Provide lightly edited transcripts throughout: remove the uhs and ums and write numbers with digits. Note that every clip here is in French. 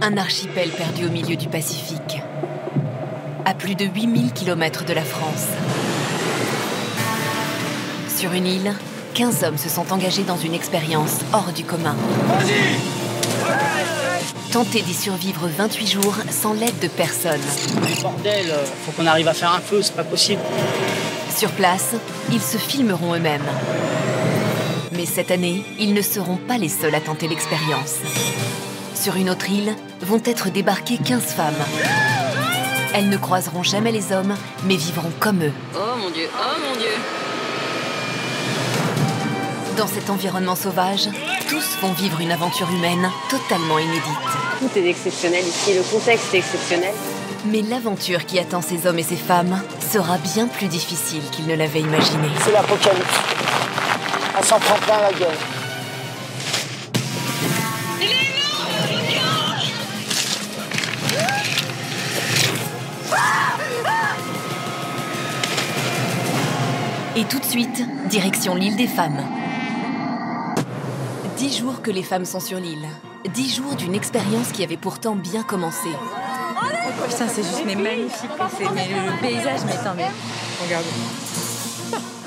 Un archipel perdu au milieu du Pacifique, à plus de 8000 km de la France. Sur une île, 15 hommes se sont engagés dans une expérience hors du commun. Tenter d'y survivre 28 jours sans l'aide de personne. Mais bordel, faut qu'on arrive à faire un feu, c'est pas possible. Sur place, ils se filmeront eux-mêmes. Mais cette année, ils ne seront pas les seuls à tenter l'expérience. Sur une autre île, vont être débarquées 15 femmes. Elles ne croiseront jamais les hommes, mais vivront comme eux. Oh mon Dieu, oh mon Dieu! Dans cet environnement sauvage, tous vont vivre une aventure humaine totalement inédite. Tout est exceptionnel ici, le contexte est exceptionnel. Mais l'aventure qui attend ces hommes et ces femmes sera bien plus difficile qu'ils ne l'avaient imaginé. C'est l'apocalypse. On s'en prend plein la gueule. Il est énorme, le gars ! Et tout de suite, direction l'île des femmes. 10 jours que les femmes sont sur l'île. 10 jours d'une expérience qui avait pourtant bien commencé. Putain, c'est juste magnifique. Le paysage, mais attends, mais... Regarde.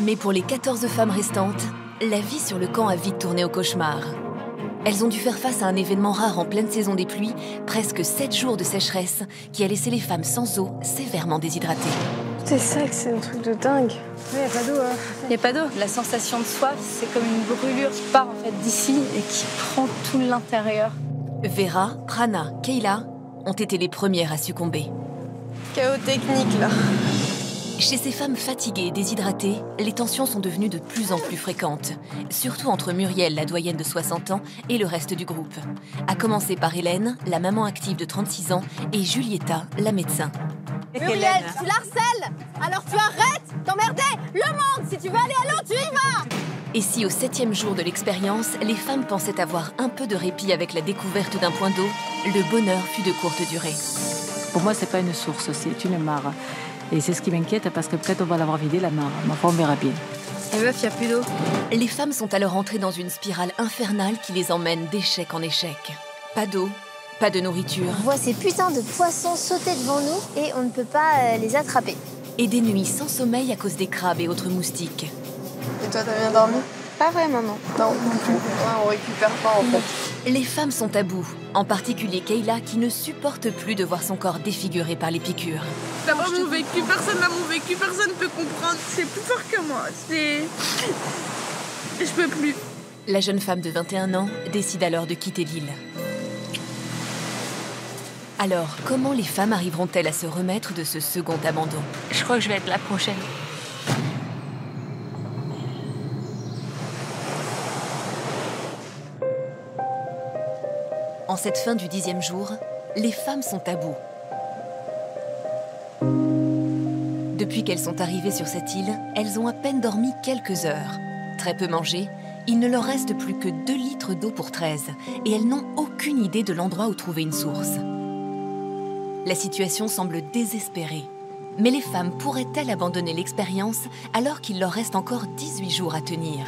Mais pour les 14 femmes restantes, la vie sur le camp a vite tourné au cauchemar. Elles ont dû faire face à un événement rare en pleine saison des pluies, presque 7 jours de sécheresse, qui a laissé les femmes sans eau sévèrement déshydratées. C'est ça, c'est un truc de dingue. Il n'y a pas d'eau. Il n'y a pas d'eau. La sensation de soif, c'est comme une brûlure qui part en fait d'ici et qui prend tout l'intérieur. Vera, Prana, Kayla ont été les premières à succomber. Chaos technique, là. Chez ces femmes fatiguées et déshydratées, les tensions sont devenues de plus en plus fréquentes, surtout entre Muriel, la doyenne de 60 ans, et le reste du groupe. À commencer par Hélène, la maman active de 36 ans, et Julieta, la médecin. Muriel, tu l'harcèles! Alors tu arrêtes d'emmerder le monde! Si tu veux aller à l'eau, tu y vas! Et si au 7e jour de l'expérience, les femmes pensaient avoir un peu de répit avec la découverte d'un point d'eau, le bonheur fut de courte durée. Pour moi, c'est pas une source, c'est une mare. Et c'est ce qui m'inquiète parce que peut-être on va l'avoir vidée, la mare. Mais enfin, on verra bien. Les meufs, il n'y a plus d'eau. Les femmes sont alors entrées dans une spirale infernale qui les emmène d'échec en échec. Pas d'eau. Pas de nourriture. On voit ces putains de poissons sauter devant nous et on ne peut pas les attraper. Et des nuits sans sommeil à cause des crabes et autres moustiques. Et toi, t'as bien dormi? Pas vraiment, non. Non, non plus. Ouais, on récupère pas, en fait. Les femmes sont à bout, en particulier Kayla qui ne supporte plus de voir son corps défiguré par les piqûres. T'as pas mon vécu, personne n'a mon vécu, personne ne peut comprendre. C'est plus fort que moi, c'est... Je peux plus. La jeune femme de 21 ans décide alors de quitter l'île. Alors, comment les femmes arriveront-elles à se remettre de ce second abandon? Je crois que je vais être la prochaine. En cette fin du 10e jour, les femmes sont à bout. Depuis qu'elles sont arrivées sur cette île, elles ont à peine dormi quelques heures. Très peu mangé, il ne leur reste plus que 2 litres d'eau pour 13, et elles n'ont aucune idée de l'endroit où trouver une source. La situation semble désespérée. Mais les femmes pourraient-elles abandonner l'expérience alors qu'il leur reste encore 18 jours à tenir?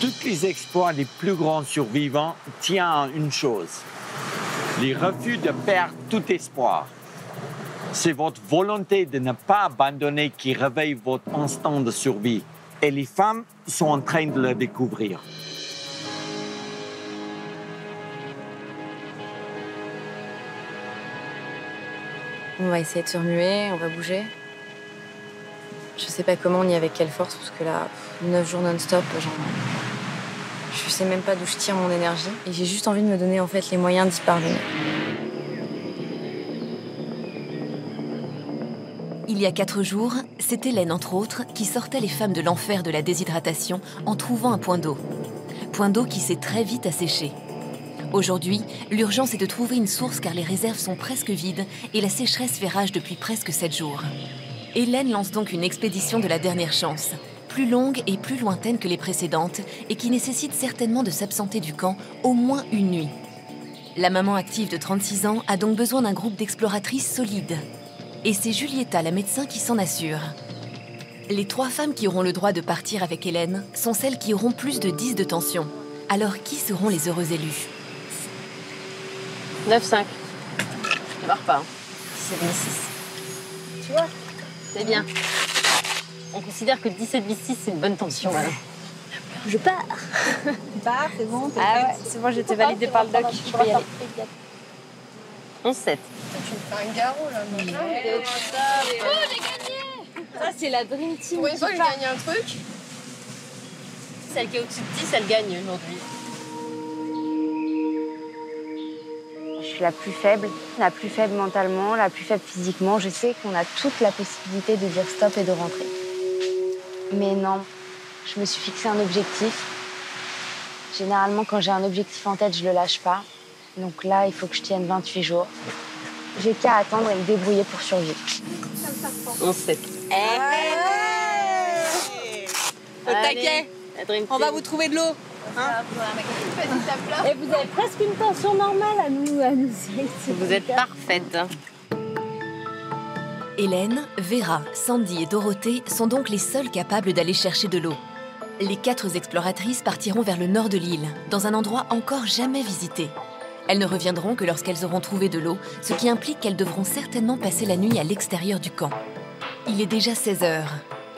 Tous les exploits des plus grands survivants tiennent à une chose. Les refus de perdre tout espoir. C'est votre volonté de ne pas abandonner qui réveille votre instinct de survie. Et les femmes sont en train de le découvrir. On va essayer de se remuer, on va bouger. Je sais pas comment ni avec quelle force, parce que là, 9 jours non-stop, genre... Je sais même pas d'où je tire mon énergie. Et j'ai juste envie de me donner, en fait, les moyens d'y parvenir. Il y a 4 jours, c'est Hélène, entre autres, qui sortait les femmes de l'enfer de la déshydratation en trouvant un point d'eau. Point d'eau qui s'est très vite asséché. Aujourd'hui, l'urgence est de trouver une source car les réserves sont presque vides et la sécheresse fait rage depuis presque 7 jours. Hélène lance donc une expédition de la dernière chance, plus longue et plus lointaine que les précédentes et qui nécessite certainement de s'absenter du camp au moins une nuit. La maman active de 36 ans a donc besoin d'un groupe d'exploratrices solides. Et c'est Julieta, la médecin, qui s'en assure. Les 3 femmes qui auront le droit de partir avec Hélène sont celles qui auront plus de 10 de tension. Alors, qui seront les heureux élus? 9,5. Je ne marre pas. Hein. 7,6. Tu vois? C'est bien. On considère que 17,6, c'est une bonne tension. Voilà. Je pars. Tu pars, c'est bon. Ah ouais, c'est bon, j'ai été validée par le doc. Je peux y aller. 11,7. Tu me fais un garrot, là. Moi, ouais. J'ai gagné. Ça, c'est la Dream Team. Oui, moi, j'ai gagné un truc. Celle qui est au-dessus de 10, elle gagne aujourd'hui. Je suis la plus faible mentalement, la plus faible physiquement. Je sais qu'on a toute la possibilité de dire stop et de rentrer. Mais non, je me suis fixé un objectif. Généralement, quand j'ai un objectif en tête, je le lâche pas. Donc là, il faut que je tienne 28 jours. J'ai qu'à attendre et me débrouiller pour survivre. 11,7. Au taquet. On va vous trouver de l'eau. Hein? Et vous avez presque une tension normale à nous. Vous êtes parfaite. Hélène, Vera, Sandy et Dorothée sont donc les seules capables d'aller chercher de l'eau. Les 4 exploratrices partiront vers le nord de l'île, dans un endroit encore jamais visité. Elles ne reviendront que lorsqu'elles auront trouvé de l'eau, ce qui implique qu'elles devront certainement passer la nuit à l'extérieur du camp. Il est déjà 16 h.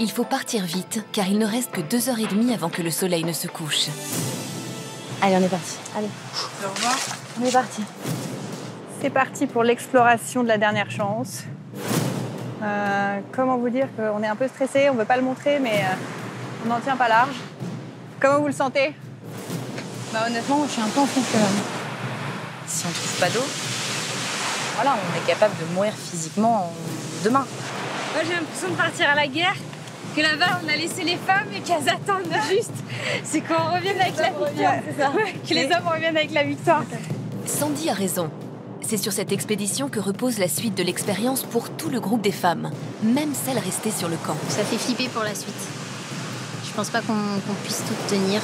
Il faut partir vite, car il ne reste que 2 h 30 avant que le soleil ne se couche. Allez, on est parti. Allez. Au revoir. On est parti. C'est parti pour l'exploration de la dernière chance. Comment vous dire qu'on est un peu stressé, on ne veut pas le montrer, mais on n'en tient pas large. Comment vous le sentez? Bah, honnêtement, je suis un peu en fond quand même. Si on ne trouve pas d'eau, voilà, on est capable de mourir physiquement demain. Moi, j'ai l'impression de partir à la guerre. Que là-bas, on a laissé les femmes et qu'elles attendent juste, c'est qu'on revienne avec la victoire. Que les hommes reviennent avec la victoire. Sandy a raison. C'est sur cette expédition que repose la suite de l'expérience pour tout le groupe des femmes, même celles restées sur le camp. Ça fait flipper pour la suite. Je pense pas qu'on puisse tout tenir.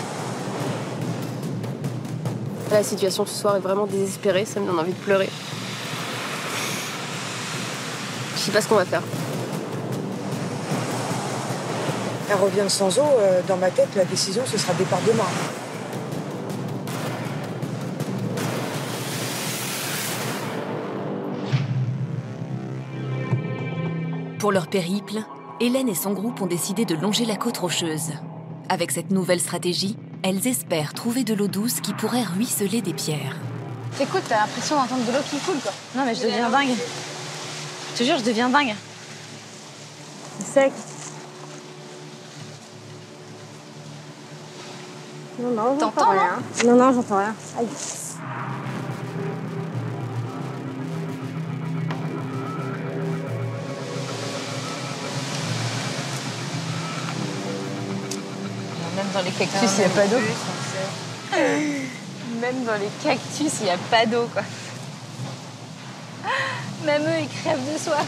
La situation ce soir est vraiment désespérée, ça me donne envie de pleurer. Je sais pas ce qu'on va faire. Elle revient sans eau, dans ma tête, la décision, ce sera départ demain. Pour leur périple, Hélène et son groupe ont décidé de longer la côte rocheuse. Avec cette nouvelle stratégie, elles espèrent trouver de l'eau douce qui pourrait ruisseler des pierres. T'écoutes, t'as l'impression d'entendre de l'eau qui coule, quoi. Non, mais je deviens dingue. Je te jure, je deviens dingue. C'est sec. Non, non, j'entends rien. Non, non, j'entends rien. Aïe. Même dans les cactus, il n'y a pas d'eau. Même dans les cactus, il n'y a pas d'eau, quoi. Même eux, ils crèvent de soif.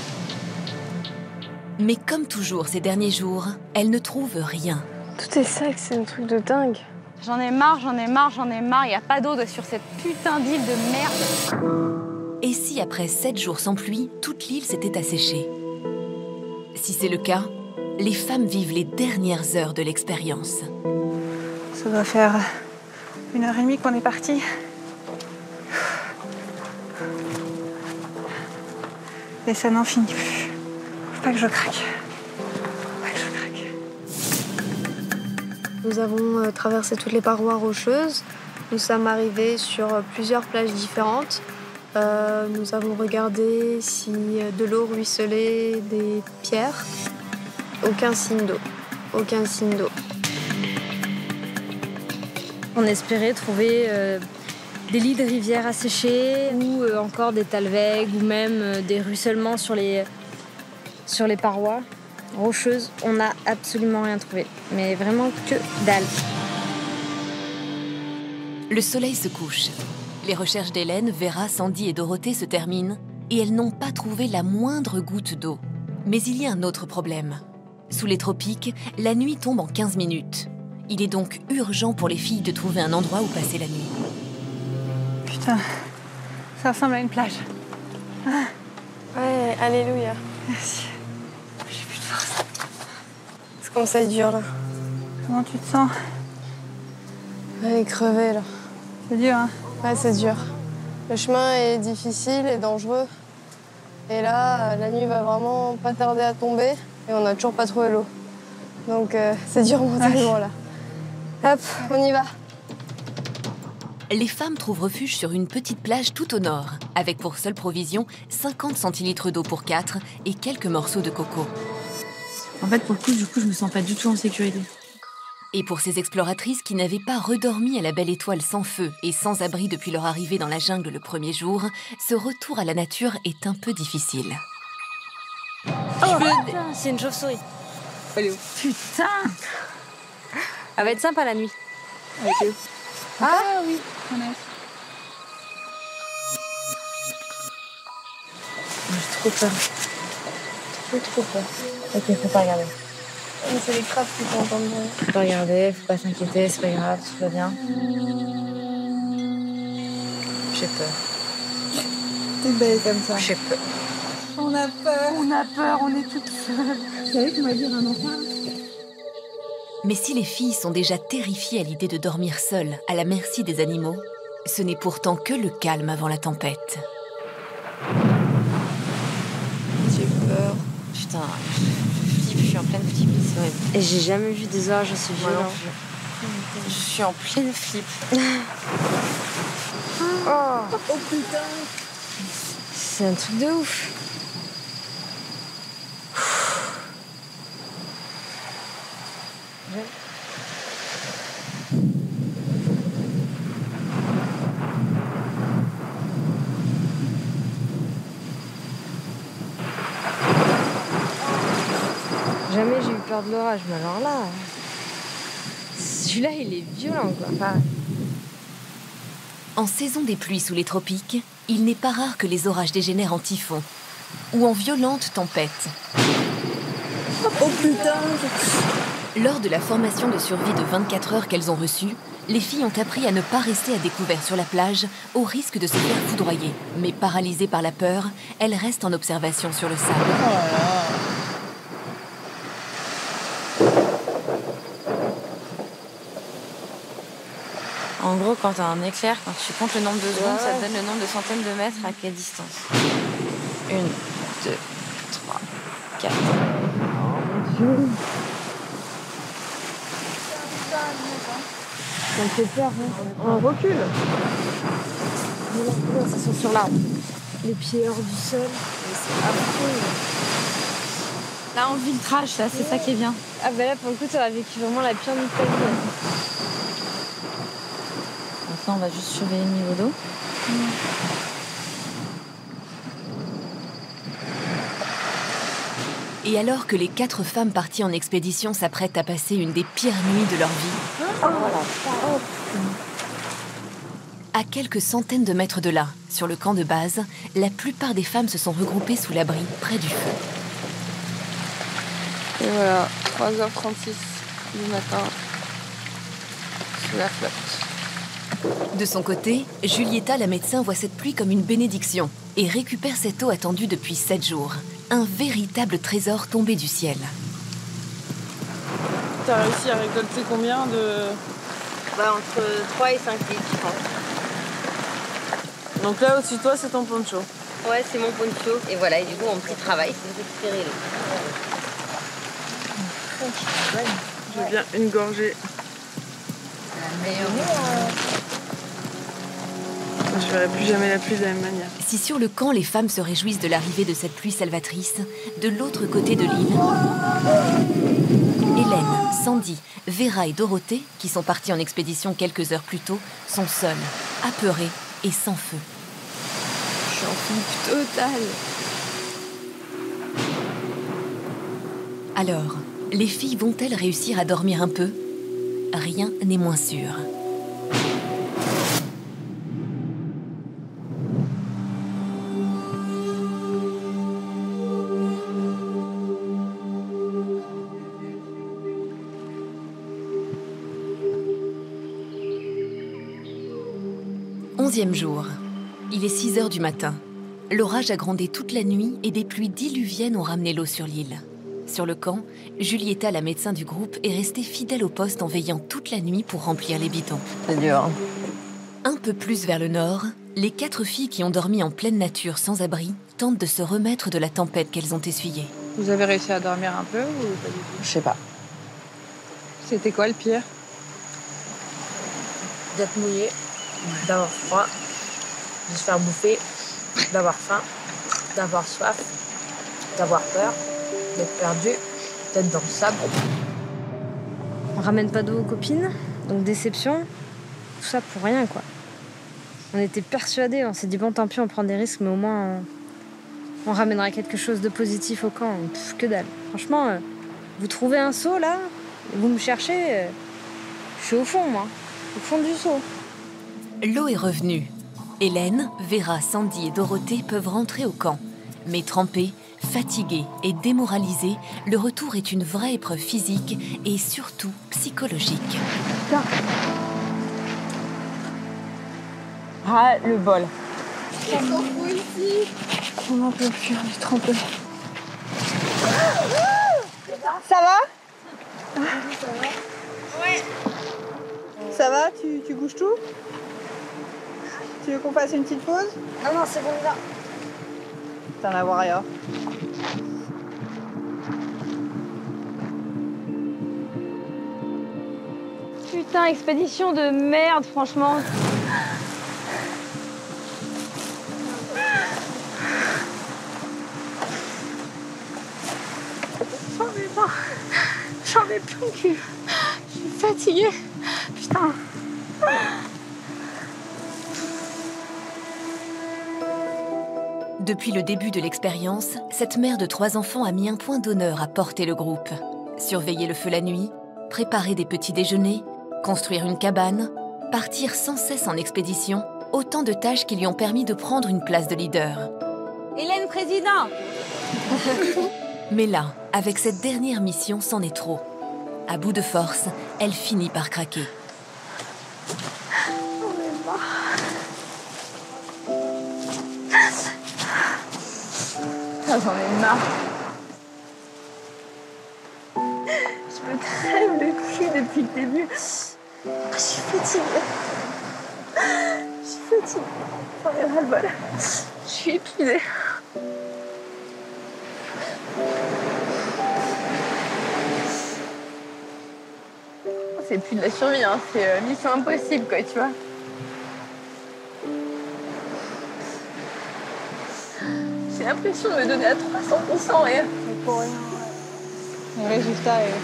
Mais comme toujours ces derniers jours, elle ne trouve rien. Tout est sec, c'est un truc de dingue. J'en ai marre, j'en ai marre, j'en ai marre. Il n'y a pas d'eau sur cette putain d'île de merde. Et si après 7 jours sans pluie, toute l'île s'était asséchée? Si c'est le cas, les femmes vivent les dernières heures de l'expérience. Ça doit faire 1 h 30 qu'on est parti. Et ça n'en finit plus. Faut pas que je craque. Nous avons traversé toutes les parois rocheuses. Nous sommes arrivés sur plusieurs plages différentes. Nous avons regardé si de l'eau ruisselait des pierres. Aucun signe d'eau. Aucun signe d'eau. On espérait trouver des lits de rivières asséchés ou encore des talwegs ou même des ruissellements sur les parois rocheuse, on n'a absolument rien trouvé, mais vraiment que dalle. Le soleil se couche. Les recherches d'Hélène, Vera, Sandy et Dorothée se terminent et elles n'ont pas trouvé la moindre goutte d'eau. Mais il y a un autre problème. Sous les tropiques, la nuit tombe en 15 minutes. Il est donc urgent pour les filles de trouver un endroit où passer la nuit. Putain, ça ressemble à une plage. Ah. Ouais, alléluia. Merci. Comment ça dure là? Comment tu te sens? Elle est crevée, là. C'est dur, hein? Ouais, c'est dur. Le chemin est difficile et dangereux. Et là, la nuit va vraiment pas tarder à tomber et on n'a toujours pas trouvé l'eau. Donc c'est dur mentalement, ouais. Là. Hop, on y va. Les femmes trouvent refuge sur une petite plage tout au nord, avec pour seule provision 50 centilitres d'eau pour 4 et quelques morceaux de coco. En fait, pour le coup, je me sens pas du tout en sécurité. Et pour ces exploratrices qui n'avaient pas redormi à la belle étoile sans feu et sans abri depuis leur arrivée dans la jungle le premier jour, ce retour à la nature est un peu difficile. Oh, putain, c'est une chauve-souris. Elle est où? Putain! Elle va être sympa la nuit. Okay. Ah oui, on est. J'ai trop peur. Trop peur. Ok, faut pas regarder. C'est les crabes qui sont entendus. Faut pas regarder, faut pas s'inquiéter, c'est pas grave, tout va bien. J'ai peur. T'es belle comme ça. J'ai peur. On a peur. On a peur, on est toutes seules. Vous savez qu'on va dire un enfant. Mais si les filles sont déjà terrifiées à l'idée de dormir seules, à la merci des animaux, ce n'est pourtant que le calme avant la tempête. J'ai peur. Putain, je suis en pleine flippe. Et j'ai jamais vu des orages aussi violents. Je suis en pleine flippe. Oh putain! C'est un truc de ouf. Jamais j'ai eu peur de l'orage, mais alors là, celui-là, il est violent, quoi. Enfin... En saison des pluies sous les tropiques, il n'est pas rare que les orages dégénèrent en typhon ou en violentes tempêtes. Oh putain! Lors de la formation de survie de 24 heures qu'elles ont reçue, les filles ont appris à ne pas rester à découvert sur la plage au risque de se faire foudroyer. Mais paralysées par la peur, elles restent en observation sur le sable. Oh là là. En gros, quand tu as un éclair, quand tu comptes le nombre de secondes, ouais, ça te donne le nombre de centaines de mètres à quelle distance. 1, 2, 3, 4. Oh mon Dieu! Ça me fait peur, hein. On recule. Ça sent sur l'arbre. Les pieds hors du sol. Là, on vit le trash, là, c'est ça qui est bien. Ah bah là, pour le coup, t'auras vécu vraiment la pire nuit de ta vie. Maintenant, on va juste surveiller le niveau d'eau. Et alors que les 4 femmes parties en expédition s'apprêtent à passer une des pires nuits de leur vie... À quelques centaines de mètres de là, sur le camp de base, la plupart des femmes se sont regroupées sous l'abri, près du feu. Et voilà, 3h36 du matin, sous la flotte. De son côté, Julieta, la médecin, voit cette pluie comme une bénédiction et récupère cette eau attendue depuis 7 jours. Un véritable trésor tombé du ciel. T'as réussi à récolter combien de... Bah, entre 3 et 5 litres, je pense. Donc là, au-dessus de toi, c'est ton poncho. Ouais, c'est mon poncho. Et voilà, et du coup, mon petit travail, c'est de récupérer l'eau. Je veux bien une gorgée. C'est la meilleure. Je verrai plus jamais la pluie de la même manière. Si sur le camp, les femmes se réjouissent de l'arrivée de cette pluie salvatrice, de l'autre côté de l'île, Hélène, Sandy, Vera et Dorothée, qui sont parties en expédition quelques heures plus tôt, sont seules, apeurées et sans feu. Je suis en flippe totale. Alors, les filles vont-elles réussir à dormir un peu? Rien n'est moins sûr. Onzième jour. Il est 6h du matin. L'orage a grondé toute la nuit et des pluies diluviennes ont ramené l'eau sur l'île. Sur le camp, Julieta, la médecin du groupe, est restée fidèle au poste en veillant toute la nuit pour remplir les bidons. C'est dur, hein. Un peu plus vers le nord, les 4 filles qui ont dormi en pleine nature sans abri tentent de se remettre de la tempête qu'elles ont essuyée. Vous avez réussi à dormir un peu ou pas du tout? Je sais pas. C'était quoi le pire? D'être mouillé, d'avoir froid, de se faire bouffer, d'avoir faim, d'avoir soif, d'avoir peur, d'être perdu, d'être dans le sable. On ramène pas d'eau aux copines, donc déception, tout ça pour rien quoi. On était persuadés, on s'est dit bon tant pis on prend des risques mais au moins on ramènera quelque chose de positif au camp. Pff, que dalle. Franchement, vous trouvez un seau là, vous me cherchez, je suis au fond moi, au fond du seau. L'eau est revenue. Hélène, Vera, Sandy et Dorothée peuvent rentrer au camp. Mais trempées, fatiguées et démoralisées, le retour est une vraie épreuve physique et surtout psychologique. Putain. Ah, le bol. On s'en fout ici. On n'en peut plus, on est trempé. Ça va? Ouais. Ça va? Tu bouges tout? Tu veux qu'on fasse une petite pause? Non, c'est bon, là. T'en as voir rien. Putain, expédition de merde, franchement. J'en ai plein le cul. Je suis fatiguée. Putain. Depuis le début de l'expérience, cette mère de 3 enfants a mis un point d'honneur à porter le groupe. Surveiller le feu la nuit, préparer des petits déjeuners, construire une cabane, partir sans cesse en expédition, autant de tâches qui lui ont permis de prendre une place de leader. Hélène, président. Mais là, avec cette dernière mission, c'en est trop. À bout de force, elle finit par craquer. J'en ai marre. Je me crève le cul depuis le début. Je suis fatiguée. Je suis fatiguée. J'en ai ras le bol. Je suis épuisée. C'est plus de la survie, hein. C'est mission impossible, quoi, tu vois. J'ai l'impression de me donner à 300% et... pour rien, ouais. Le résultat est...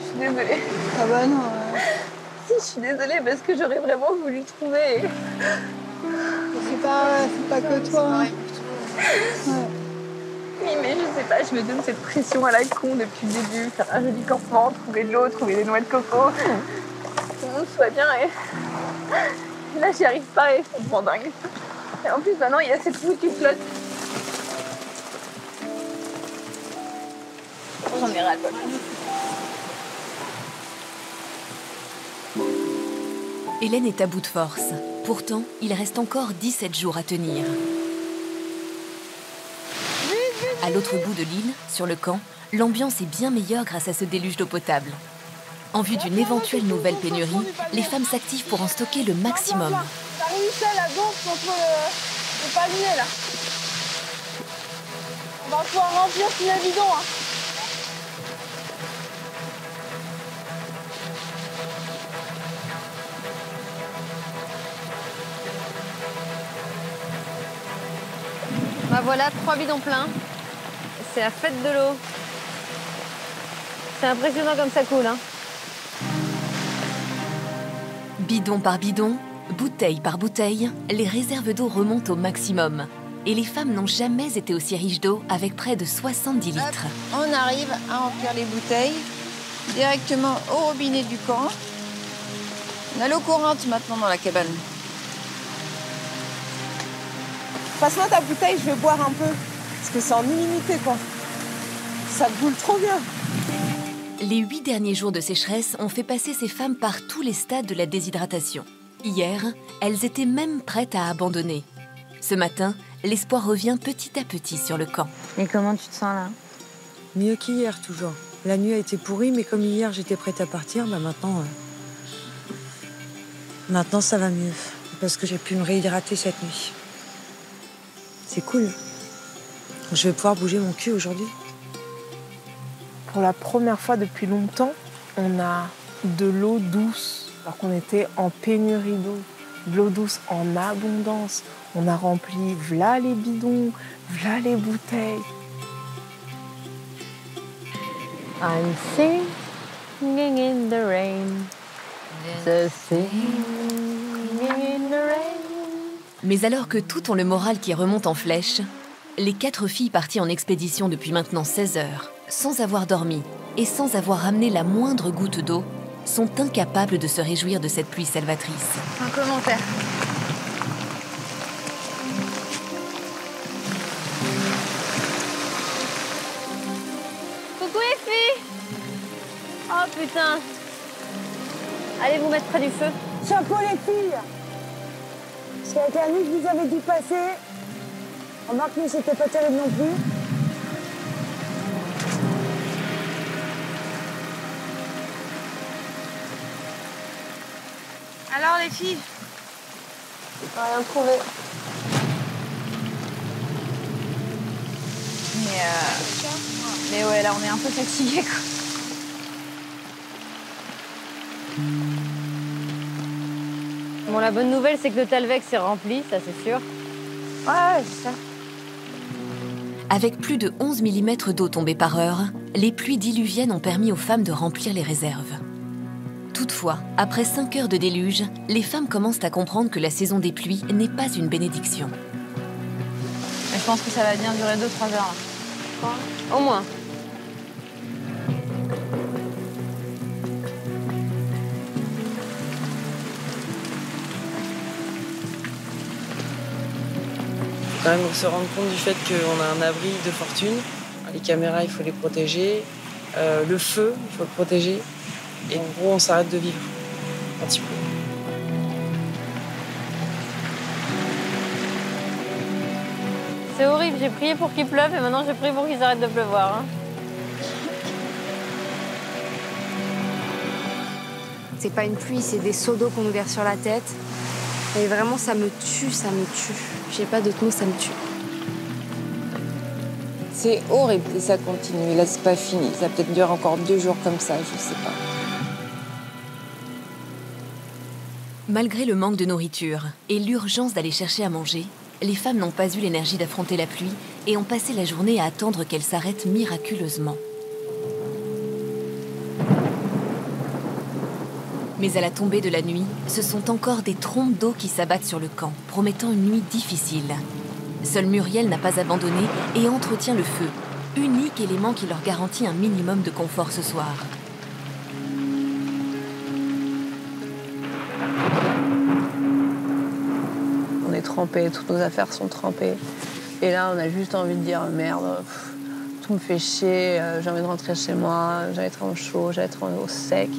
Je suis désolée. Ah bah non... Si, je suis désolée parce que j'aurais vraiment voulu trouver et... C'est pas que toi, hein. Ouais. Oui, mais je sais pas, je me donne cette pression à la con depuis le début. Faire un joli campement, trouver de l'eau, trouver des noix de coco... le monde soit bien et là j'y arrive pas et on me rend dingue. Et en plus maintenant il y a cette roue qui flotte. J'en ai ras le bol. Hélène est à bout de force. Pourtant, il reste encore 17 jours à tenir. À l'autre bout de l'île, sur le camp, l'ambiance est bien meilleure grâce à ce déluge d'eau potable. En vue d'une éventuelle nouvelle pénurie, les femmes s'activent pour en stocker le maximum. T'as réussi à la danse contre le panier, là. On va pouvoir remplir s'il y a bidon, hein. Bah voilà, 3 bidons pleins. C'est la fête de l'eau. C'est impressionnant comme ça coule, hein. Bidon par bidon, bouteille par bouteille, les réserves d'eau remontent au maximum. Et les femmes n'ont jamais été aussi riches d'eau avec près de 70 litres. Hop, on arrive à remplir les bouteilles directement au robinet du camp. On a l'eau courante maintenant dans la cabane. Passe-moi ta bouteille, je vais boire un peu. Parce que c'est en illimité, quoi. Ça boule trop bien. Les 8 derniers jours de sécheresse ont fait passer ces femmes par tous les stades de la déshydratation. Hier, elles étaient même prêtes à abandonner. Ce matin, l'espoir revient petit à petit sur le camp. Et comment tu te sens là? Mieux qu'hier, toujours. La nuit a été pourrie, mais comme hier, j'étais prête à partir, bah maintenant... Maintenant, ça va mieux. Parce que j'ai pu me réhydrater cette nuit. C'est cool. Je vais pouvoir bouger mon cul aujourd'hui. Pour la première fois depuis longtemps, on a de l'eau douce, alors qu'on était en pénurie d'eau. De l'eau douce en abondance. On a rempli, voilà les bidons, voilà les bouteilles. I'm singing in the rain. Mais alors que tout ont le moral qui remonte en flèche, les 4 filles parties en expédition depuis maintenant 16 heures, sans avoir dormi et sans avoir ramené la moindre goutte d'eau, sont incapables de se réjouir de cette pluie salvatrice. Un commentaire. Coucou les filles! Oh putain! Allez vous mettre près du feu. Chapeau les filles! Parce qu'avec la nuit que vous avez dû passer, remarque nous c'était pas terrible non plus. Alors les filles? Rien trouvé. Mais ouais, là on est un peu fatigués quoi. Bon, la bonne nouvelle, c'est que le Talvec s'est rempli, ça c'est sûr. Ouais, c'est ça. Avec plus de 11 mm d'eau tombée par heure, les pluies diluviennes ont permis aux femmes de remplir les réserves. Toutefois, après 5 heures de déluge, les femmes commencent à comprendre que la saison des pluies n'est pas une bénédiction. Je pense que ça va bien durer 2-3 heures. Au moins. Quand même, on se rend compte du fait qu'on a un abri de fortune. Les caméras, il faut les protéger. Le feu, il faut le protéger. Et en gros, on s'arrête de vivre un petit peu. C'est horrible, j'ai prié pour qu'il pleuve et maintenant j'ai prié pour qu'ils arrêtent de pleuvoir. Hein. C'est pas une pluie, c'est des seaux d'eau qu'on nous verse sur la tête. Et vraiment, ça me tue, ça me tue. J'ai pas d'autre mot, ça me tue. C'est horrible et ça continue. Là, c'est pas fini. Ça peut-être dure encore 2 jours comme ça, je sais pas. Malgré le manque de nourriture et l'urgence d'aller chercher à manger, les femmes n'ont pas eu l'énergie d'affronter la pluie et ont passé la journée à attendre qu'elle s'arrête miraculeusement. Mais à la tombée de la nuit, ce sont encore des trompes d'eau qui s'abattent sur le camp, promettant une nuit difficile. Seule Muriel n'a pas abandonné et entretient le feu, unique élément qui leur garantit un minimum de confort ce soir. On est trempés, toutes nos affaires sont trempées. Et là, on a juste envie de dire « merde, pff, tout me fait chier, j'ai envie de rentrer chez moi, j'allais être en chaud, j'allais être au sec ».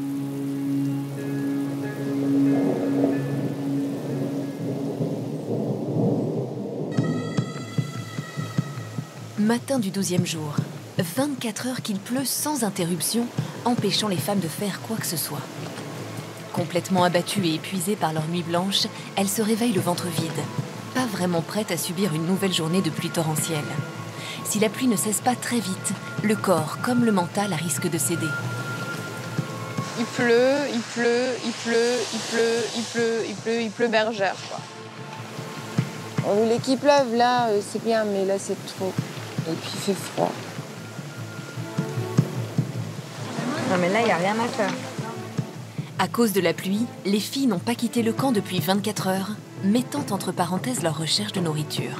Matin du 12e jour, 24 heures qu'il pleut sans interruption, empêchant les femmes de faire quoi que ce soit. Complètement abattues et épuisées par leur nuit blanche, elles se réveillent le ventre vide, pas vraiment prêtes à subir une nouvelle journée de pluie torrentielle. Si la pluie ne cesse pas très vite, le corps comme le mental risque de céder. Il pleut, il pleut, il pleut, il pleut, il pleut, il pleut, il pleut bergère, quoi. On voulait qu'il pleuve, là, c'est bien, mais là, c'est trop. Et puis, il fait froid. Non, mais là, il n'y a rien à faire. À cause de la pluie, les filles n'ont pas quitté le camp depuis 24 heures, mettant entre parenthèses leur recherche de nourriture.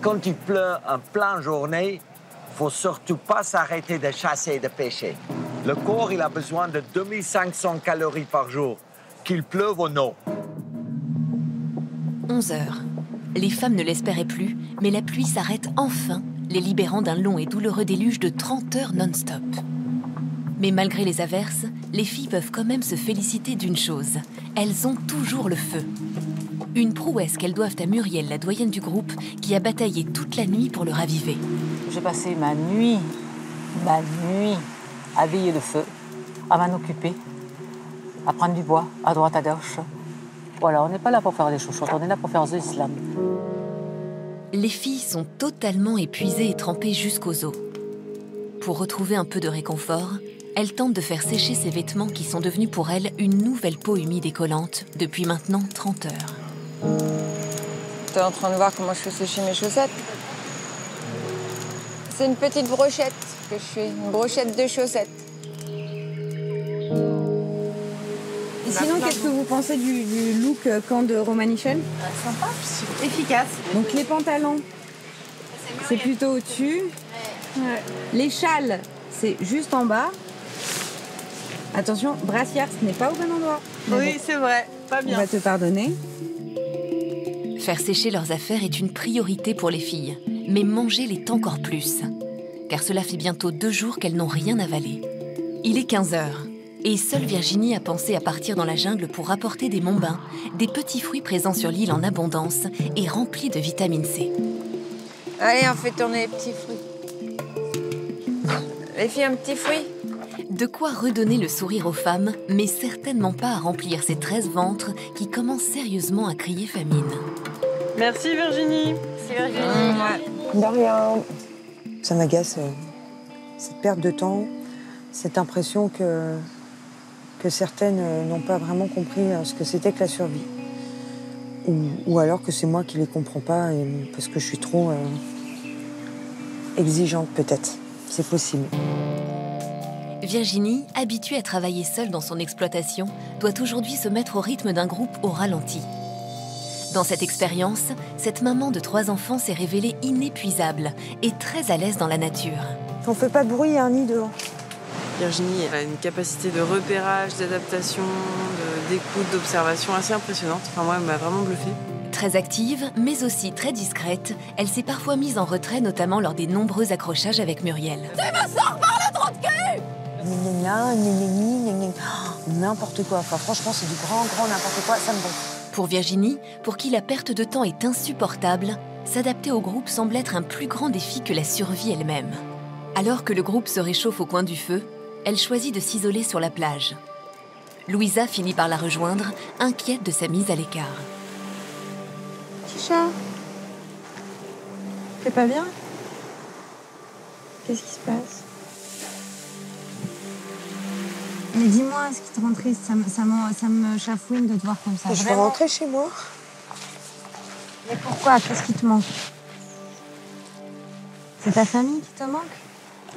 Quand il pleut en pleine journée, il ne faut surtout pas s'arrêter de chasser et de pêcher. Le corps, il a besoin de 2500 calories par jour, qu'il pleuve ou non. 11 heures. Les femmes ne l'espéraient plus, mais la pluie s'arrête enfin, les libérant d'un long et douloureux déluge de 30 heures non-stop. Mais malgré les averses, les filles peuvent quand même se féliciter d'une chose. Elles ont toujours le feu. Une prouesse qu'elles doivent à Muriel, la doyenne du groupe, qui a bataillé toute la nuit pour le raviver. J'ai passé ma nuit à veiller le feu, à m'en occuper, à prendre du bois, à droite, à gauche. Voilà, on n'est pas là pour faire des chouchoutes, on est là pour faire The Island. Les filles sont totalement épuisées et trempées jusqu'aux os. Pour retrouver un peu de réconfort, elles tentent de faire sécher ces vêtements qui sont devenus pour elles une nouvelle peau humide et collante depuis maintenant 30 heures. T'es en train de voir comment je fais sécher mes chaussettes? C'est une petite brochette que je fais, une brochette de chaussettes. Et sinon, qu'est-ce que vous pensez du look camp de Romanichel? Sympa, efficace. Donc les pantalons, c'est plutôt au-dessus. Ouais. Les châles, c'est juste en bas. Attention, brassière, ce n'est pas au bon endroit. Oui, bon, c'est vrai, pas bien. On va te pardonner. Faire sécher leurs affaires est une priorité pour les filles, mais manger l'est encore plus, car cela fait bientôt 2 jours qu'elles n'ont rien avalé. Il est 15 heures, et seule Virginie a pensé à partir dans la jungle pour apporter des monbins, des petits fruits présents sur l'île en abondance et remplis de vitamine C. Allez, on fait tourner les petits fruits. Les filles, un petit fruit. De quoi redonner le sourire aux femmes, mais certainement pas à remplir ces 13 ventres qui commencent sérieusement à crier famine. Merci Virginie. Merci Virginie. De rien. Ça m'agace, cette perte de temps, cette impression que certaines n'ont pas vraiment compris ce que c'était que la survie. Ou alors que c'est moi qui les comprends pas, parce que je suis trop exigeante peut-être. C'est possible. Virginie, habituée à travailler seule dans son exploitation, doit aujourd'hui se mettre au rythme d'un groupe au ralenti. Dans cette expérience, cette maman de 3 enfants s'est révélée inépuisable et très à l'aise dans la nature. On ne fait pas de bruit, hein, ni dehors. Virginie a une capacité de repérage, d'adaptation, d'écoute, d'observation assez impressionnante. Enfin, moi, elle m'a vraiment bluffée. Très active, mais aussi très discrète, elle s'est parfois mise en retrait, notamment lors des nombreux accrochages avec Muriel. Tu me sors par le trou de cul! N'importe quoi. Enfin, franchement, c'est du grand n'importe quoi. Ça me gonfle. Pour Virginie, pour qui la perte de temps est insupportable, s'adapter au groupe semble être un plus grand défi que la survie elle-même. Alors que le groupe se réchauffe au coin du feu, elle choisit de s'isoler sur la plage. Louisa finit par la rejoindre, inquiète de sa mise à l'écart. Chicha, t'es pas bien? Qu'est-ce qui se passe? Mais dis-moi, ce qui te rend triste, ça me chafouine de te voir comme ça. Je vais rentrer chez moi. Mais pourquoi? Qu'est-ce qui te manque? C'est ta famille qui te manque?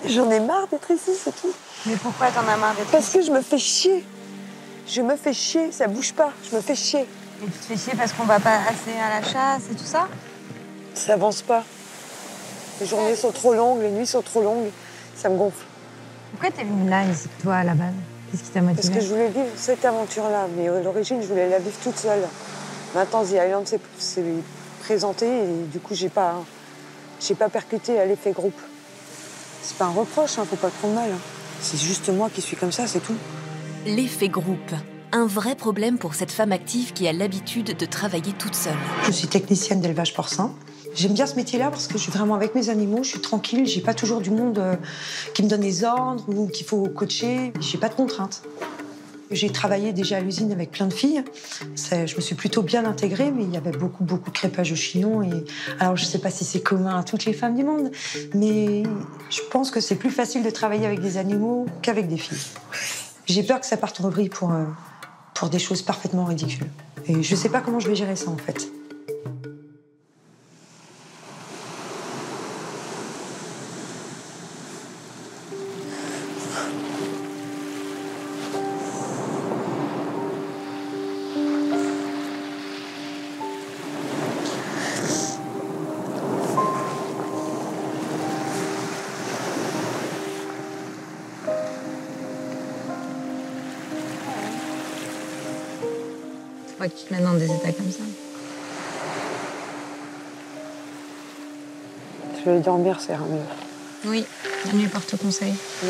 J'en ai marre d'être ici, c'est tout. Mais pourquoi t'en as marre d'être ici? Parce que je me fais chier. Je me fais chier, ça bouge pas, je me fais chier. Et tu te fais chier parce qu'on va pas assez à la chasse et tout ça? Ça avance pas. Les journées sont trop longues, les nuits sont trop longues. Ça me gonfle. Pourquoi t'es venue là, ici, toi, à la base? Qu'est-ce qui t'a motivée? Parce que je voulais vivre cette aventure-là. Mais à l'origine, je voulais la vivre toute seule. Maintenant, The Island s'est présenté et du coup, j'ai pas percuté à l'effet groupe. C'est pas un reproche, hein, faut pas prendre mal. Hein. C'est juste moi qui suis comme ça, c'est tout. L'effet groupe. Un vrai problème pour cette femme active qui a l'habitude de travailler toute seule. Je suis technicienne d'élevage porcin. J'aime bien ce métier-là parce que je suis vraiment avec mes animaux, je suis tranquille, j'ai pas toujours du monde qui me donne des ordres ou qu'il faut coacher, j'ai pas de contraintes. J'ai travaillé déjà à l'usine avec plein de filles. Je me suis plutôt bien intégrée, mais il y avait beaucoup de crépage au chignon. Et alors, je sais pas si c'est commun à toutes les femmes du monde, mais je pense que c'est plus facile de travailler avec des animaux qu'avec des filles. J'ai peur que ça parte en vrille pour des choses parfaitement ridicules. Et je sais pas comment je vais gérer ça, en fait. Pourquoi tu te mets dans des états comme ça? Je vais dormir, c'est mieux. Oui, la nuit porte conseil. Oui.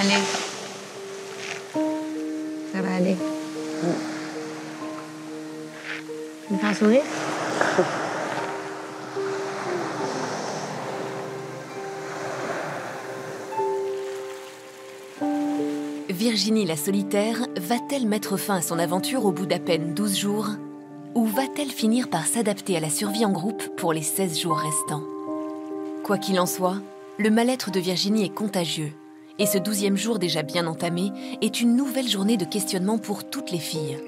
aller. Ça va aller. Tu me fais un sourire? Virginie la solitaire va-t-elle mettre fin à son aventure au bout d'à peine 12 jours? Ou va-t-elle finir par s'adapter à la survie en groupe pour les 16 jours restants? Quoi qu'il en soit, le mal-être de Virginie est contagieux. Et ce 12e jour déjà bien entamé est une nouvelle journée de questionnement pour toutes les filles.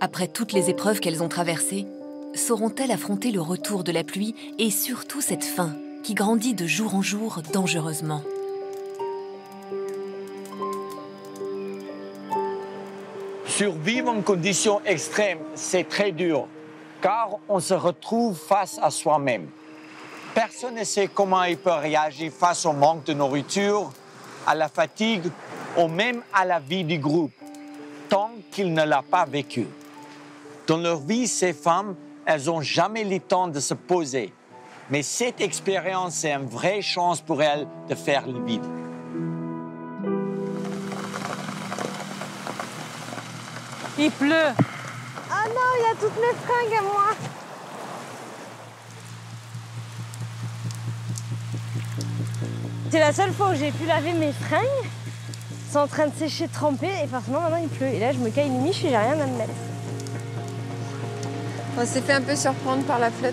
Après toutes les épreuves qu'elles ont traversées, sauront-elles affronter le retour de la pluie et surtout cette faim qui grandit de jour en jour dangereusement? Survivre en conditions extrêmes, c'est très dur, car on se retrouve face à soi-même. Personne ne sait comment il peut réagir face au manque de nourriture, à la fatigue ou même à la vie du groupe, tant qu'il ne l'a pas vécu. Dans leur vie, ces femmes, elles n'ont jamais le temps de se poser. Mais cette expérience est une vraie chance pour elles de faire le vide. Il pleut. Ah non, il y a toutes mes fringues à moi. C'est la seule fois où j'ai pu laver mes fringues. C'est en train de sécher, tremper, et forcément maintenant il pleut. Et là je me caille les miches et j'ai rien à me mettre. On s'est fait un peu surprendre par la flotte.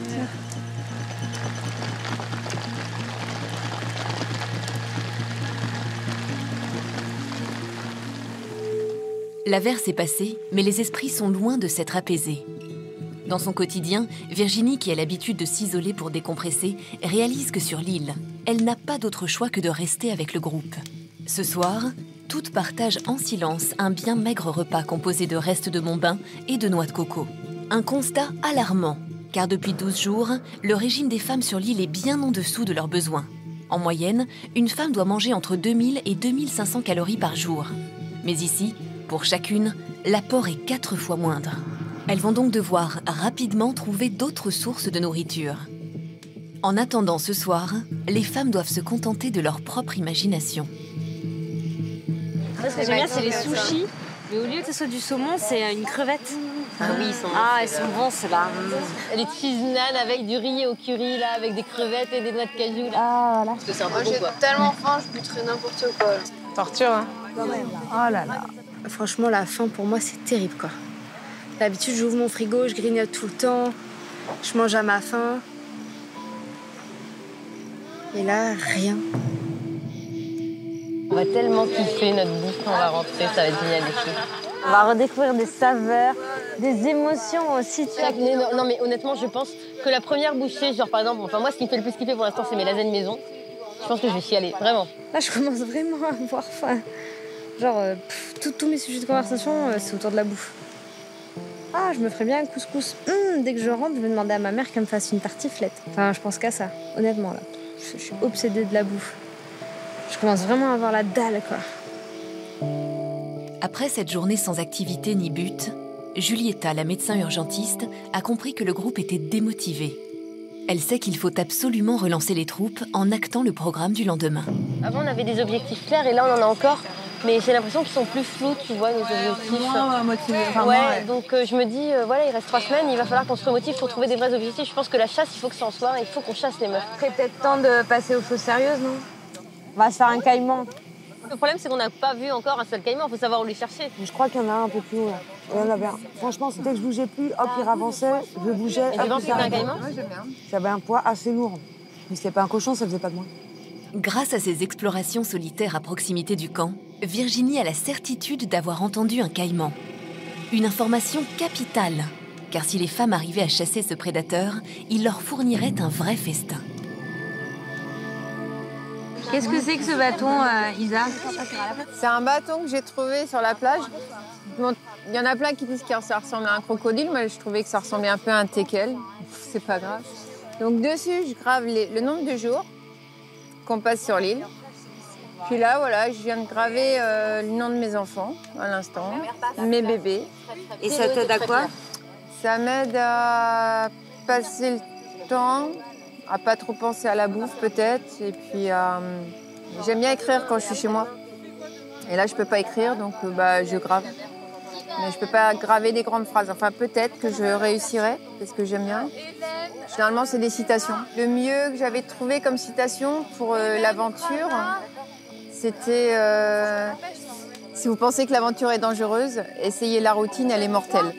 L'averse est passée, mais les esprits sont loin de s'être apaisés. Dans son quotidien, Virginie, qui a l'habitude de s'isoler pour décompresser, réalise que sur l'île, elle n'a pas d'autre choix que de rester avec le groupe. Ce soir, toutes partagent en silence un bien maigre repas composé de restes de montbin et de noix de coco. Un constat alarmant, car depuis 12 jours, le régime des femmes sur l'île est bien en dessous de leurs besoins. En moyenne, une femme doit manger entre 2000 et 2500 calories par jour. Mais ici, pour chacune, l'apport est 4 fois moindre. Elles vont donc devoir rapidement trouver d'autres sources de nourriture. En attendant ce soir, les femmes doivent se contenter de leur propre imagination. Ce que j'aime bien, c'est les sushis, mais au lieu que ce soit du saumon, c'est une crevette. Ah oui, elles sont bons, c'est là. Les cheese nan avec du riz au curry, là, avec des crevettes et des noix de cajou. Là. Ah là. Parce que c'est un peu bon, quoi. J'ai tellement faim, je buterais n'importe quoi. Torture, hein. Oh là là. Franchement, la faim, pour moi, c'est terrible, quoi. D'habitude, j'ouvre mon frigo, je grignote tout le temps, je mange à ma faim. Et là, rien. On va tellement kiffer notre bouffe quand on va rentrer, ça va être génial. On va redécouvrir des saveurs, des émotions aussi. Non, mais honnêtement, je pense que la première bouchée, genre par exemple, enfin moi, ce qui me fait le plus kiffer pour l'instant, c'est mes lasagnes maison. Je pense que je vais chialer, vraiment. Là, je commence vraiment à avoir faim. Genre, tous mes sujets de conversation, c'est autour de la bouffe. Ah, je me ferais bien un couscous. Dès que je rentre, je vais demander à ma mère qu'elle me fasse une tartiflette. Enfin, je pense qu'à ça, honnêtement, là. Je suis obsédée de la bouffe. Je commence vraiment à avoir la dalle, quoi. Après cette journée sans activité ni but, Julieta, la médecin urgentiste, a compris que le groupe était démotivé. Elle sait qu'il faut absolument relancer les troupes en actant le programme du lendemain. Avant, on avait des objectifs clairs et là, on en a encore. Mais j'ai l'impression qu'ils sont plus flous, tu vois, nos objectifs. Moins motivés, enfin, ouais, moins, ouais. Donc je me dis, voilà, il reste 3 semaines, il va falloir qu'on se remotive pour trouver des vrais objectifs. Je pense que la chasse, il faut que ça en soit, il faut qu'on chasse les meufs. C'est peut-être temps de passer aux choses sérieuses, non? On va se faire un caïman. Le problème, c'est qu'on n'a pas vu encore un seul caïman, il faut savoir où les chercher. Je crois qu'il y en a un peu plus haut, là. Il y en a bien. Franchement, dès que je bougeais plus, hop, il avançait, je bougeais. Et tu penses que c'était un caïman? Ouais, j'aime bien. J'avais un poids assez lourd. Mais si c'était pas un cochon, ça faisait pas de moins. Grâce à ses explorations solitaires à proximité du camp, Virginie a la certitude d'avoir entendu un caïman. Une information capitale, car si les femmes arrivaient à chasser ce prédateur, il leur fournirait un vrai festin. Qu'est-ce que c'est que ce bâton, Isa? C'est un bâton que j'ai trouvé sur la plage. Il y en a plein qui disent que ça ressemble à un crocodile, mais je trouvais que ça ressemblait un peu à un teckel. C'est pas grave. Donc dessus, je grave le nombre de jours qu'on passe sur l'île. Puis là, voilà, je viens de graver le nom de mes enfants, à l'instant, mes bébés. Et ça t'aide à quoi? Ça m'aide à passer le temps, à pas trop penser à la bouffe peut-être, et puis j'aime bien écrire quand je suis chez moi. Et là, je ne peux pas écrire, donc je grave. Mais je ne peux pas graver des grandes phrases. Enfin, peut-être que je réussirai, parce que j'aime bien. Généralement, c'est des citations. Le mieux que j'avais trouvé comme citation pour l'aventure, c'était... si vous pensez que l'aventure est dangereuse, essayez la routine, elle est mortelle.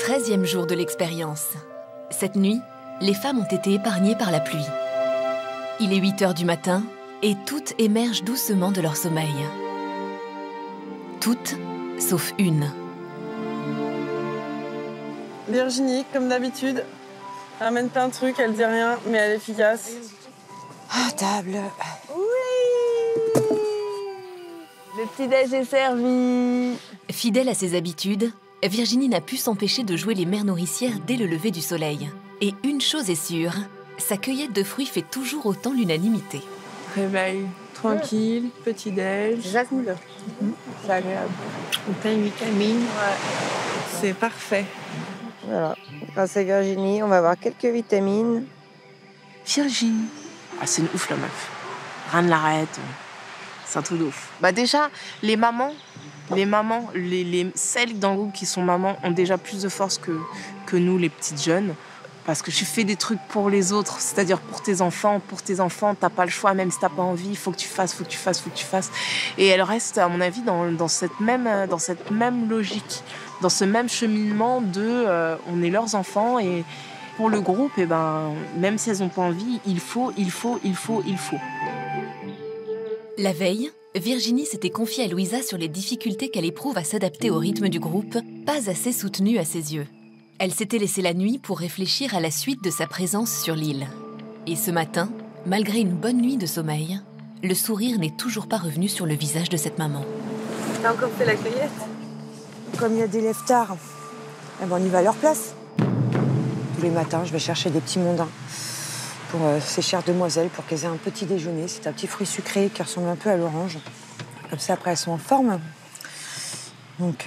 Treizième jour de l'expérience. Cette nuit, les femmes ont été épargnées par la pluie. Il est 8 heures du matin et toutes émergent doucement de leur sommeil. Toutes, sauf une. Virginie, comme d'habitude, ramène plein de trucs, elle dit rien, mais elle est efficace. Ah, table. Oui! Le petit-déj est servi. Fidèle à ses habitudes, Virginie n'a pu s'empêcher de jouer les mères nourricières dès le lever du soleil. Et une chose est sûre, sa cueillette de fruits fait toujours autant l'unanimité. Réveil, tranquille, petit-déj. C'est cool. C'est agréable. On prend une vitamine. Ouais. C'est parfait. Voilà. Grâce à Virginie, on va avoir quelques vitamines. Virginie. Ah, c'est une ouf, la meuf. Rien ne l'arrête. C'est un truc de ouf. Bah, déjà, celles dans le groupe qui sont mamans ont déjà plus de force que nous, les petites jeunes. Parce que tu fais des trucs pour les autres, c'est-à-dire pour tes enfants. Pour tes enfants, t'as pas le choix, même si t'as pas envie, il faut que tu fasses, faut que tu fasses. Et elle reste, à mon avis, dans cette même logique, dans ce même cheminement de on est leurs enfants. Et pour le groupe, et même si elles ont pas envie, il faut. La veille, Virginie s'était confiée à Louisa sur les difficultés qu'elle éprouve à s'adapter au rythme du groupe, pas assez soutenu à ses yeux. Elle s'était laissée la nuit pour réfléchir à la suite de sa présence sur l'île. Et ce matin, malgré une bonne nuit de sommeil, le sourire n'est toujours pas revenu sur le visage de cette maman. T'as encore fait la cueillette? Comme il y a des lève-tard, on y va à leur place. Tous les matins, je vais chercher des petits mondains pour ces chères demoiselles, pour qu'elles aient un petit déjeuner. C'est un petit fruit sucré qui ressemble un peu à l'orange. Comme ça, après, elles sont en forme. Donc...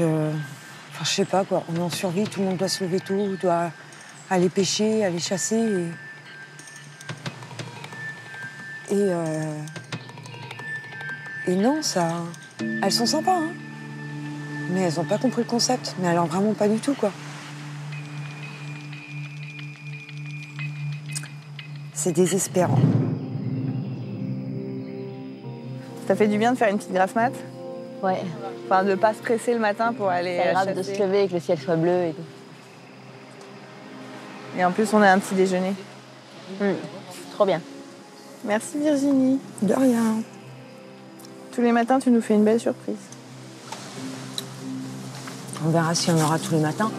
je sais pas quoi, on est en survie, tout le monde doit se lever tôt, doit aller pêcher, aller chasser. Et non, ça... Elles sont sympas, hein. Mais elles n'ont pas compris le concept, mais alors vraiment pas du tout, quoi. C'est désespérant. Ça fait du bien de faire une petite graphe mat. Ouais. Enfin, de pas stresser le matin pour aller chasser. C'est agréable de se lever et que le ciel soit bleu et tout. Et en plus, on a un petit déjeuner. Mmh. Trop bien. Merci Virginie. De rien. Tous les matins, tu nous fais une belle surprise. On verra si on aura tous les matins.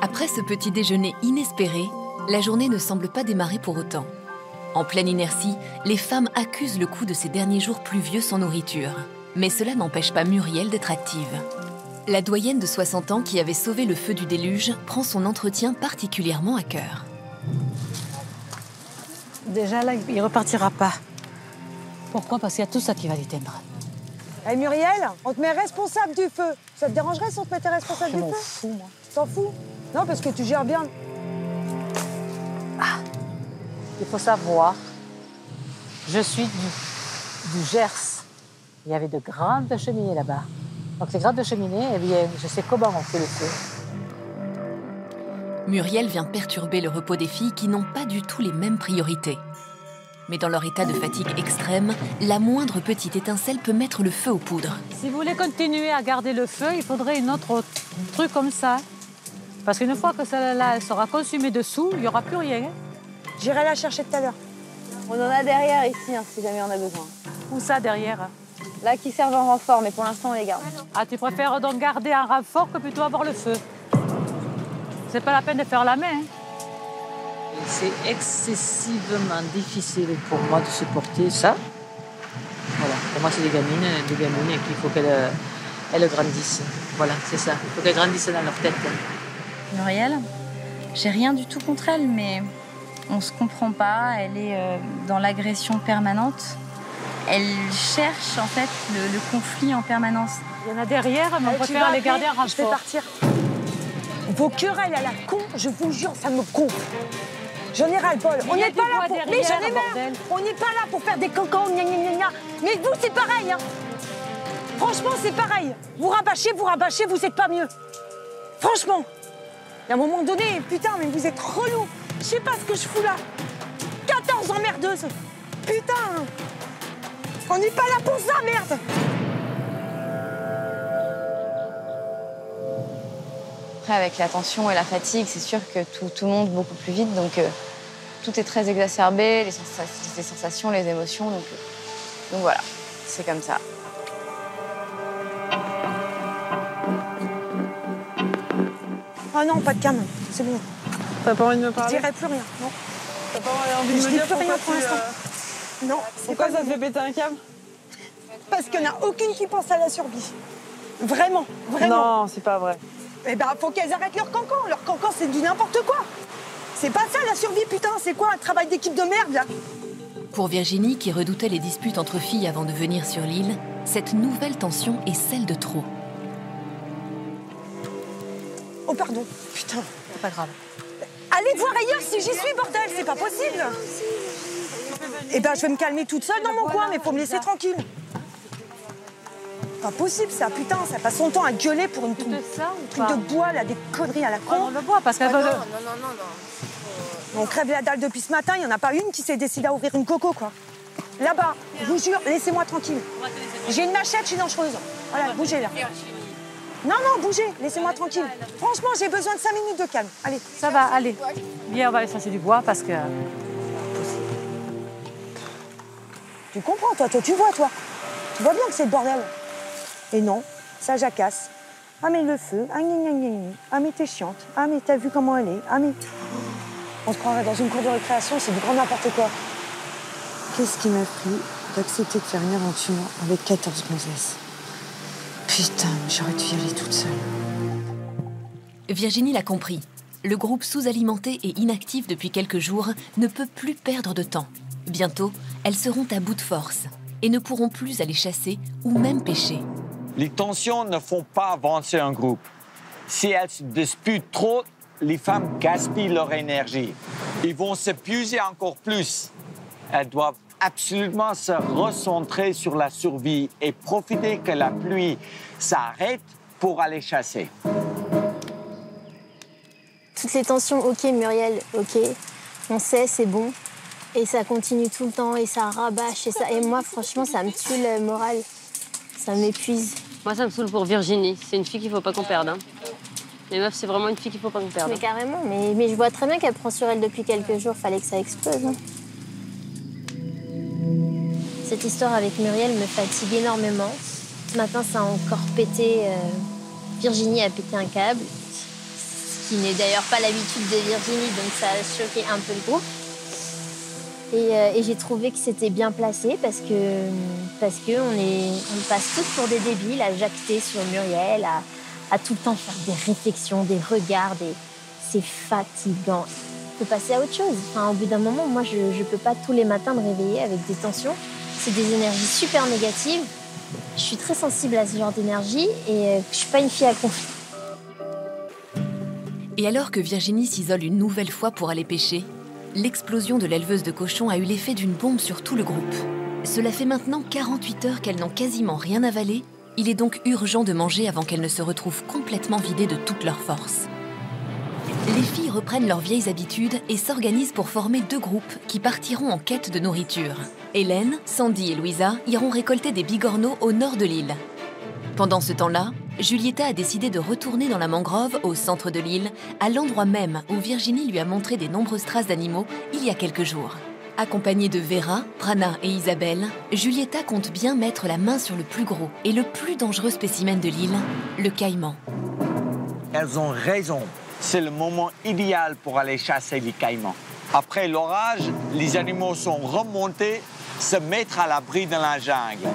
Après ce petit déjeuner inespéré, la journée ne semble pas démarrer pour autant. En pleine inertie, les femmes accusent le coup de ces derniers jours pluvieux sans nourriture. Mais cela n'empêche pas Muriel d'être active. La doyenne de 60 ans qui avait sauvé le feu du déluge prend son entretien particulièrement à cœur. Déjà là, il repartira pas. Pourquoi? Parce qu'il y a tout ça qui va l'éteindre. Hé Muriel, on te met responsable du feu. Ça te dérangerait si on te mettait responsable du feu? Je m'en fous, moi. T'en fous? Non, parce que tu gères bien. Il faut savoir, je suis du Gers. Il y avait de grandes cheminées là-bas. Donc ces grandes cheminées, eh bien, je sais comment on fait le feu. Muriel vient perturber le repos des filles qui n'ont pas du tout les mêmes priorités. Mais dans leur état de fatigue extrême, la moindre petite étincelle peut mettre le feu aux poudres. Si vous voulez continuer à garder le feu, il faudrait une autre truc comme ça. Parce qu'une fois que celle-là sera consumée dessous, il n'y aura plus rien. J'irai la chercher tout à l'heure. On en a derrière ici, hein, si jamais on a besoin. Où ça, derrière? Là, qui servent en renfort, mais pour l'instant, on les garde. Ah, tu préfères donc garder un renfort que plutôt avoir le feu? C'est pas la peine de faire la main. Hein. C'est excessivement difficile pour moi de supporter ça. Voilà, pour moi, c'est des gamines et qu'il faut qu'elles grandissent. Voilà, c'est ça. Il faut qu'elles grandissent dans leur tête. Muriel, j'ai rien du tout contre elle, mais... on ne se comprend pas, elle est dans l'agression permanente. Elle cherche en fait le conflit en permanence. Il y en a derrière, mais on préfère les garder à rapport. Je vais partir. Vos querelles à la con, je vous jure, ça me gonfle. J'en ai ras-le-bol. On n'est pas là pour... Mais j'en ai marre. On n'est pas là pour faire des cancans, gna gna gna. Mais vous, c'est pareil, hein. Franchement, c'est pareil. Vous rabâchez, vous êtes pas mieux. Franchement. Et à un moment donné, putain, mais vous êtes relou. Je sais pas ce que je fous là. 14 emmerdeuses. Putain. On n'est pas là pour ça, merde! Après, avec la tension et la fatigue, c'est sûr que tout monte beaucoup plus vite, donc tout est très exacerbé, les sensations, les émotions, donc voilà, c'est comme ça. Oh non, pas de cam, c'est bon. T'as pas envie de me parler? Je dirais plus rien, non. T'as pas envie de me dire pourquoi tu... Non. Pourquoi ça te fait péter un câble? Parce qu'il n'y en a aucune qui pense à la survie. Vraiment, vraiment. Non, c'est pas vrai. Eh ben, faut qu'elles arrêtent leur cancan. Leur cancan, c'est du n'importe quoi. C'est pas ça, la survie, putain. C'est quoi, un travail d'équipe de merde, là? Pour Virginie, qui redoutait les disputes entre filles avant de venir sur l'île, cette nouvelle tension est celle de trop. Oh, pardon. Putain. C'est pas grave. Allez voir ailleurs si j'y suis, bordel. C'est pas possible. Eh ben, je vais me calmer toute seule dans mon coin, mais faut me laisser tranquille. Pas possible, ça, putain, ça passe son temps à gueuler pour une truc de bois, là, des conneries à la con. On le boit, parce qu'elle... Non. On crève la dalle depuis ce matin, il n'y en a pas une qui s'est décidée à ouvrir une coco, quoi. Là-bas, je vous jure, laissez-moi tranquille. J'ai une machette, je suis dangereuse. Voilà, bougez, là. Non, non, bougez, laissez-moi tranquille. Franchement, j'ai besoin de 5 minutes de calme. Allez. Ça va, allez. Bien, on va aller chercher du bois, parce que... Tu comprends, toi, toi. Tu vois bien que c'est le bordel. Et non, ça jacasse. Ah, mais le feu, ah, gna, gna, gna. Ah, mais t'es chiante, ah, mais t'as vu comment elle est, ah, mais... On se croirait dans une cour de récréation, c'est du grand n'importe quoi. Qu'est-ce qui m'a pris d'accepter de faire une aventure avec 14 gonzesses? Putain, j'aurais dû y aller toute seule. Virginie l'a compris. Le groupe sous-alimenté et inactif depuis quelques jours ne peut plus perdre de temps. Bientôt, elles seront à bout de force et ne pourront plus aller chasser ou même pêcher. Les tensions ne font pas avancer un groupe. Si elles se disputent trop, les femmes gaspillent leur énergie. Ils vont s'épuiser encore plus. Elles doivent absolument se recentrer sur la survie et profiter que la pluie s'arrête pour aller chasser. Toutes les tensions, OK, Muriel, OK, on sait, c'est bon. Et ça continue tout le temps, et ça rabâche, et ça... Et moi, franchement, ça me tue le moral. Ça m'épuise. Moi, ça me saoule pour Virginie. C'est une fille qu'il ne faut pas qu'on perde. Hein. Les meufs, c'est vraiment une fille qu'il ne faut pas qu'on perde. Mais carrément. Mais je vois très bien qu'elle prend sur elle depuis quelques jours. Fallait que ça explose. Hein. Cette histoire avec Muriel me fatigue énormément. Ce matin, ça a encore pété... Virginie a pété un câble. Ce qui n'est d'ailleurs pas l'habitude de Virginie, donc ça a choqué un peu le groupe. Et j'ai trouvé que c'était bien placé parce qu'on passe toutes pour des débiles à jacter sur Muriel, à tout le temps faire des réflexions, des regards, c'est fatigant. On peut passer à autre chose. Enfin, au bout d'un moment, moi, je peux pas tous les matins me réveiller avec des tensions. C'est des énergies super négatives. Je suis très sensible à ce genre d'énergie et je suis pas une fille à confier. Et alors que Virginie s'isole une nouvelle fois pour aller pêcher, l'explosion de l'éleveuse de cochons a eu l'effet d'une bombe sur tout le groupe. Cela fait maintenant 48 heures qu'elles n'ont quasiment rien avalé. Il est donc urgent de manger avant qu'elles ne se retrouvent complètement vidées de toutes leurs forces. Les filles reprennent leurs vieilles habitudes et s'organisent pour former 2 groupes qui partiront en quête de nourriture. Hélène, Sandy et Louisa iront récolter des bigorneaux au nord de l'île. Pendant ce temps-là, Julieta a décidé de retourner dans la mangrove, au centre de l'île, à l'endroit même où Virginie lui a montré des nombreuses traces d'animaux il y a quelques jours. Accompagnée de Vera, Prana et Isabelle, Julieta compte bien mettre la main sur le plus gros et le plus dangereux spécimen de l'île, le caïman. Elles ont raison. C'est le moment idéal pour aller chasser les caïmans. Après l'orage, les animaux sont remontés, se mettent à l'abri dans la jungle.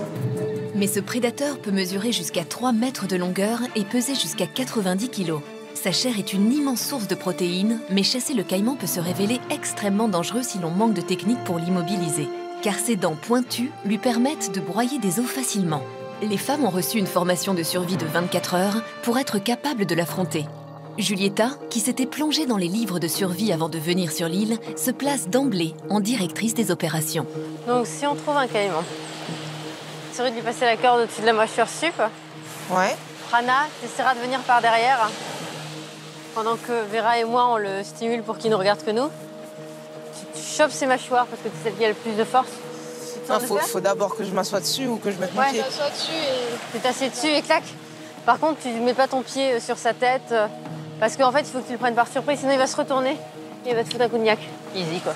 Mais ce prédateur peut mesurer jusqu'à 3 mètres de longueur et peser jusqu'à 90 kilos. Sa chair est une immense source de protéines, mais chasser le caïman peut se révéler extrêmement dangereux si l'on manque de techniques pour l'immobiliser, car ses dents pointues lui permettent de broyer des os facilement. Les femmes ont reçu une formation de survie de 24 heures pour être capables de l'affronter. Julieta, qui s'était plongée dans les livres de survie avant de venir sur l'île, se place d'emblée en directrice des opérations. Donc si on trouve un caïman, tu risques de lui passer la corde au-dessus de la mâchoire sup. Ouais. Prana, tu essaieras de venir par derrière. Pendant que Vera et moi, on le stimule pour qu'il ne regarde que nous. Tu chopes ses mâchoires parce que c'est celle qui a le plus de force. Il faut d'abord que je m'assoie dessus ou que je mette mon pied. M'assois dessus et... Tu t'assieds dessus et clac. Par contre, tu ne mets pas ton pied sur sa tête. Parce qu'en fait, il faut que tu le prennes par surprise, sinon il va se retourner et il va te foutre un coup de gnac. Easy, quoi.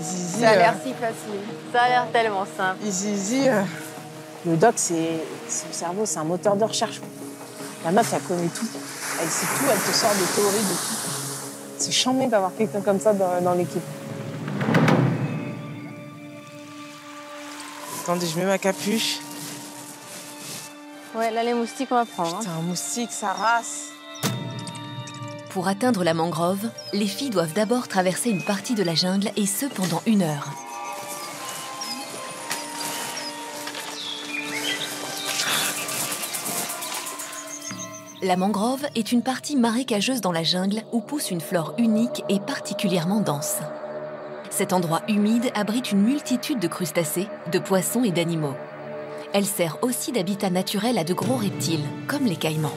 Easy, ça a l'air si facile. Ça a l'air tellement simple. Easy. Le doc, son cerveau, c'est un moteur de recherche. La meuf, elle connaît tout. Elle sait tout, elle te sort des théories de tout. C'est charmant d'avoir quelqu'un comme ça dans l'équipe. Attendez, je mets ma capuche. Ouais, là, les moustiques, on va prendre. Putain, un moustique, ça rase. Pour atteindre la mangrove, les filles doivent d'abord traverser une partie de la jungle, et ce, pendant 1 heure. La mangrove est une partie marécageuse dans la jungle où pousse une flore unique et particulièrement dense. Cet endroit humide abrite une multitude de crustacés, de poissons et d'animaux. Elle sert aussi d'habitat naturel à de gros reptiles, comme les caïmans.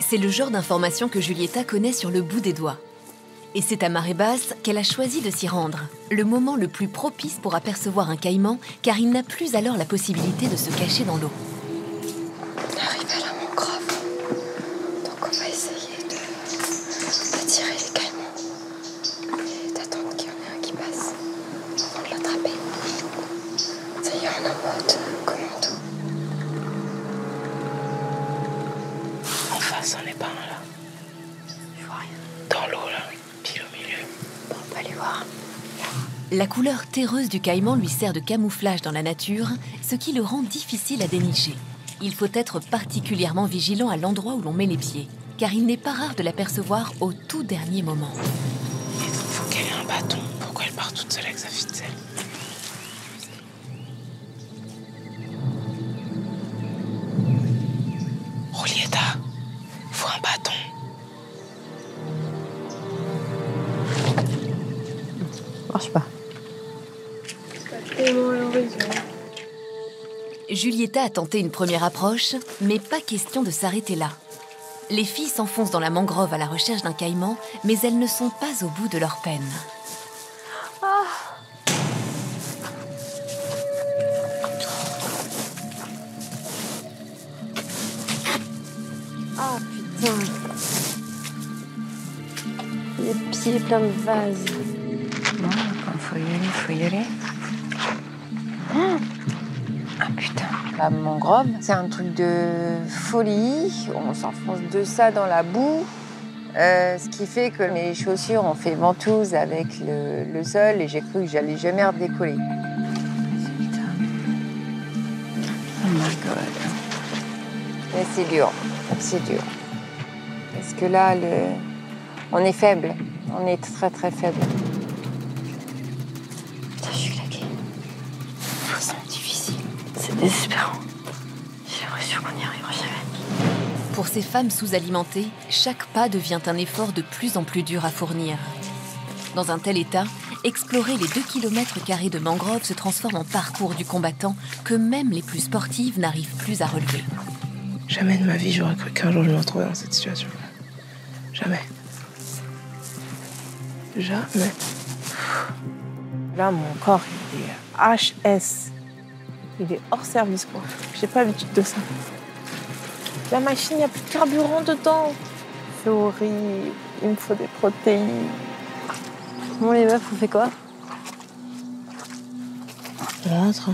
C'est le genre d'information que Julieta connaît sur le bout des doigts. Et c'est à marée basse qu'elle a choisi de s'y rendre, le moment le plus propice pour apercevoir un caïman, car il n'a plus alors la possibilité de se cacher dans l'eau. On arrive à la mangrove, donc on va essayer d'attirer les caïmans et d'attendre qu'il y en ait un qui passe avant de l'attraper. Ça y est, on a mode commando. On est pas un là. Je vois rien. Dans l'eau là, pile au milieu. On peut pas les voir. La couleur terreuse du caïman lui sert de camouflage dans la nature, ce qui le rend difficile à dénicher. Il faut être particulièrement vigilant à l'endroit où l'on met les pieds, car il n'est pas rare de l'apercevoir au tout dernier moment. Il faut qu'elle ait un bâton. Pourquoi elle part toute seule avec sa ficelle? Julieta. Un bâton. Marche pas. Julieta a tenté une première approche, mais pas question de s'arrêter là. Les filles s'enfoncent dans la mangrove à la recherche d'un caïman, mais elles ne sont pas au bout de leur peine. Ah. Les pieds pleins de vases. Bon, il faut y aller, Ah putain. La mangrove, c'est un truc de folie. On s'enfonce de ça dans la boue. Ce qui fait que mes chaussures ont fait ventouse avec le sol et j'ai cru que j'allais jamais redécoller. Putain. Oh my god. Mais c'est dur. C'est dur. Parce que là, on est faible. On est très, très faible. Putain, je suis laquée. C'est difficile. C'est désespérant. J'ai l'impression qu'on n'y arrivera jamais. Pour ces femmes sous-alimentées, chaque pas devient un effort de plus en plus dur à fournir. Dans un tel état, explorer les 2 km² de mangrove se transforme en parcours du combattant que même les plus sportives n'arrivent plus à relever. Jamais de ma vie, j'aurais cru qu'un jour je me retrouverais dans cette situation-là. Jamais. Jamais. Là, mon corps, il est HS. Il est hors service, quoi. J'ai pas l'habitude de ça. La machine, il n'y a plus de carburant dedans. C'est horrible. Il me faut des protéines. Bon, les meufs, on fait quoi? On rentre.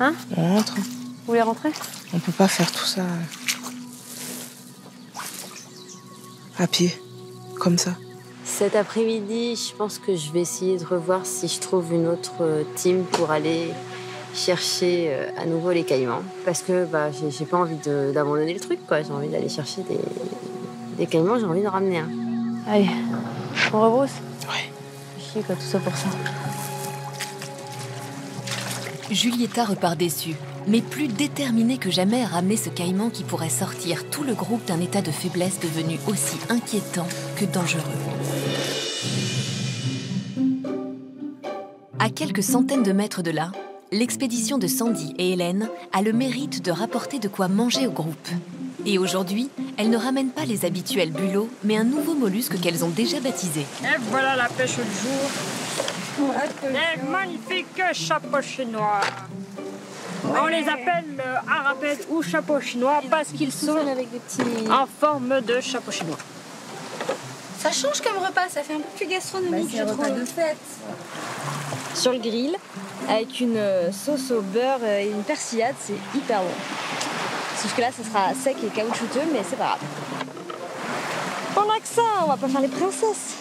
Hein? On rentre. Vous voulez rentrer? On peut pas faire tout ça... à pied, comme ça. Cet après-midi, je pense que je vais essayer de revoir si je trouve une autre team pour aller chercher à nouveau les caïmans. Parce que bah, j'ai pas envie d'abandonner le truc, quoi. J'ai envie d'aller chercher des, Également, j'ai envie de ramener un. Allez, on rebrousse. Ouais. Chier quoi, tout ça pour ça. Julieta repart déçue, mais plus déterminée que jamais à ramener ce caïman qui pourrait sortir tout le groupe d'un état de faiblesse devenu aussi inquiétant que dangereux. À quelques centaines de mètres de là, l'expédition de Sandy et Hélène a le mérite de rapporter de quoi manger au groupe. Et aujourd'hui, elles ne ramènent pas les habituels bulots, mais un nouveau mollusque qu'elles ont déjà baptisé. Et voilà la pêche du jour. Les magnifiques chapeaux chinois. On les appelle arapettes ou chapeaux chinois parce qu'ils sont en forme de chapeaux chinois. Ça change comme repas, ça fait un peu plus gastronomique, je trouve. De fête. Sur le grill, avec une sauce au beurre et une persillade, c'est hyper bon. Sauf que là, ça sera sec et caoutchouteux, mais c'est pas grave. On a que ça, on va pas faire les princesses.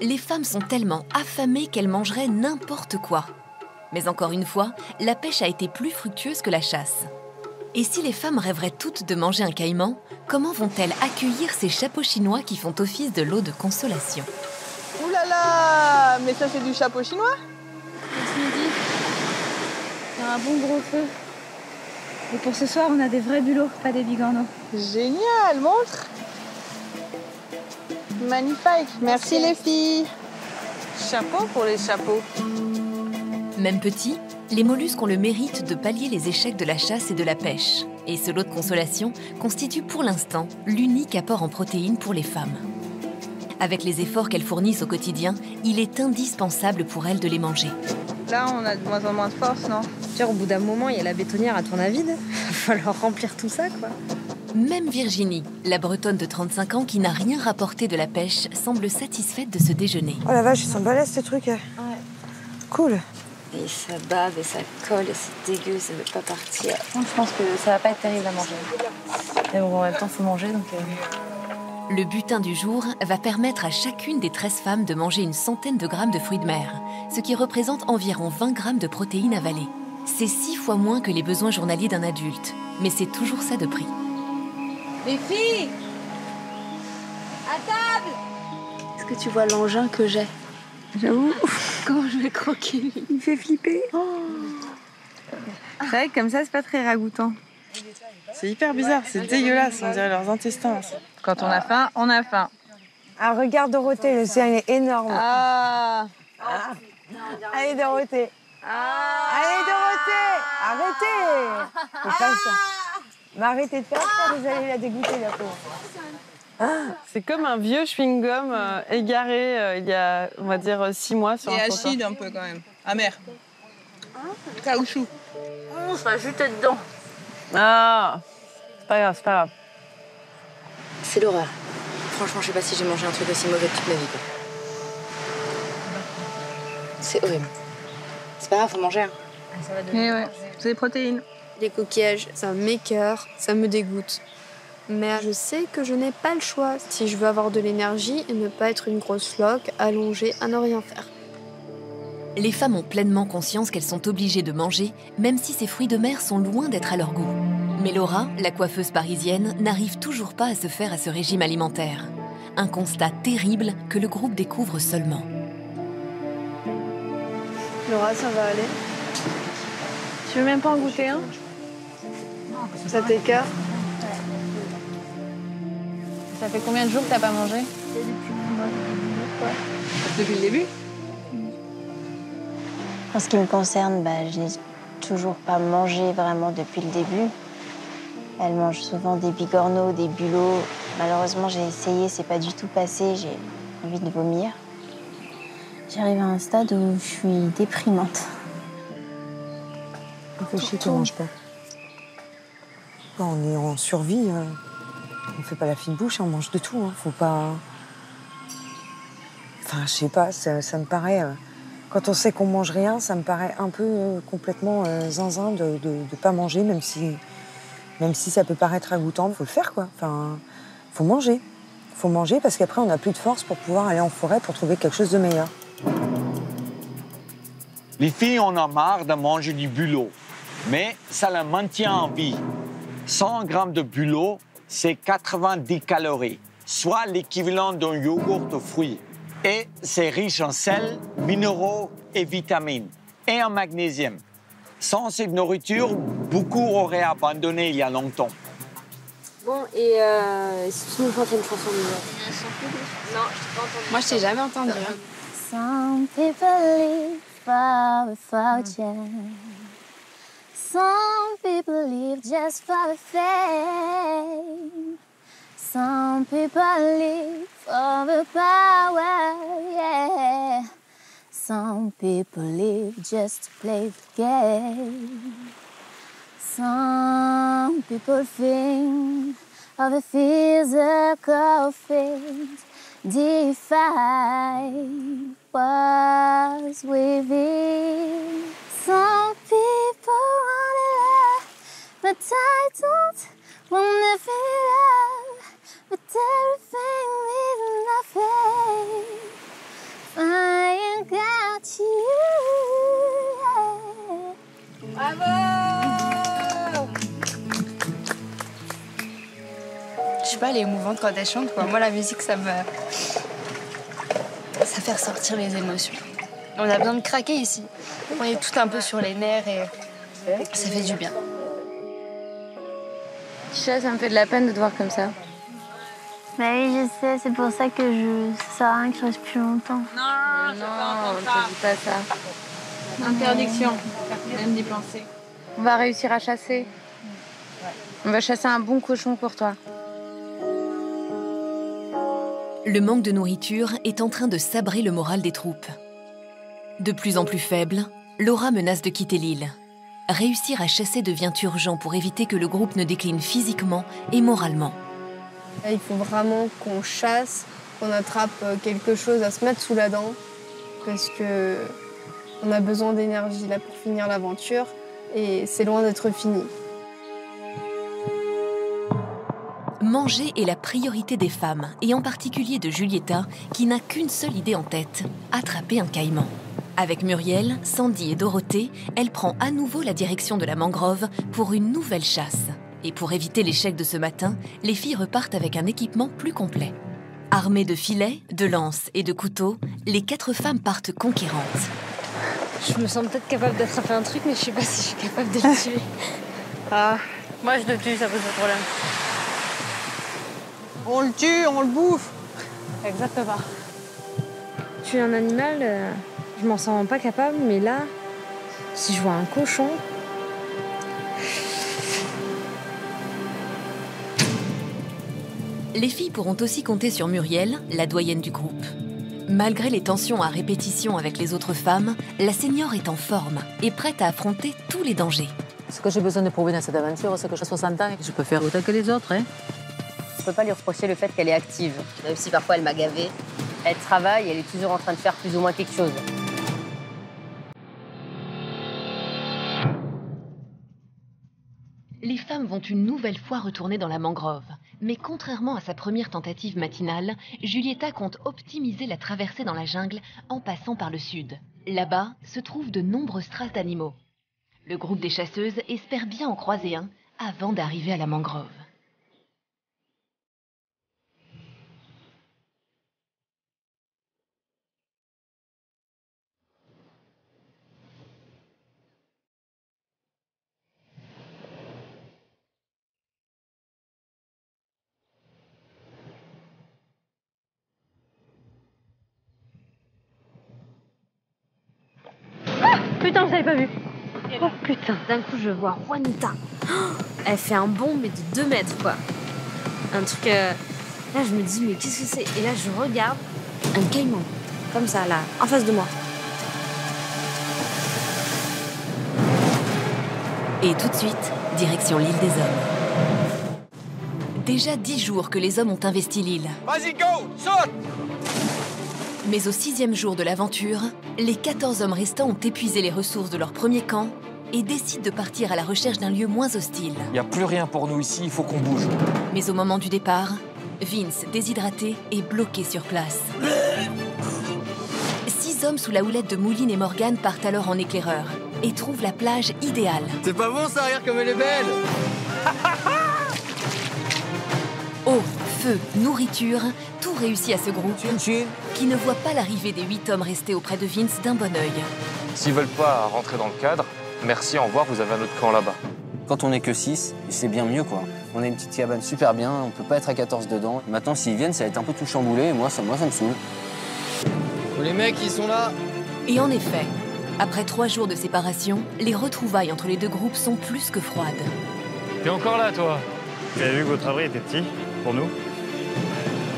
Les femmes sont tellement affamées qu'elles mangeraient n'importe quoi. Mais encore une fois, la pêche a été plus fructueuse que la chasse. Et si les femmes rêveraient toutes de manger un caïman, comment vont-elles accueillir ces chapeaux chinois qui font office de lot de consolation? Ouh là là, mais ça c'est du chapeau chinois? C'est midi, il y a un bon gros feu. Et pour ce soir, on a des vrais bulots, pas des bigorneaux. Génial, montre. Magnifique, merci les filles. Chapeau pour les chapeaux. Même petits, les mollusques ont le mérite de pallier les échecs de la chasse et de la pêche. Et ce lot de consolation constitue pour l'instant l'unique apport en protéines pour les femmes. Avec les efforts qu'elles fournissent au quotidien, il est indispensable pour elles de les manger. Là, on a de moins en moins de force, non? Au bout d'un moment, il y a la bétonnière à tourner à vide. Il va falloir remplir tout ça, quoi. Même Virginie, la bretonne de 35 ans qui n'a rien rapporté de la pêche, semble satisfaite de ce déjeuner. Oh la vache, ils sont balèzes, ce truc. Ouais. Cool. Et ça bave et ça colle et c'est dégueu, ça veut pas partir. Je pense que ça va pas être terrible à manger. Mais bon, en même temps, faut manger, donc... Le butin du jour va permettre à chacune des 13 femmes de manger une centaine de grammes de fruits de mer, ce qui représente environ 20 grammes de protéines avalées. C'est 6 fois moins que les besoins journaliers d'un adulte, mais c'est toujours ça de prix. Les filles, à table! Est-ce que tu vois l'engin que j'ai? J'avoue, comment je vais croquer? Il me fait flipper. Oh. C'est vrai que comme ça, c'est pas très ragoûtant. C'est hyper bizarre, c'est dégueulasse, on dirait leurs intestins. Quand on a faim, on a faim. Ah, regarde Dorothée, le ciel est énorme. Ah. Ah. Allez, Dorothée. Ah. Allez, Dorothée, arrêtez! Faut pas ça. Mais arrêtez de faire ça, vous allez la dégoûter, la peau. C'est comme un vieux chewing-gum égaré il y a, on va dire, 6 mois sur un trottoir. Et acide un peu, quand même. Amer. Caoutchouc. Ça a juté dedans. Ah, c'est pas grave, c'est pas grave. C'est l'horreur. Franchement, je sais pas si j'ai mangé un truc aussi mauvais toute ma vie. C'est horrible. C'est pas grave, faut manger. Mais ouais, c'est des protéines. Les coquillages, ça m'écoeure, ça me dégoûte. Mais je sais que je n'ai pas le choix si je veux avoir de l'énergie et ne pas être une grosse floque, allongée, à ne rien faire. Les femmes ont pleinement conscience qu'elles sont obligées de manger, même si ces fruits de mer sont loin d'être à leur goût. Mais Laura, la coiffeuse parisienne, n'arrive toujours pas à se faire à ce régime alimentaire. Un constat terrible que le groupe découvre seulement. Laura, ça va aller. Tu veux même pas en goûter un? Ça t'écoeure? Ça fait combien de jours que t'as pas mangé? Depuis le début. En ce qui me concerne, je n'ai toujours pas mangé vraiment depuis le début. Elle mange souvent des bigorneaux, des bulots. Malheureusement, j'ai essayé, c'est pas du tout passé. J'ai envie de vomir. J'arrive à un stade où je suis déprimante. On fait chier qu'on mange pas. On est en survie. On fait pas la fine bouche, on mange de tout. Faut pas... Enfin, je sais pas, ça me paraît... Quand on sait qu'on mange rien, ça me paraît un peu complètement zinzin de pas manger, même si ça peut paraître ragoûtant. Faut le faire, quoi. Enfin, faut manger. Faut manger parce qu'après, on n'a plus de force pour pouvoir aller en forêt pour trouver quelque chose de meilleur. Les filles, on a marre de manger du bulot, mais ça la maintient en vie. 100 grammes de bulot, c'est 90 calories, soit l'équivalent d'un yogourt aux fruits. Et c'est riche en sel, minéraux et vitamines, et en magnésium. Sans cette nourriture, beaucoup auraient abandonné il y a longtemps. Bon, et si tu nous chantes une chanson de... Non, je t'ai pas entendu. Moi, je t'ai jamais entendu. Hein. Some people live far without you. Some people live just for the fame. Some people live for the power, yeah. Some people live just to play the game. Some people think of the physical things, define what's within. Some people wanna love, but I don't wanna feel love, but everything means nothing. I ain't got you. Yeah. Bravo! Je sais pas, elle est émouvante quand elle chante, quoi. Moi, la musique, ça me... ça fait ressortir les émotions. On a besoin de craquer ici. On est tout un peu sur les nerfs et ça fait du bien. Je sais, ça me fait de la peine de te voir comme ça. Bah oui, je sais, c'est pour ça que ça sert à rien que je reste plus longtemps. Non, non, pas ça. Interdiction, même d'y penser. On va réussir à chasser. On va chasser un bon cochon pour toi. Le manque de nourriture est en train de sabrer le moral des troupes. De plus en plus faible, Laura menace de quitter l'île. Réussir à chasser devient urgent pour éviter que le groupe ne décline physiquement et moralement. Il faut vraiment qu'on chasse, qu'on attrape quelque chose à se mettre sous la dent, parce que on a besoin d'énergie là pour finir l'aventure et c'est loin d'être fini. Manger est la priorité des femmes, et en particulier de Julieta, qui n'a qu'une seule idée en tête, attraper un caïman. Avec Muriel, Sandy et Dorothée, elle prend à nouveau la direction de la mangrove pour une nouvelle chasse. Et pour éviter l'échec de ce matin, les filles repartent avec un équipement plus complet. Armées de filets, de lances et de couteaux, les 4 femmes partent conquérantes. Je me sens peut-être capable d'attraper un truc, mais je sais pas si je suis capable de le tuer. Ah, moi je le tue, ça pose pas de problème. On le tue, on le bouffe. Exactement. Tuer un animal, je m'en sens pas capable, mais là, si je vois un cochon... Les filles pourront aussi compter sur Muriel, la doyenne du groupe. Malgré les tensions à répétition avec les autres femmes, la senior est en forme et prête à affronter tous les dangers. Ce que j'ai besoin de prouver dans cette aventure, c'est que j'ai 60 ans et que je peux faire autant que les autres, hein. Je peux pas lui reprocher le fait qu'elle est active. Même si parfois elle m'a gavée, elle travaille, elle est toujours en train de faire plus ou moins quelque chose. Les femmes vont une nouvelle fois retourner dans la mangrove. Mais contrairement à sa première tentative matinale, Julieta compte optimiser la traversée dans la jungle en passant par le sud. Là-bas se trouvent de nombreuses traces d'animaux. Le groupe des chasseuses espère bien en croiser un avant d'arriver à la mangrove. Putain, je l'avais pas vu. Oh putain. D'un coup, je vois Juanita. Oh, elle fait un bond, mais de 2 mètres, quoi. Un truc... Là, je me dis, mais qu'est-ce que c'est? Et là, je regarde un caïman. Comme ça, là, en face de moi. Et tout de suite, direction l'île des hommes. Déjà 10 jours que les hommes ont investi l'île. Vas-y, go, saute! Mais au 6e jour de l'aventure, les 14 hommes restants ont épuisé les ressources de leur premier camp et décident de partir à la recherche d'un lieu moins hostile. Il n'y a plus rien pour nous ici, il faut qu'on bouge. Mais au moment du départ, Vince, déshydraté, est bloqué sur place. 6 hommes sous la houlette de Mouline et Morgane partent alors en éclaireur et trouvent la plage idéale. C'est pas bon ça, rire comme elle est belle. Feu, nourriture, tout réussit à ce groupe qui ne voit pas l'arrivée des 8 hommes restés auprès de Vince d'un bon œil. S'ils veulent pas rentrer dans le cadre, merci, au revoir, vous avez un autre camp là-bas. Quand on est que 6, c'est bien mieux quoi. On a une petite cabane super bien, on peut pas être à 14 dedans. Maintenant s'ils viennent, ça va être un peu tout chamboulé et moi ça me saoule. Les mecs, ils sont là. Et en effet, après 3 jours de séparation, les retrouvailles entre les deux groupes sont plus que froides. T'es encore là, toi? Vous avez vu que votre abri était petit, pour nous.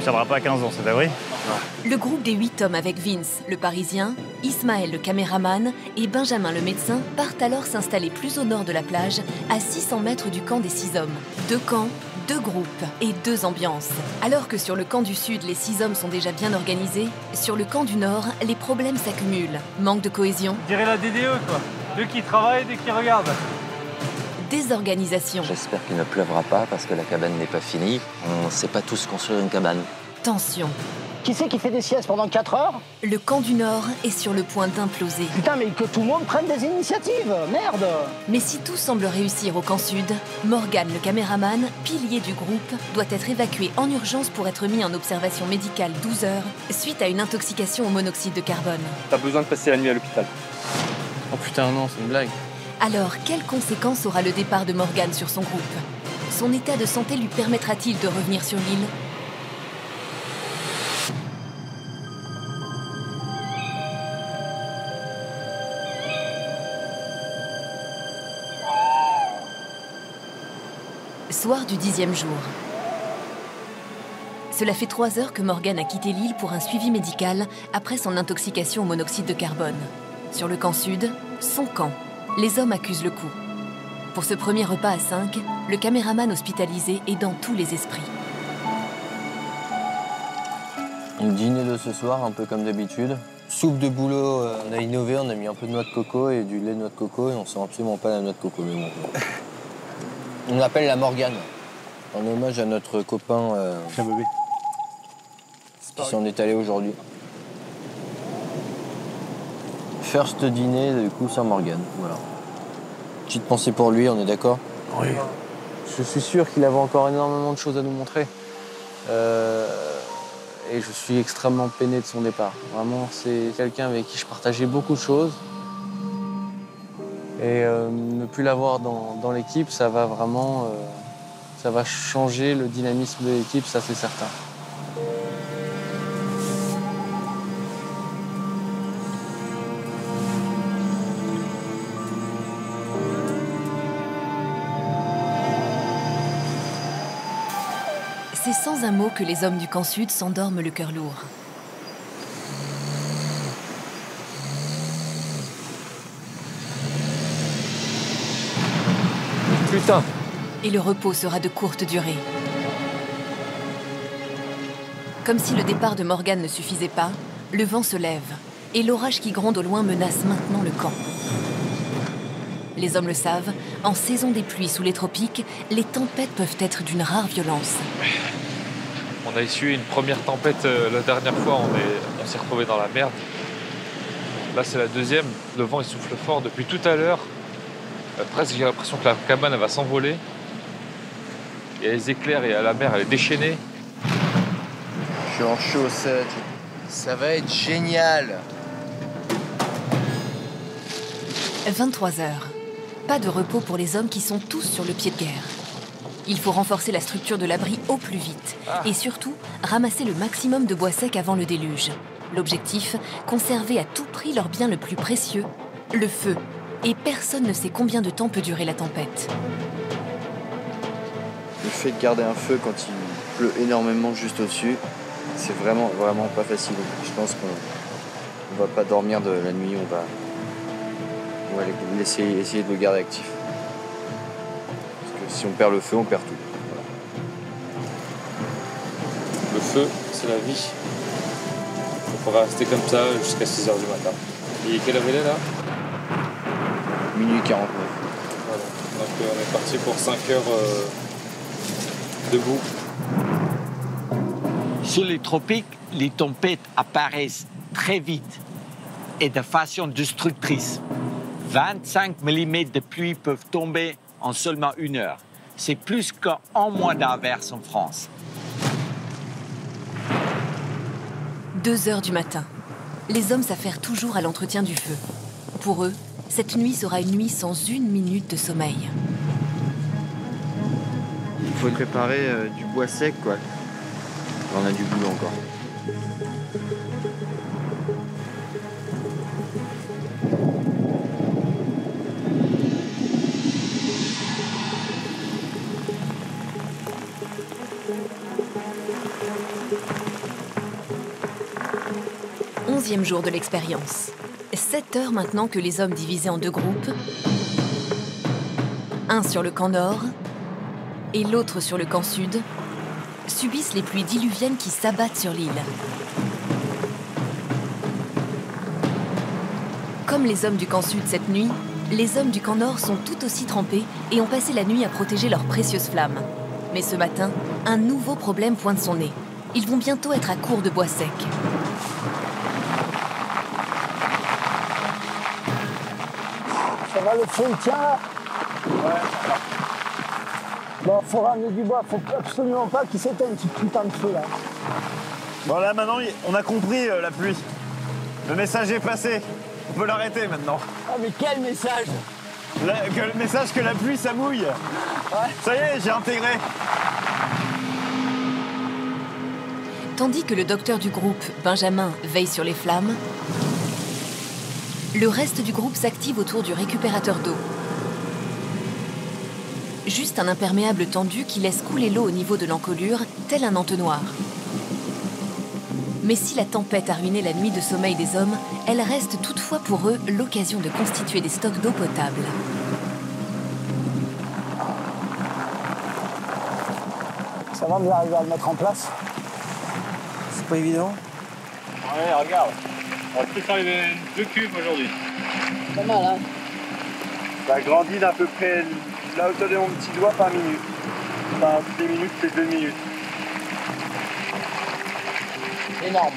Ça ne va pas à 15 ans, cet abri. Non. Le groupe des 8 hommes avec Vince, le Parisien, Ismaël, le caméraman, et Benjamin, le médecin, partent alors s'installer plus au nord de la plage, à 600 mètres du camp des 6 hommes. 2 camps, 2 groupes et 2 ambiances. Alors que sur le camp du Sud, les 6 hommes sont déjà bien organisés, sur le camp du Nord, les problèmes s'accumulent. Manque de cohésion. Je dirais la DDE, quoi. 2 qui travaillent, 2 qui regardent. Désorganisation. J'espère qu'il ne pleuvra pas parce que la cabane n'est pas finie. On ne sait pas tous construire une cabane. Tension. Qui c'est qui fait des siestes pendant 4 heures? Le camp du Nord est sur le point d'imploser. Putain, mais que tout le monde prenne des initiatives, merde! Mais si tout semble réussir au camp Sud, Morgan, le caméraman, pilier du groupe, doit être évacué en urgence pour être mis en observation médicale 12 heures suite à une intoxication au monoxyde de carbone. T'as besoin de passer la nuit à l'hôpital. Oh putain, non, c'est une blague. Alors, quelles conséquences aura le départ de Morgan sur son groupe? Son état de santé lui permettra-t-il de revenir sur l'île? Soir du 10e jour. Cela fait 3 heures que Morgan a quitté l'île pour un suivi médical après son intoxication au monoxyde de carbone. Sur le camp Sud, son camp, les hommes accusent le coup. Pour ce premier repas à 5, le caméraman hospitalisé est dans tous les esprits. Le dîner de ce soir, un peu comme d'habitude. Soupe de boulot, on a innové, on a mis un peu de noix de coco et du lait de noix de coco et on sent absolument pas la noix de coco, mais bon. On l'appelle la Morgane, en hommage à notre copain bébé. Qui s'en est allé aujourd'hui. First dîner, du coup, sans Morgane, voilà. Petite pensée pour lui, on est d'accord? Oui. Je suis sûr qu'il avait encore énormément de choses à nous montrer. Et je suis extrêmement peiné de son départ. Vraiment, c'est quelqu'un avec qui je partageais beaucoup de choses. Et ne plus l'avoir dans l'équipe, ça va vraiment ça va changer le dynamisme de l'équipe, ça c'est certain. C'est sans un mot que les hommes du camp Sud s'endorment le cœur lourd. Putain. Et le repos sera de courte durée. Comme si le départ de Morgan ne suffisait pas, le vent se lève et l'orage qui gronde au loin menace maintenant le camp. Les hommes le savent, en saison des pluies sous les tropiques, les tempêtes peuvent être d'une rare violence. On a essuyé une première tempête la dernière fois, on s'est retrouvé dans la merde. Là c'est la deuxième, le vent il souffle fort depuis tout à l'heure. Presque, j'ai l'impression que la cabane elle va s'envoler. Il y a les éclairs et à la mer, elle est déchaînée. Je suis en chaussettes. Ça va être génial. 23 h. Pas de repos pour les hommes qui sont tous sur le pied de guerre. Il faut renforcer la structure de l'abri au plus vite. Et surtout, ramasser le maximum de bois sec avant le déluge. L'objectif, conserver à tout prix leur bien le plus précieux, le feu. Et personne ne sait combien de temps peut durer la tempête. Le fait de garder un feu quand il pleut énormément juste au-dessus, c'est vraiment, vraiment pas facile. Je pense qu'on va pas dormir de la nuit, on va essayer de le garder actif. Parce que si on perd le feu, on perd tout. Voilà. Le feu, c'est la vie. On pourra rester comme ça jusqu'à 6 h du matin. Et quelle heure il est là ? Minuit 49. Voilà, donc on est parti pour 5 heures debout. Sur les tropiques, les tempêtes apparaissent très vite et de façon destructrice. 25 mm de pluie peuvent tomber en seulement 1 heure. C'est plus qu'un mois d'averse en France. 2 heures du matin. Les hommes s'affairent toujours à l'entretien du feu. Pour eux, cette nuit sera une nuit sans une minute de sommeil. Il faut préparer du bois sec, quoi. On a du boulot encore. Onzième jour de l'expérience. 7 heures maintenant que les hommes divisés en 2 groupes, un sur le camp nord et l'autre sur le camp sud, subissent les pluies diluviennes qui s'abattent sur l'île. Comme les hommes du camp sud cette nuit, les hommes du camp nord sont tout aussi trempés et ont passé la nuit à protéger leurs précieuses flammes. Mais ce matin, un nouveau problème pointe son nez. Ils vont bientôt être à court de bois sec. Ça va le feu, tiens? Ouais, ça va. Bon, faut ramener du bois, faut absolument pas qu'il s'éteigne ce putain de feu là. Bon là maintenant, on a compris la pluie. Le message est passé, on peut l'arrêter maintenant. Ah mais quel message? Le message que la pluie ça mouille. Ouais. Ça y est, j'ai intégré. Tandis que le docteur du groupe, Benjamin, veille sur les flammes, le reste du groupe s'active autour du récupérateur d'eau. Juste un imperméable tendu qui laisse couler l'eau au niveau de l'encolure, tel un entonnoir. Mais si la tempête a ruiné la nuit de sommeil des hommes, elle reste toutefois pour eux l'occasion de constituer des stocks d'eau potable. Ça va, vous arrivez à le mettre en place? C'est pas évident. Ouais, regarde. On va peut-être arriver à 2 cubes aujourd'hui. Pas mal, hein? Ça grandit d'à peu près la hauteur de mon petit doigt par minute. Enfin, toutes les minutes, c'est 2 minutes. Énorme.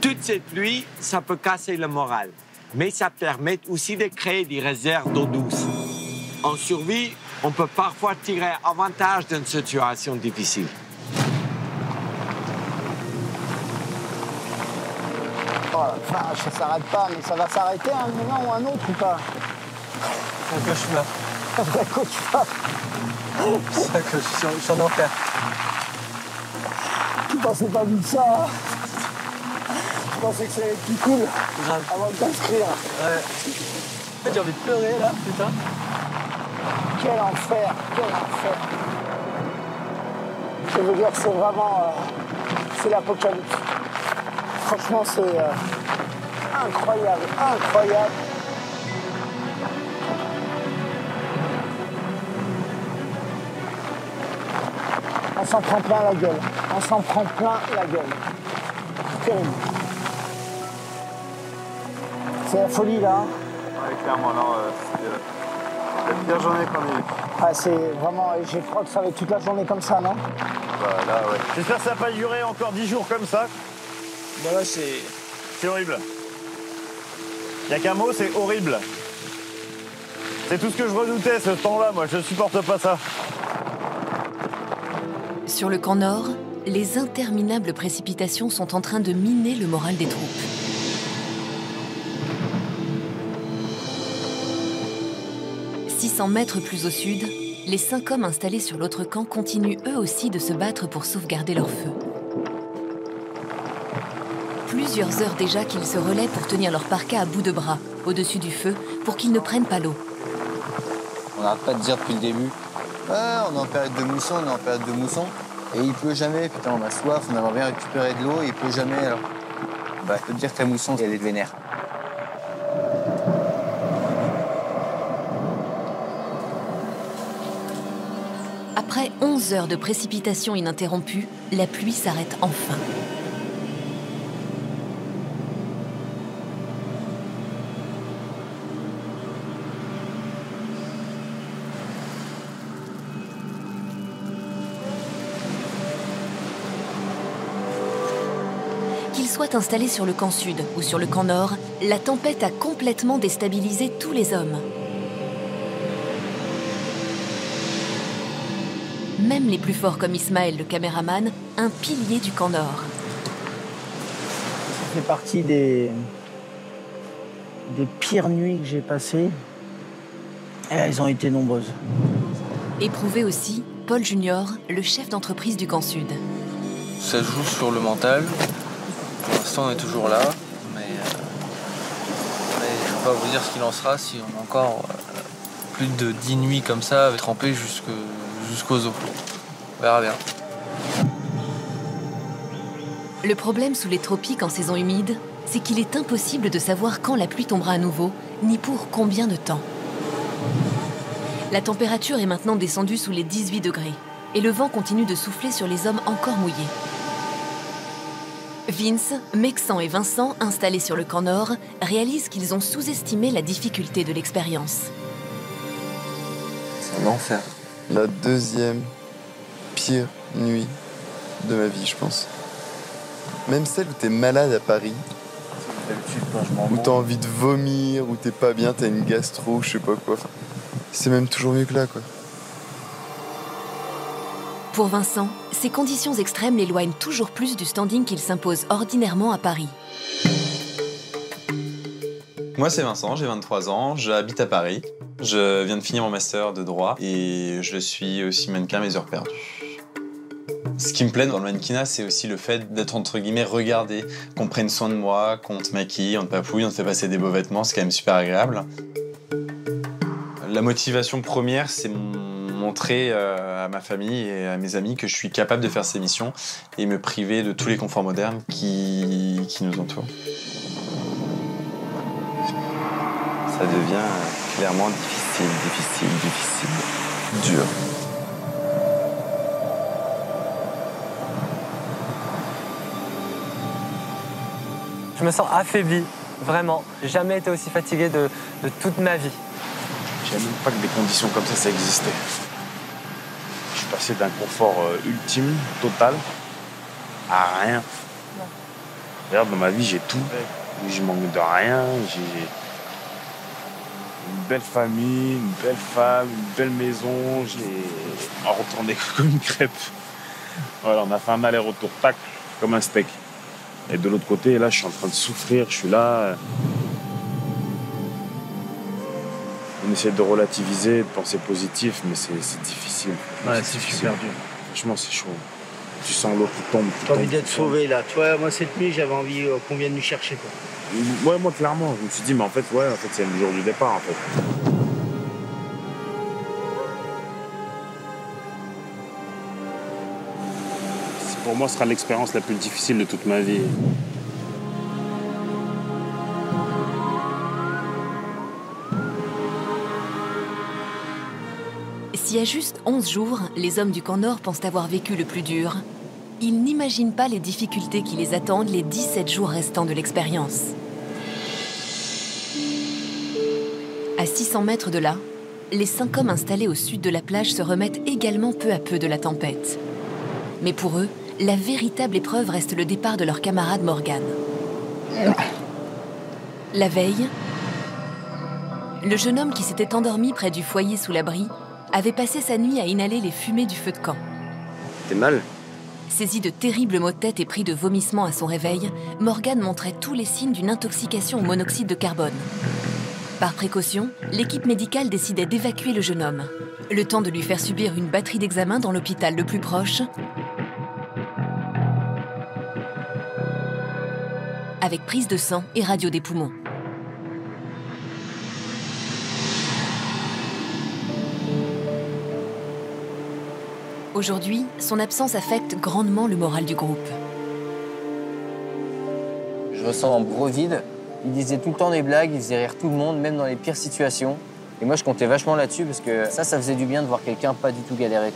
Toute cette pluie, ça peut casser le moral. Mais ça permet aussi de créer des réserves d'eau douce. En survie, on peut parfois tirer avantage d'une situation difficile. Oh la vache, ça s'arrête pas, mais ça va s'arrêter un moment ou un autre ou pas? C'est un cauchemar. C'est un cauchemar. C'est un cauchemar, je suis en enfer. Tu pensais pas vu ça, hein? Je pensais que ça allait être plus cool. Grave. Avant de t'inscrire. Ouais. En fait, j'ai envie de pleurer là, putain. Quel enfer, quel enfer. Je veux dire que c'est vraiment... c'est l'apocalypse. Franchement, c'est incroyable, incroyable. On s'en prend plein la gueule. On s'en prend plein la gueule. C'est terrible. C'est la folie, là. Hein? Ouais, clairement, non, c'est la pire journée qu'on ait eue. Ah, c'est vraiment... Je crois que ça va être toute la journée comme ça, non? Bah, là, ouais. J'espère que ça n'a pas duré encore 10 jours comme ça. Voilà, c'est horrible. Il n'y a qu'un mot, c'est horrible. C'est tout ce que je redoutais ce temps-là, moi, je supporte pas ça. Sur le camp nord, les interminables précipitations sont en train de miner le moral des troupes. « 600 mètres plus au sud, les 5 hommes installés sur l'autre camp continuent eux aussi de se battre pour sauvegarder leur feu. » Plusieurs heures déjà qu'ils se relaient pour tenir leur parka à bout de bras, au-dessus du feu, pour qu'ils ne prennent pas l'eau. On n'arrête pas de dire depuis le début, ah, on est en période de mousson, on est en période de mousson, et il pleut jamais, putain, on a soif, on aimerait bien récupérer de l'eau, et il pleut jamais, alors... Bah, je peux te dire que la mousson, elle est vénère. Après 11 heures de précipitations ininterrompues, la pluie s'arrête enfin. Soit installés sur le camp sud ou sur le camp nord, la tempête a complètement déstabilisé tous les hommes. même les plus forts comme Ismaël, le caméraman, un pilier du Camp Nord. Ça fait partie des pires nuits que j'ai passées. Et elles ont été nombreuses. Éprouvé aussi, Paul Junior, le chef d'entreprise du Camp Sud. Ça joue sur le mental. Pour l'instant, on est toujours là. Mais je ne peux pas vous dire ce qu'il en sera si on a encore plus de 10 nuits comme ça, trempées jusqu'aux os. On verra bien. Le problème sous les tropiques en saison humide, c'est qu'il est impossible de savoir quand la pluie tombera à nouveau, ni pour combien de temps. La température est maintenant descendue sous les 18 degrés et le vent continue de souffler sur les hommes encore mouillés. Vince, Mexan et Vincent, installés sur le Camp Nord, réalisent qu'ils ont sous-estimé la difficulté de l'expérience. C'est un enfer. La deuxième pire nuit de ma vie, je pense. Même celle où t'es malade à Paris, où t'as envie de vomir, où t'es pas bien, t'as une gastro, je sais pas quoi. C'est même toujours mieux que là, quoi. Pour Vincent, ces conditions extrêmes l'éloignent toujours plus du standing qu'il s'impose ordinairement à Paris. Moi, c'est Vincent, j'ai 23 ans, j'habite à Paris. Je viens de finir mon master de droit et je suis aussi mannequin mes heures perdues. Ce qui me plaît dans le mannequinat, c'est aussi le fait d'être entre guillemets regardé, qu'on prenne soin de moi, qu'on te maquille, on te papouille, on te fait passer des beaux vêtements, c'est quand même super agréable. La motivation première, c'est montrer à ma famille et à mes amis que je suis capable de faire ces missions et me priver de tous les conforts modernes qui nous entourent. Ça devient clairement difficile, dur. Je me sens affaibli, vraiment. J'ai jamais été aussi fatigué de toute ma vie. Je ne savais même pas que des conditions comme ça, ça existait. Je suis passé d'un confort ultime, total, à rien. D'ailleurs, dans ma vie, j'ai tout. Je manque de rien. J'ai une belle famille, une belle femme, une belle maison. On retournait comme une crêpe. Voilà, on a fait un aller-retour, tac, comme un steak. Et de l'autre côté, là, je suis en train de souffrir. Je suis là. On essaie de relativiser, de penser positif, mais c'est difficile. Ouais, c'est super dur. Franchement, c'est chaud. Tu sens l'eau qui tombe. T'as envie d'être sauvé, là. Tu vois, moi, cette nuit, j'avais envie qu'on vienne nous chercher, quoi. Ouais, moi, clairement. Je me suis dit, mais en fait, c'est le jour du départ, en fait. Pour moi, ce sera l'expérience la plus difficile de toute ma vie. S'il y a juste 11 jours, les hommes du Camp Nord pensent avoir vécu le plus dur. Ils n'imaginent pas les difficultés qui les attendent les 17 jours restants de l'expérience. À 600 mètres de là, les 5 hommes installés au sud de la plage se remettent également peu à peu de la tempête. Mais pour eux, la véritable épreuve reste le départ de leur camarade Morgan. La veille, le jeune homme qui s'était endormi près du foyer sous l'abri avait passé sa nuit à inhaler les fumées du feu de camp. T'es mal? Saisi de terribles maux de tête et pris de vomissements à son réveil, Morgan montrait tous les signes d'une intoxication au monoxyde de carbone. Par précaution, l'équipe médicale décidait d'évacuer le jeune homme. Le temps de lui faire subir une batterie d'examens dans l'hôpital le plus proche, avec prise de sang et radio des poumons. Aujourd'hui, son absence affecte grandement le moral du groupe. Je ressens un gros vide. Il disait tout le temps des blagues, il faisait rire tout le monde, même dans les pires situations. Et moi, je comptais vachement là-dessus parce que ça faisait du bien de voir quelqu'un pas du tout galérer.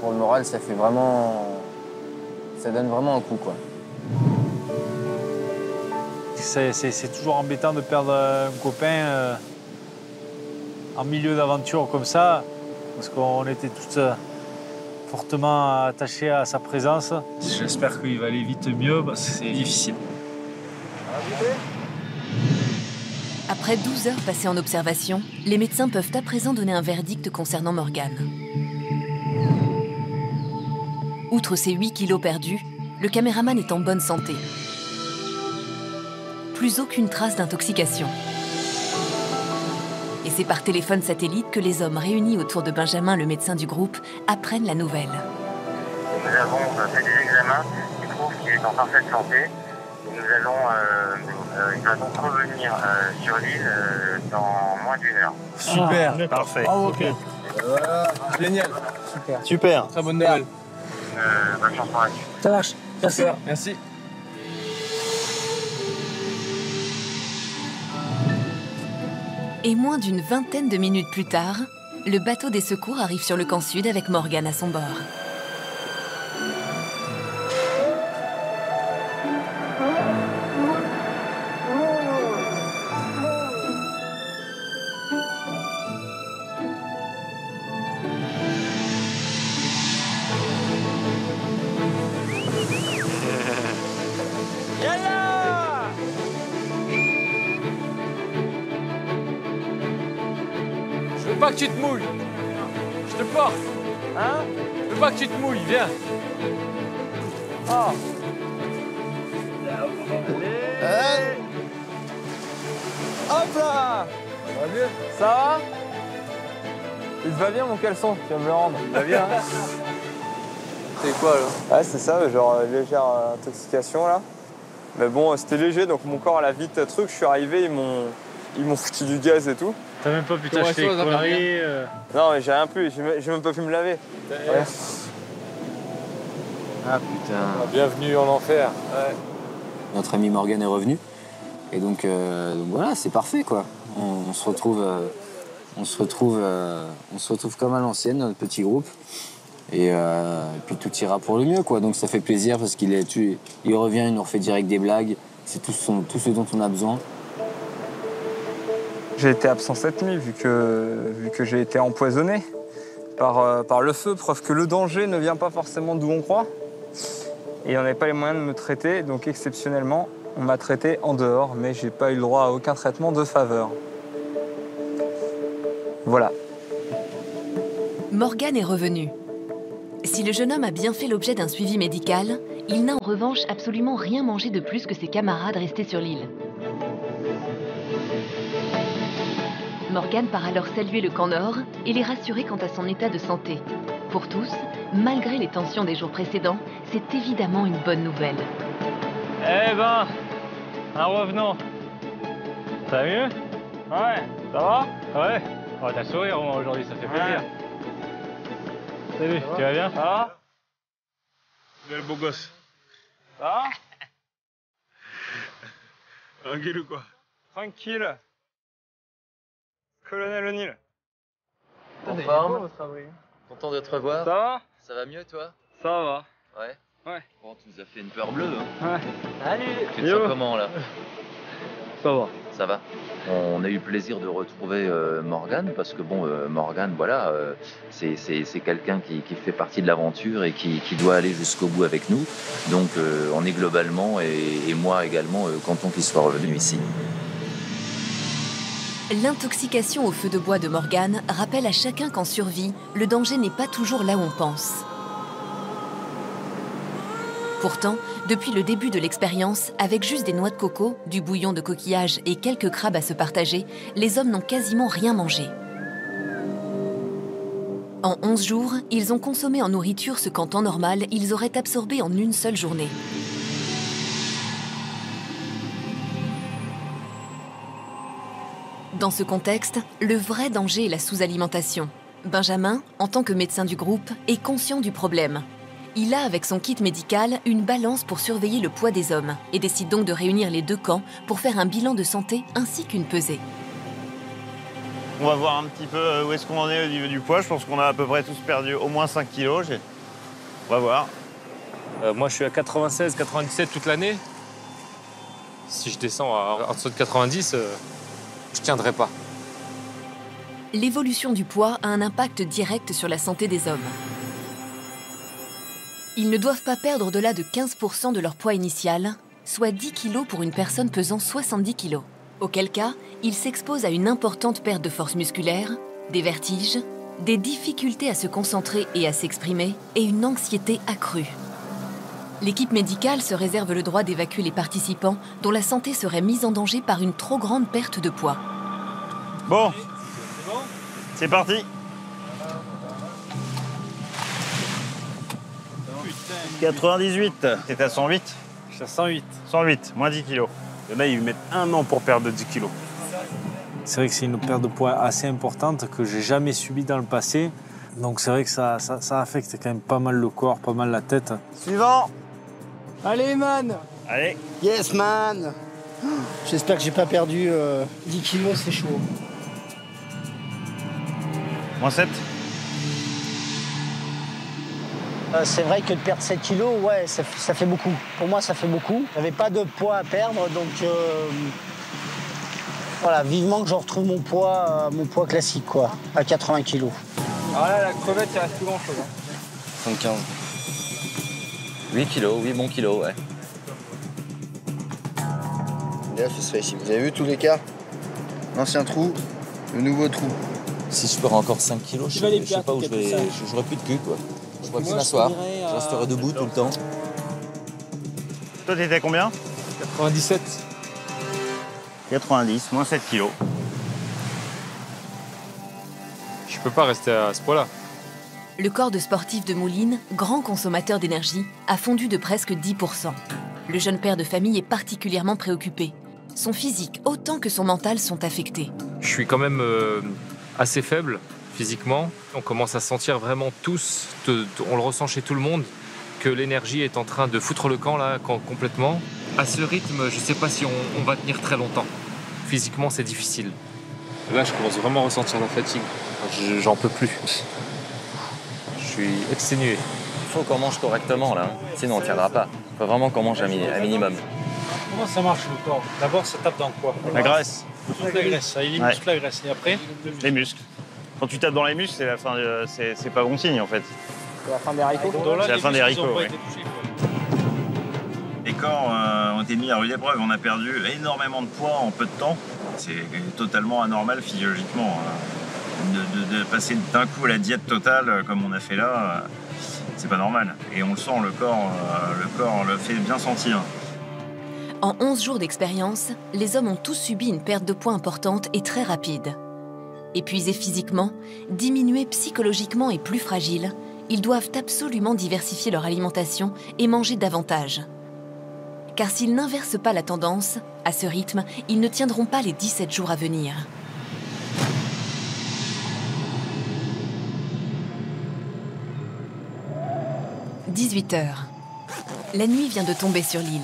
Pour le moral, ça fait vraiment... ça donne vraiment un coup, quoi. C'est toujours embêtant de perdre un copain en milieu d'aventure comme ça. Parce qu'on était tous fortement attachés à sa présence. J'espère qu'il va aller vite mieux, parce que c'est difficile. Après 12 heures passées en observation, les médecins peuvent à présent donner un verdict concernant Morgane. Outre ses 8 kilos perdus, le caméraman est en bonne santé. Plus aucune trace d'intoxication. Et c'est par téléphone satellite que les hommes réunis autour de Benjamin, le médecin du groupe, apprennent la nouvelle. Nous avons fait des examens qui prouvent qu'il est en parfaite santé. Il va donc revenir sur l'île dans moins d'une heure. Super, parfait. Oh, okay. Voilà. Génial. Super. Très bonne nouvelle. Bonne chance pour la suite. Ça marche. Merci. Merci. Et moins d'une vingtaine de minutes plus tard, le bateau des secours arrive sur le camp sud avec Morgane à son bord. Je veux pas que tu te mouilles. Je te porte. Hein? Je veux pas que tu te mouilles. Viens. Oh. Allez. Hop là. Ça va bien? Ça va? Il te va bien mon caleçon? Tu vas me le rendre. Il va bien. Hein? C'est quoi là? Ouais, c'est ça, genre légère intoxication là. Mais bon, c'était léger, donc mon corps l'a vite truc. Je suis arrivé, ils m'ont foutu du gaz et tout. T'as même pas pu t'acheter les conneries. Non, mais j'ai rien pu, j'ai même pas pu me laver. Ouais. Ah putain. Bienvenue en enfer. Ouais. Notre ami Morgan est revenu. Et donc voilà, c'est parfait quoi. On se retrouve comme à l'ancienne, notre petit groupe. Et puis tout ira pour le mieux quoi. Donc ça fait plaisir parce qu'il revient, il nous refait direct des blagues. C'est tout ce dont on a besoin. J'ai été absent cette nuit vu que j'ai été empoisonné par le feu, preuve que le danger ne vient pas forcément d'où on croit. Et on n'avait pas les moyens de me traiter, donc exceptionnellement, on m'a traité en dehors, mais j'ai pas eu le droit à aucun traitement de faveur. Voilà. Morgane est revenu. Si le jeune homme a bien fait l'objet d'un suivi médical, il n'a en revanche absolument rien mangé de plus que ses camarades restés sur l'île. Morgane part alors saluer le camp Nord et les rassurer quant à son état de santé. Pour tous, malgré les tensions des jours précédents, c'est évidemment une bonne nouvelle. Eh ben, un revenant. Ça va mieux? Ouais. Ça va? Ouais. Oh, t'as sourire aujourd'hui, ça fait plaisir. Ouais. Salut, tu vas bien? Ça va? Tu es le beau gosse. Ça va? Tranquille ou quoi? Tranquille. Colonel O'Neill. En forme. Content de te revoir. Ça va? Ça va mieux toi? Ça va. Ouais. Ouais. Bon, tu nous as fait une peur bleue. Hein. Ouais. Salut. Tu te sens comment là? Ça va. Ça va. On a eu plaisir de retrouver Morgane parce que bon, Morgane, voilà, c'est quelqu'un qui fait partie de l'aventure et qui doit aller jusqu'au bout avec nous. Donc, on est globalement et moi également content qu'il soit revenu ici. L'intoxication au feu de bois de Morgane rappelle à chacun qu'en survie, le danger n'est pas toujours là où on pense. Pourtant, depuis le début de l'expérience, avec juste des noix de coco, du bouillon de coquillages et quelques crabes à se partager, les hommes n'ont quasiment rien mangé. En 11 jours, ils ont consommé en nourriture ce qu'en temps normal, ils auraient absorbé en une seule journée. Dans ce contexte, le vrai danger est la sous-alimentation. Benjamin, en tant que médecin du groupe, est conscient du problème. Il a, avec son kit médical, une balance pour surveiller le poids des hommes et décide donc de réunir les deux camps pour faire un bilan de santé ainsi qu'une pesée. On va voir un petit peu où est-ce qu'on en est au niveau du poids. Je pense qu'on a à peu près tous perdu au moins 5 kilos. On va voir. Moi, je suis à 96, 97 toute l'année. Si je descends en dessous de 90... je tiendrai pas. L'évolution du poids a un impact direct sur la santé des hommes. Ils ne doivent pas perdre au-delà de 15% de leur poids initial, soit 10 kg pour une personne pesant 70 kg. Auquel cas, ils s'exposent à une importante perte de force musculaire, des vertiges, des difficultés à se concentrer et à s'exprimer, et une anxiété accrue. L'équipe médicale se réserve le droit d'évacuer les participants dont la santé serait mise en danger par une trop grande perte de poids. Bon, c'est parti. « 98, t'es à 108 ?»« Je suis à 108. »« 108, moins 10 kilos. » Il y en a, ils mettent un an pour perdre 10 kilos. C'est vrai que c'est une perte de poids assez importante que j'ai jamais subie dans le passé. Donc c'est vrai que ça affecte quand même pas mal le corps, pas mal la tête. Suivant. Allez, man. Allez. Yes, man. J'espère que j'ai pas perdu 10 kilos, c'est chaud. Moins 7. C'est vrai que de perdre 7 kilos, ouais, ça fait beaucoup. Pour moi, ça fait beaucoup. J'avais pas de poids à perdre, donc voilà, vivement que je retrouve mon poids classique, quoi, à 80 kilos. Ah là, la crevette, il reste plus grand-chose. Hein. 75. 8 kilos, 8 bons kilos, ouais. Là, ce serait ici. Vous avez vu tout l'écart? L'ancien trou, le nouveau trou. Si je perds encore 5 kilos, je sais pas où je vais. J'aurais plus de cul, quoi. Je pourrais plus m'asseoir, je resterai debout tout le temps. Toi, t'étais à combien? 97. 90, moins 7 kilos. Je peux pas rester à ce poids-là. Le corps de sportif de Moulines, grand consommateur d'énergie, a fondu de presque 10%. Le jeune père de famille est particulièrement préoccupé. Son physique autant que son mental sont affectés. Je suis quand même assez faible. Physiquement, on commence à sentir vraiment tous, on le ressent chez tout le monde, que l'énergie est en train de foutre le camp là, complètement. À ce rythme, je ne sais pas si on va tenir très longtemps. Physiquement, c'est difficile. Là, je commence vraiment à ressentir la fatigue. J'en peux plus. Je suis exténué. Il faut qu'on mange correctement là, hein. Sinon on ne tiendra pas. Il faut vraiment qu'on mange un minimum. Comment ça marche le corps? D'abord, ça tape dans quoi? La graisse. Toute la graisse, ça élimine toute la graisse. Et après? Les muscles. Quand tu tapes dans les muscles, c'est la fin, c'est pas bon signe en fait. C'est la fin des haricots. C'est la fin des haricots, oui. Les corps ont été mis à rude épreuve, on a perdu énormément de poids en peu de temps. C'est totalement anormal physiologiquement. De passer d'un coup à la diète totale comme on a fait là, c'est pas normal. Et on le sent, le corps le fait bien sentir. En 11 jours d'expérience, les hommes ont tous subi une perte de poids importante et très rapide. Épuisés physiquement, diminués psychologiquement et plus fragiles, ils doivent absolument diversifier leur alimentation et manger davantage. Car s'ils n'inversent pas la tendance, à ce rythme, ils ne tiendront pas les 17 jours à venir. « 18 h. La nuit vient de tomber sur l'île.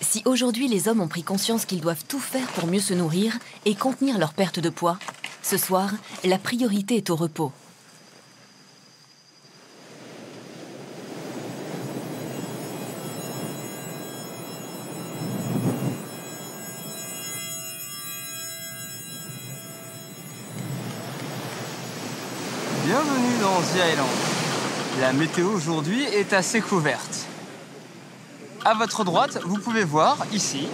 Si aujourd'hui les hommes ont pris conscience qu'ils doivent tout faire pour mieux se nourrir et contenir leur perte de poids, ce soir, la priorité est au repos. Bienvenue dans The Island. La météo aujourd'hui est assez couverte. À votre droite, vous pouvez voir, ici,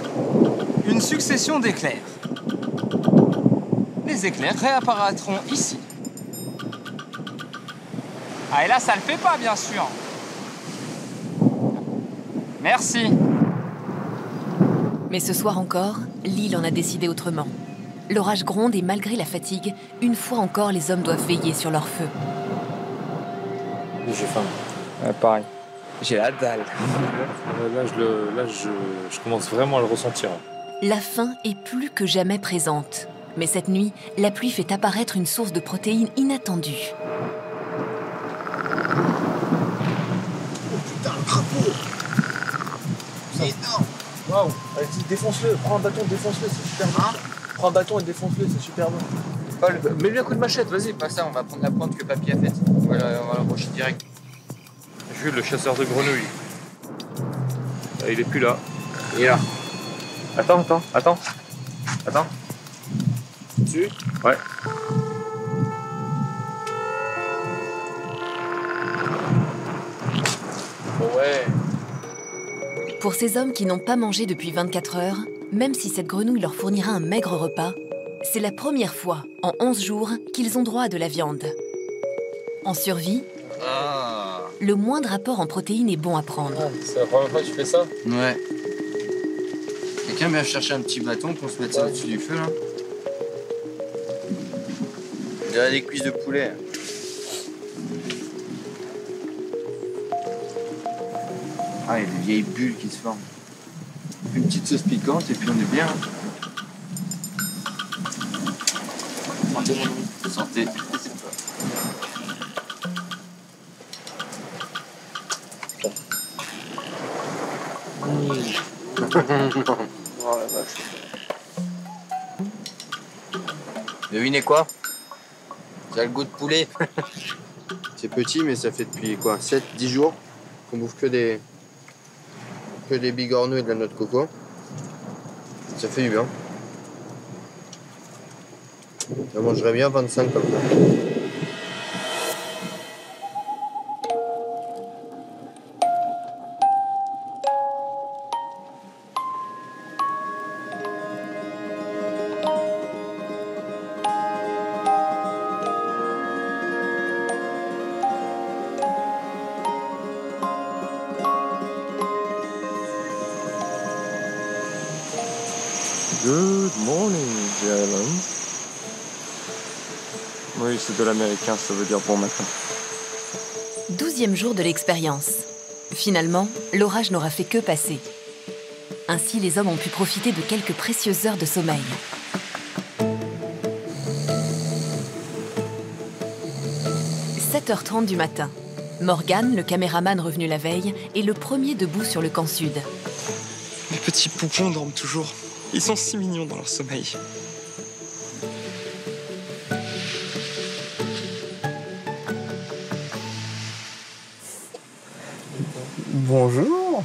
une succession d'éclairs. Les éclairs réapparaîtront ici. Ah, et là, ça le fait pas, bien sûr. Merci. Mais ce soir encore, l'île en a décidé autrement. L'orage gronde et malgré la fatigue, une fois encore, les hommes doivent veiller sur leur feu. J'ai faim. Ouais, pareil. J'ai la dalle. Là, je commence vraiment à le ressentir. La faim est plus que jamais présente. Mais cette nuit, la pluie fait apparaître une source de protéines inattendue. Oh putain, le crapaud! C'est énorme! Waouh! Allez-y, défonce-le! Prends un bâton, défonce-le, c'est super bon! Prends un bâton et défonce-le, c'est super bon! Paul, mets-lui un coup de machette, vas-y! Pas ça, on va prendre la pointe que papy a faite. Voilà, on va l'embrocher direct. Jules, le chasseur de grenouilles. Là, il est plus là. Il est là. Attends. Dessus. Ouais. Ouais. Pour ces hommes qui n'ont pas mangé depuis 24 heures, même si cette grenouille leur fournira un maigre repas, c'est la première fois en 11 jours qu'ils ont droit à de la viande. en survie, le moindre apport en protéines est bon à prendre. Ah, c'est la première fois que tu fais ça? Ouais. Quelqu'un vient chercher un petit bâton qu'on se mette ça au-dessus du feu, là. Il y a des cuisses de poulet. Ah, il y a des vieilles bulles qui se forment. Une petite sauce piquante et puis on est bien. Santé. Santé. Devinez quoi? Ça a le goût de poulet. C'est petit, mais ça fait depuis quoi, 7-10 jours qu'on bouffe que des bigorneaux et de la noix de coco. Ça fait du bien. Ça mangerait bien 25 comme ça. Oui, c'est de l'américain, ça veut dire bon matin. 12e jour de l'expérience. Finalement, l'orage n'aura fait que passer. Ainsi, les hommes ont pu profiter de quelques précieuses heures de sommeil. « 7h30 du matin. Morgan, le caméraman revenu la veille, est le premier debout sur le camp sud. « Les petits poupons dorment toujours. Ils sont si mignons dans leur sommeil. » Bonjour.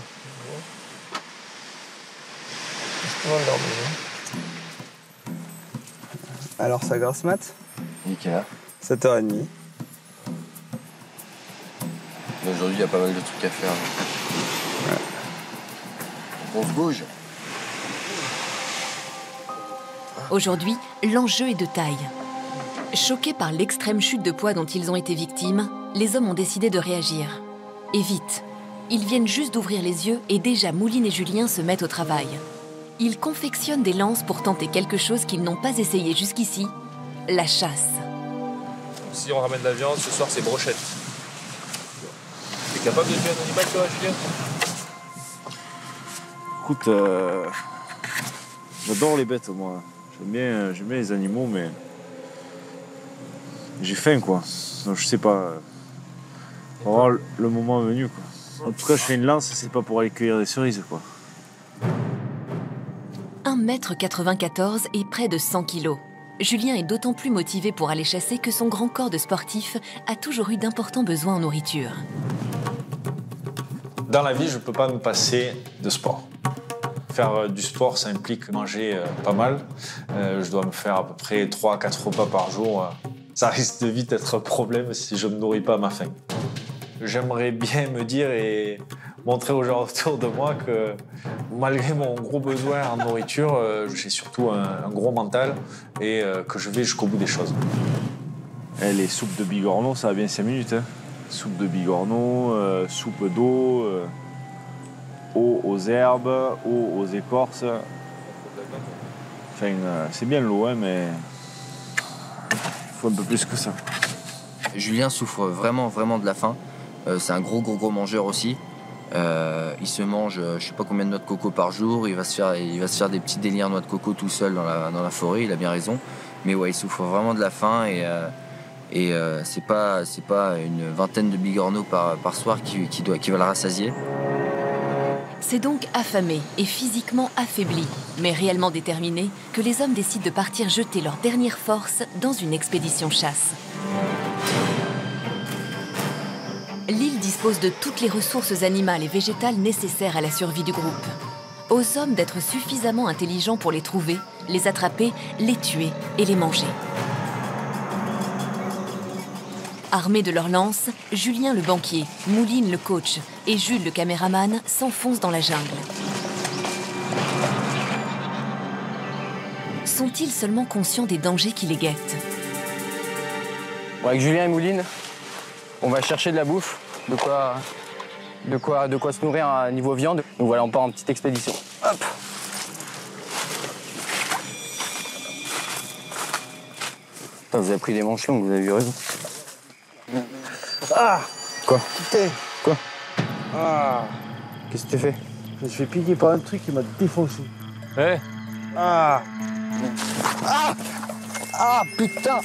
Alors ça grasse mat? Nickel. 7h30. Aujourd'hui, il y a pas mal de trucs à faire. Ouais. On se bouge. Aujourd'hui, l'enjeu est de taille. Choqués par l'extrême chute de poids dont ils ont été victimes, les hommes ont décidé de réagir. Et vite. Ils viennent juste d'ouvrir les yeux et déjà Mouline et Julien se mettent au travail. Ils confectionnent des lances pour tenter quelque chose qu'ils n'ont pas essayé jusqu'ici, la chasse. Si on ramène la viande, ce soir c'est brochette. T'es capable de tuer un animal toi, Julien? Écoute, j'adore les bêtes moi. J'aime bien les animaux, mais j'ai faim quoi. Donc je sais pas. On va voir le moment venu quoi. En tout cas, je fais une lance, c'est pas pour aller cueillir des cerises, quoi. 1m94 et près de 100 kilos. Julien est d'autant plus motivé pour aller chasser que son grand corps de sportif a toujours eu d'importants besoins en nourriture. Dans la vie, je peux pas me passer de sport. Faire du sport, ça implique manger pas mal. Je dois me faire à peu près 3-4 repas par jour. Ça risque de vite être un problème si je me nourris pas à ma faim. J'aimerais bien me dire et montrer aux gens autour de moi que malgré mon gros besoin en nourriture, j'ai surtout un gros mental et que je vais jusqu'au bout des choses. Eh, les soupes de bigorneau, ça va bien 5 minutes. Hein. Soupe de bigorneau, soupe d'eau, eau aux herbes, eau aux écorces. Enfin, c'est bien l'eau, hein, mais il faut un peu plus que ça. Julien souffre vraiment, vraiment de la faim. C'est un gros mangeur aussi. Il se mange je sais pas combien de noix de coco par jour. Il va se faire des petits délires noix de coco tout seul dans la forêt. Il a bien raison. Mais ouais, il souffre vraiment de la faim et c'est pas une vingtaine de bigorneaux par soir qui va le rassasier. C'est donc affamé et physiquement affaibli, mais réellement déterminé, que les hommes décident de partir jeter leur dernière force dans une expédition chasse. L'île dispose de toutes les ressources animales et végétales nécessaires à la survie du groupe. Aux hommes d'être suffisamment intelligents pour les trouver, les attraper, les tuer et les manger. Armés de leurs lances, Julien le banquier, Mouline le coach et Jules le caméraman s'enfoncent dans la jungle. Sont-ils seulement conscients des dangers qui les guettent? Bon, avec Julien et Mouline, On va chercher de la bouffe, de quoi se nourrir à niveau viande. Donc voilà, on part en petite expédition. Hop. Putain, vous avez pris des manches longues, vous avez eu raison. Ah. Quoi? Quoi? Ah. Qu'est-ce que t'es fait? Je me suis fait piquer par un truc qui m'a défoncé. Eh hey. Ah. Ah. Ah putain.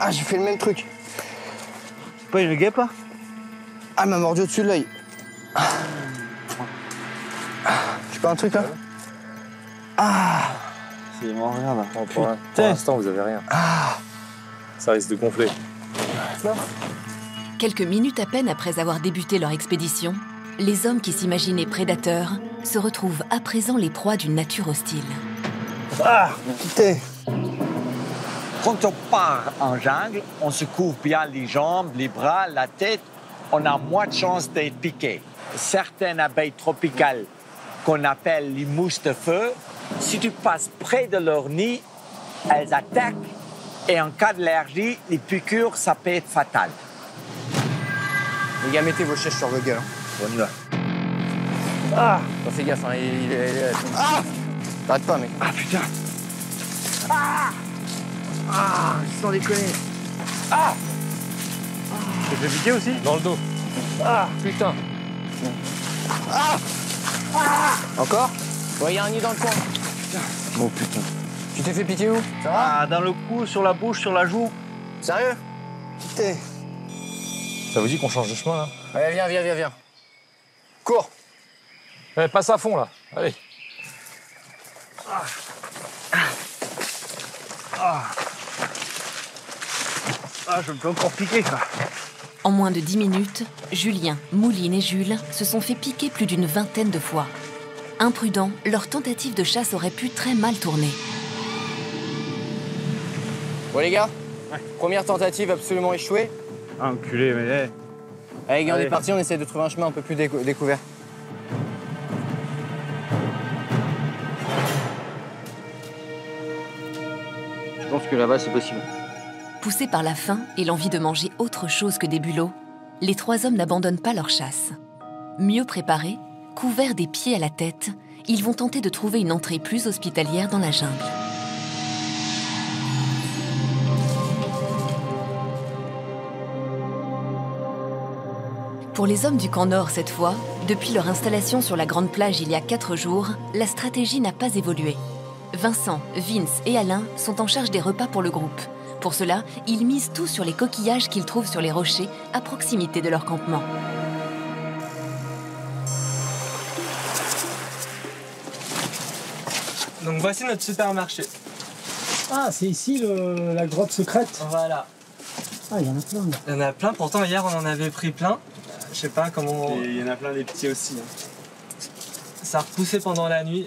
Ah, j'ai fait le même truc. C'est pas une guêpe? Ah, elle m'a mordu au-dessus de l'œil. J'ai pas un truc là? Ah. C'est mort, regarde. Pour l'instant, vous avez rien. Ah. Ça risque de gonfler. Non. Quelques minutes à peine après avoir débuté leur expédition, les hommes qui s'imaginaient prédateurs se retrouvent à présent les proies d'une nature hostile. Ah, putain. Quand on part en jungle, on se couvre bien les jambes, les bras, la tête. On a moins de chances d'être piqué. Certaines abeilles tropicales, qu'on appelle les mousses de feu, si tu passes près de leur nid, elles attaquent. Et en cas d'allergie, les piqûres, ça peut être fatal. Les gars, mettez vos chaises sur vos gueules. On y va. Ah. Bon, fais gaffe, hein, ah. T'arrêtes pas, mec. Ah, putain. Ah. Ah, sans déconner. Ah. Tu te fais piquer aussi? Dans le dos. Ah. Putain. Ah. Ah. Encore? Ouais, y'a un nid dans le coin. Putain. Oh, putain. Tu t'es fait piquer où? Ça va? Ah, dans le cou, sur la bouche, sur la joue. Sérieux? Putain. Ça vous dit qu'on change de chemin, là? Allez, viens. Cours. Allez, passe à fond, là. Allez. Ah. Ah. Ah, je me fais encore piquer, quoi. En moins de 10 minutes, Julien, Mouline et Jules se sont fait piquer plus d'une vingtaine de fois. Imprudents, leur tentative de chasse aurait pu très mal tourner. Bon, les gars, ouais. Première tentative absolument échouée. Ah, enculé, mais... Hey. Allez, gars, on est parti, on essaie de trouver un chemin un peu plus découvert. Je pense que là-bas, c'est possible. Poussés par la faim et l'envie de manger autre chose que des bulots, les 3 hommes n'abandonnent pas leur chasse. Mieux préparés, couverts des pieds à la tête, ils vont tenter de trouver une entrée plus hospitalière dans la jungle. Pour les hommes du camp Nord cette fois, depuis leur installation sur la grande plage il y a 4 jours, la stratégie n'a pas évolué. Vincent, Vince et Alain sont en charge des repas pour le groupe. Pour cela, ils misent tout sur les coquillages qu'ils trouvent sur les rochers à proximité de leur campement. Donc voici notre supermarché. Ah, c'est ici la grotte secrète. Voilà. Ah, il y en a plein. Il y en a plein, pourtant hier on en avait pris plein. Je sais pas comment... Il y en a plein des petits aussi. Hein. Ça a repoussé pendant la nuit.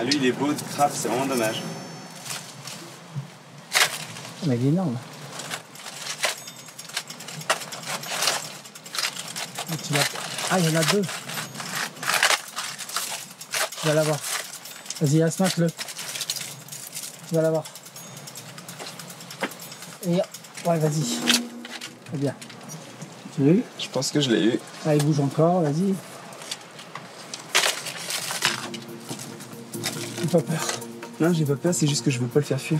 Ah, lui, il est beau de crabe, c'est vraiment dommage. Mais il est énorme. Ah, il y en a 2. Tu vas l'avoir. Vas-y, asmaque-le. Tu vas l'avoir. Et... Ouais, vas-y. Très bien. Tu l'as eu? Je pense que je l'ai eu. Ah, il bouge encore, vas-y. J'ai pas peur. Non, j'ai pas peur, c'est juste que je veux pas le faire fuir.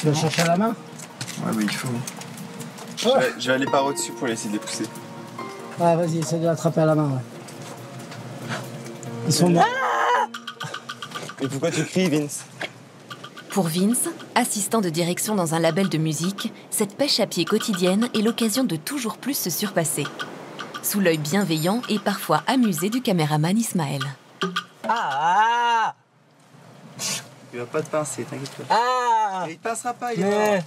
Tu vas chercher à la main? Ouais, mais il faut. Oh. Je vais aller par au-dessus pour essayer de les pousser. Ah, vas-y, essaie de l'attraper à la main, ouais. Ils sont morts. Ah. Et pourquoi tu cries, Vince? Pour Vince, assistant de direction dans un label de musique, cette pêche à pied quotidienne est l'occasion de toujours plus se surpasser. Sous l'œil bienveillant et parfois amusé du caméraman Ismaël. Ah, ah. Il va pas te pincer, t'inquiète pas. Ah. Il te pincera pas, il est mort.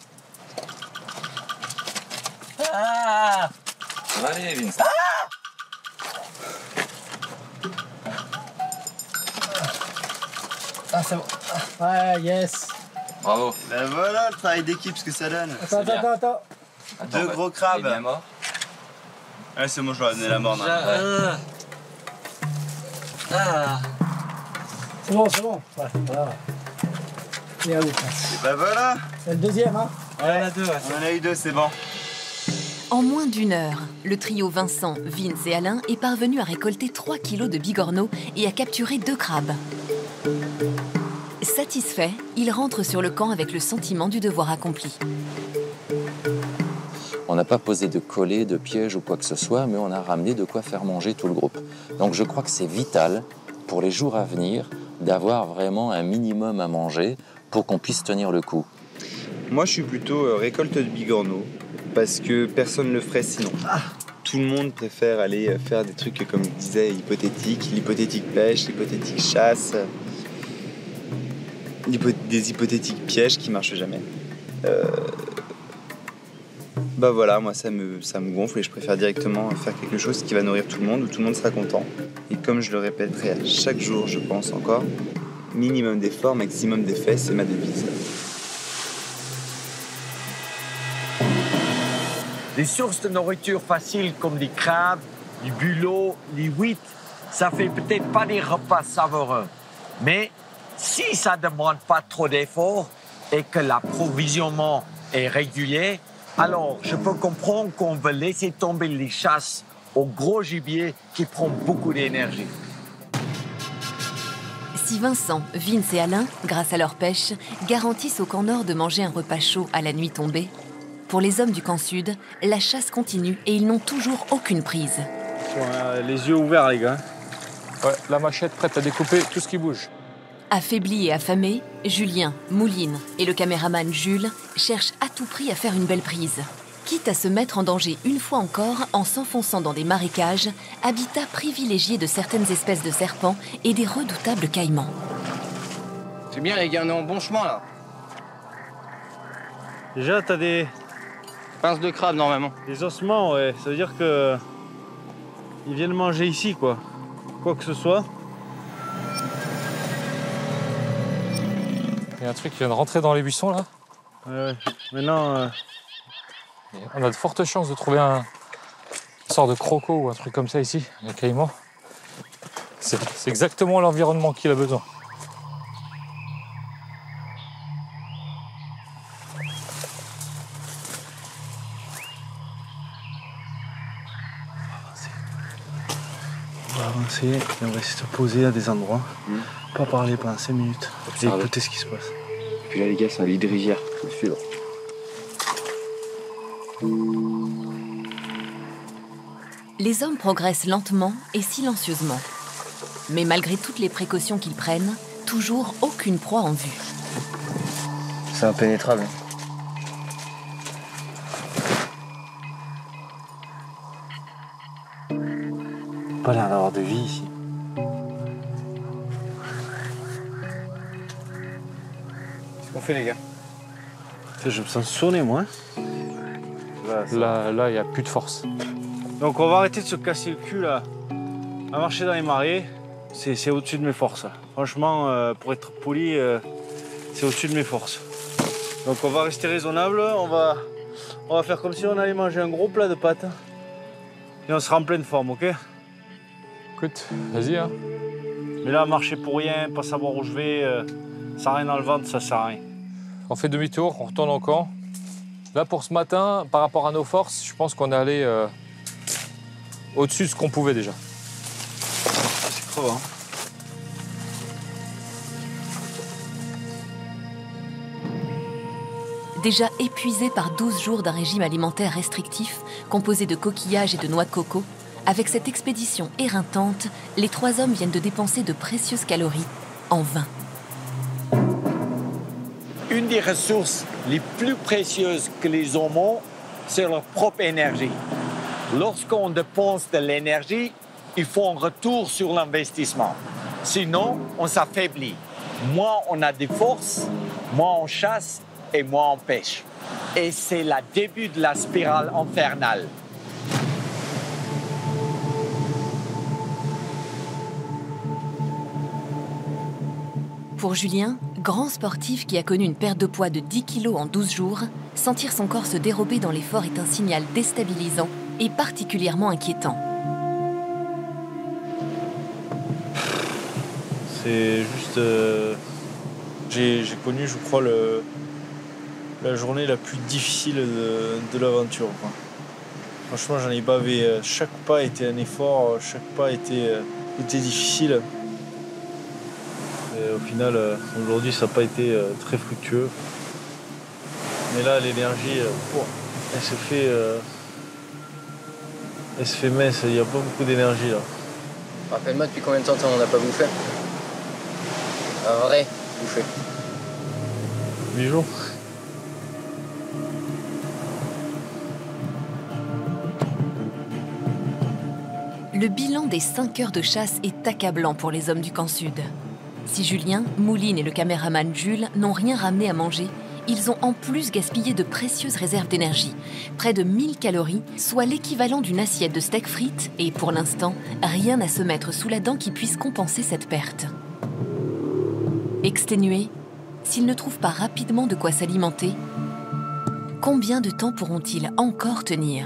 Ah. Allez, Vince. Ah. Ah, c'est bon. Ah, yes. Bravo. Ben voilà le travail d'équipe, ce que ça donne. Attends. 2 gros crabes. Ouais, c'est bon, je vais amener la mort. Déjà... Ouais. Ah. C'est bon, c'est bon. Ouais, voilà. Et à vous. Et bah voilà. C'est le deuxième, hein? Ouais, on en a deux. Ouais. On en a eu deux, c'est bon. En moins d'une heure, le trio Vincent, Vince et Alain est parvenu à récolter 3 kilos de bigorneaux et à capturer 2 crabes. Satisfait, il rentre sur le camp avec le sentiment du devoir accompli. On n'a pas posé de collet, de piège ou quoi que ce soit, mais on a ramené de quoi faire manger tout le groupe. Donc je crois que c'est vital pour les jours à venir d'avoir vraiment un minimum à manger pour qu'on puisse tenir le coup. Moi, je suis plutôt récolte de bigorneaux. Parce que personne ne le ferait sinon. Ah, tout le monde préfère aller faire des trucs, comme je disais, hypothétiques. L'hypothétique pêche, l'hypothétique chasse, des hypothétiques pièges qui marchent jamais. Bah voilà, moi ça me gonfle et je préfère directement faire quelque chose qui va nourrir tout le monde, où tout le monde sera content. Et comme je le répéterai à chaque jour, je pense encore, minimum d'efforts, maximum d'effets, c'est ma devise. Des sources de nourriture faciles comme les crabes, les bulots, les huîtres, ça fait peut-être pas des repas savoureux. Mais si ça demande pas trop d'efforts et que l'approvisionnement est régulier, alors je peux comprendre qu'on veut laisser tomber les chasses au gros gibier qui prend beaucoup d'énergie. Si Vincent, Vince et Alain, grâce à leur pêche, garantissent au camp nord de manger un repas chaud à la nuit tombée, pour les hommes du camp sud, la chasse continue et ils n'ont toujours aucune prise. Les yeux ouverts, les gars. Ouais, la machette prête à découper tout ce qui bouge. Affaiblis et affamés, Julien, Mouline et le caméraman Jules cherchent à tout prix à faire une belle prise. Quitte à se mettre en danger une fois encore en s'enfonçant dans des marécages, habitat privilégié de certaines espèces de serpents et des redoutables caïmans. C'est bien, les gars, on est en bon chemin, là. Déjà, t'as des... pinces de crabe, normalement. Des ossements, ouais. Ça veut dire que... ils viennent manger ici, quoi. Quoi que ce soit. Il y a un truc qui vient de rentrer dans les buissons, là. Ouais. Maintenant... on a de fortes chances de trouver une sorte de croco ou un truc comme ça, ici. Le caïman. C'est exactement l'environnement qu'il a besoin. On va essayer de se poser à des endroits, pas parler pendant 5 minutes, et écouter ce qui se passe. Et puis là, les gars, c'est un lit de rivière, c'est sûr. Les hommes progressent lentement et silencieusement. Mais malgré toutes les précautions qu'ils prennent, toujours aucune proie en vue. C'est impénétrable. Pas l'air d'avoir de vie ici. Qu'est-ce qu'on fait, les gars? Je me sens sonné, moi. Là, il n'y a plus de force. Donc on va arrêter de se casser le cul là, à marcher dans les marées. C'est au-dessus de mes forces. Là. Franchement, pour être poli, c'est au-dessus de mes forces. Donc on va rester raisonnable. On va faire comme si on allait manger un gros plat de pâtes. Et on sera en pleine forme, ok? Écoute, vas-y, hein. Mais là, marcher pour rien, pas savoir où je vais, ça n'a rien dans le ventre, ça sert à rien. On fait demi-tour, on retourne au camp. Là, pour ce matin, par rapport à nos forces, je pense qu'on est allé au-dessus de ce qu'on pouvait déjà. C'est crevant. Déjà épuisé par 12 jours d'un régime alimentaire restrictif, composé de coquillages et de noix de coco, avec cette expédition éreintante, les 3 hommes viennent de dépenser de précieuses calories en vain. Une des ressources les plus précieuses que les hommes ont, c'est leur propre énergie. Lorsqu'on dépense de l'énergie, il faut un retour sur l'investissement. Sinon, on s'affaiblit. Moins on a des forces, moins on chasse et moins on pêche. Et c'est le début de la spirale infernale. Pour Julien, grand sportif qui a connu une perte de poids de 10 kilos en 12 jours, sentir son corps se dérober dans l'effort est un signal déstabilisant et particulièrement inquiétant. C'est juste... j'ai connu, je crois, la journée la plus difficile de l'aventure, quoi. Franchement, j'en ai bavé. Chaque pas était un effort, chaque pas était difficile. Et au final, aujourd'hui, ça n'a pas été très fructueux. Mais là, l'énergie, elle se fait mince. Il n'y a pas beaucoup d'énergie, là. Rappelle-moi, depuis combien de temps on n'a pas bouffé? Un vrai bouffé. 8 jours. Le bilan des 5 heures de chasse est accablant pour les hommes du camp sud. Si Julien, Mouline et le caméraman Jules n'ont rien ramené à manger, ils ont en plus gaspillé de précieuses réserves d'énergie, près de 1000 calories, soit l'équivalent d'une assiette de steak frites, et pour l'instant, rien à se mettre sous la dent qui puisse compenser cette perte. Exténués, s'ils ne trouvent pas rapidement de quoi s'alimenter, combien de temps pourront-ils encore tenir ?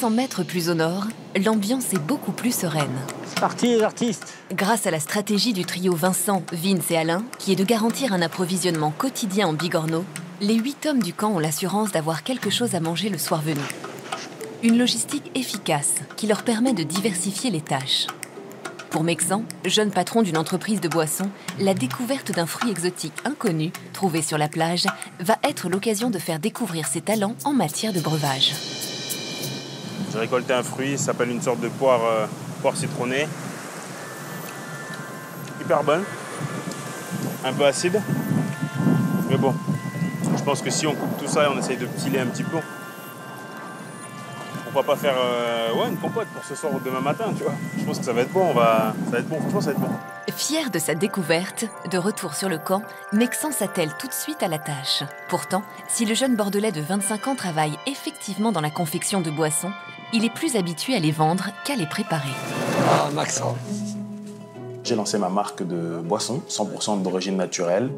100 mètres plus au nord, l'ambiance est beaucoup plus sereine. C'est parti les artistes! Grâce à la stratégie du trio Vincent, Vince et Alain, qui est de garantir un approvisionnement quotidien en bigorneau, les 8 hommes du camp ont l'assurance d'avoir quelque chose à manger le soir venu. Une logistique efficace qui leur permet de diversifier les tâches. Pour Mexan, jeune patron d'une entreprise de boissons, la découverte d'un fruit exotique inconnu, trouvé sur la plage, va être l'occasion de faire découvrir ses talents en matière de breuvage. J'ai récolté un fruit, ça s'appelle une sorte de poire citronnée. Hyper bonne, un peu acide, mais bon, je pense que si on coupe tout ça et on essaye de piler un petit peu, pourquoi pas faire une compote pour ce soir ou demain matin, tu vois. Je pense que ça va être bon, ça va être bon. Fier de sa découverte, de retour sur le camp, Mexan s'attelle tout de suite à la tâche. Pourtant, si le jeune Bordelais de 25 ans travaille effectivement dans la confection de boissons, il est plus habitué à les vendre qu'à les préparer. Ah, Mexan. J'ai lancé ma marque de boissons, 100% d'origine naturelle.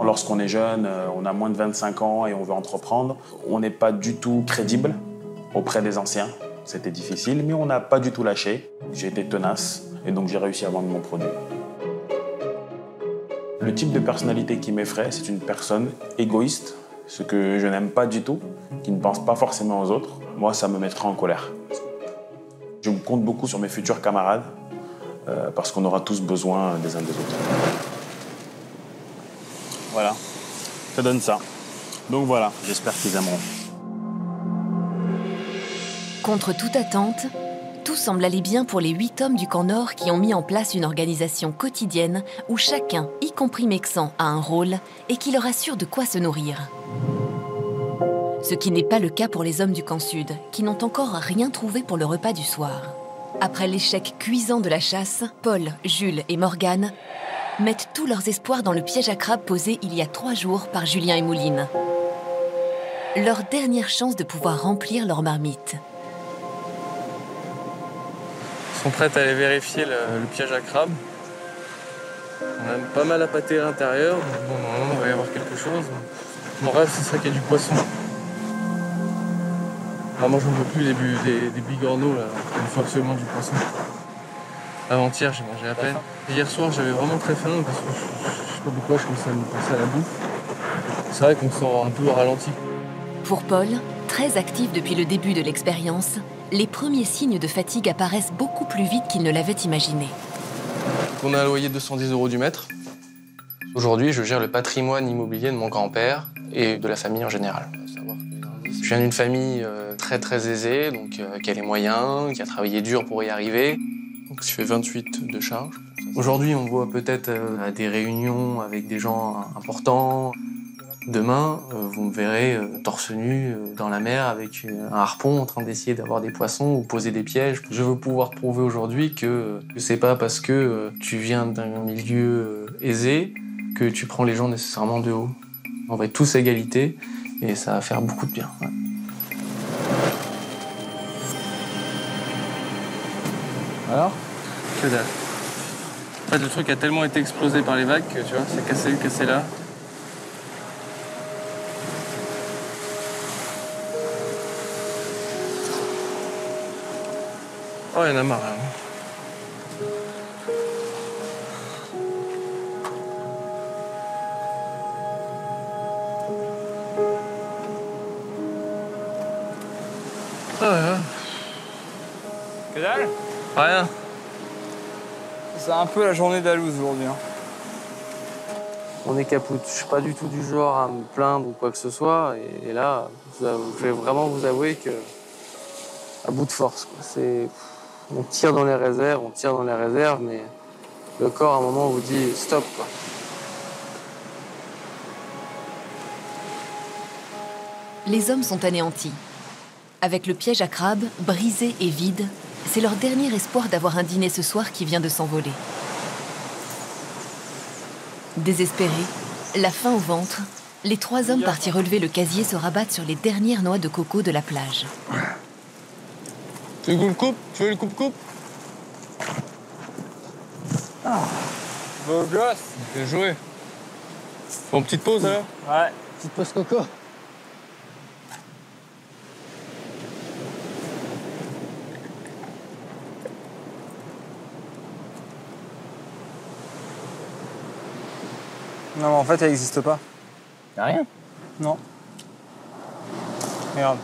Lorsqu'on est jeune, on a moins de 25 ans et on veut entreprendre, on n'est pas du tout crédible auprès des anciens. C'était difficile, mais on n'a pas du tout lâché. J'ai été tenace et donc j'ai réussi à vendre mon produit. Le type de personnalité qui m'effraie, c'est une personne égoïste, ce que je n'aime pas du tout, qui ne pense pas forcément aux autres. Moi, ça me mettra en colère. Je me compte beaucoup sur mes futurs camarades, parce qu'on aura tous besoin des uns des autres. Voilà, ça donne ça. Donc voilà, j'espère qu'ils aimeront. Contre toute attente, tout semble aller bien pour les 8 hommes du camp Nord qui ont mis en place une organisation quotidienne où chacun, y compris Mexan, a un rôle et qui leur assure de quoi se nourrir. Ce qui n'est pas le cas pour les hommes du camp Sud, qui n'ont encore rien trouvé pour le repas du soir. Après l'échec cuisant de la chasse, Paul, Jules et Morgane mettent tous leurs espoirs dans le piège à crabe posé il y a 3 jours par Julien et Mouline. Leur dernière chance de pouvoir remplir leur marmite. Sont prêtes à aller vérifier le piège à crabe. On a pas mal à pâter à l'intérieur, donc bon, normalement, il va y avoir quelque chose. Mon rêve, ce serait qu'il y ait du poisson. Vraiment, je ne veux plus des bigorneaux, là. Il faut absolument du poisson. Avant-hier, j'ai mangé à peine. Hier soir, j'avais vraiment très faim, parce que je sais pas pourquoi je commençais à me penser à la bouffe. C'est vrai qu'on se sent un peu ralenti. Pour Paul, très actif depuis le début de l'expérience, les premiers signes de fatigue apparaissent beaucoup plus vite qu'ils ne l'avaient imaginé. On a alloué 210 € du mètre. Aujourd'hui, je gère le patrimoine immobilier de mon grand-père et de la famille en général. Je viens d'une famille très très aisée, donc qui a les moyens, qui a travaillé dur pour y arriver. Donc je fais 28 de charge. Aujourd'hui, on voit peut-être des réunions avec des gens importants. Demain, vous me verrez torse nu dans la mer avec un harpon en train d'essayer d'avoir des poissons ou poser des pièges. Je veux pouvoir prouver aujourd'hui que c'est pas parce que tu viens d'un milieu aisé que tu prends les gens nécessairement de haut. On va être tous à égalité et ça va faire beaucoup de bien. Ouais. Alors ? Que dalle. En fait, le truc a tellement été explosé par les vagues que tu vois, c'est cassé là. Oh, il y en a marre, hein. Rien. C'est un peu la journée d'Alouz aujourd'hui. Hein. On est capoute. Je suis pas du tout du genre à me plaindre ou quoi que ce soit. Et là, je vais vraiment vous avouer que à bout de force. C'est, on tire dans les réserves, mais le corps à un moment vous dit stop. Quoi. Les hommes sont anéantis. Avec le piège à crabe, brisé et vide, c'est leur dernier espoir d'avoir un dîner ce soir qui vient de s'envoler. Désespérés, la faim au ventre, les trois hommes partis relever le casier se rabattent sur les dernières noix de coco de la plage. Tu veux le coupe? Tu veux le coupe-coupe? Ah. Beau gosse. Bien joué. Bon, petite pause alors? Ouais, petite pause coco. Non, mais en fait, elle n'existe pas. Y'a rien? Non. Regarde.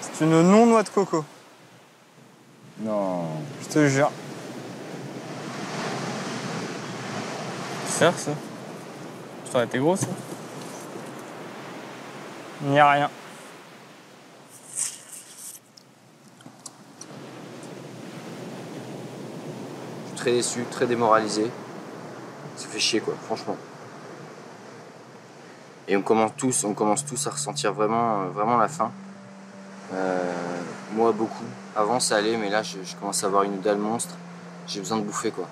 C'est une non-noix de coco. Non. Je te jure. C'est bizarre, ça. Ça aurait été gros, ça. Il n'y a rien. Très déçu, très démoralisé. Ça fait chier, quoi, franchement. Et on commence tous à ressentir vraiment la faim. Moi, beaucoup. Avant, ça allait, mais là, je commence à avoir une dalle monstre. J'ai besoin de bouffer, quoi.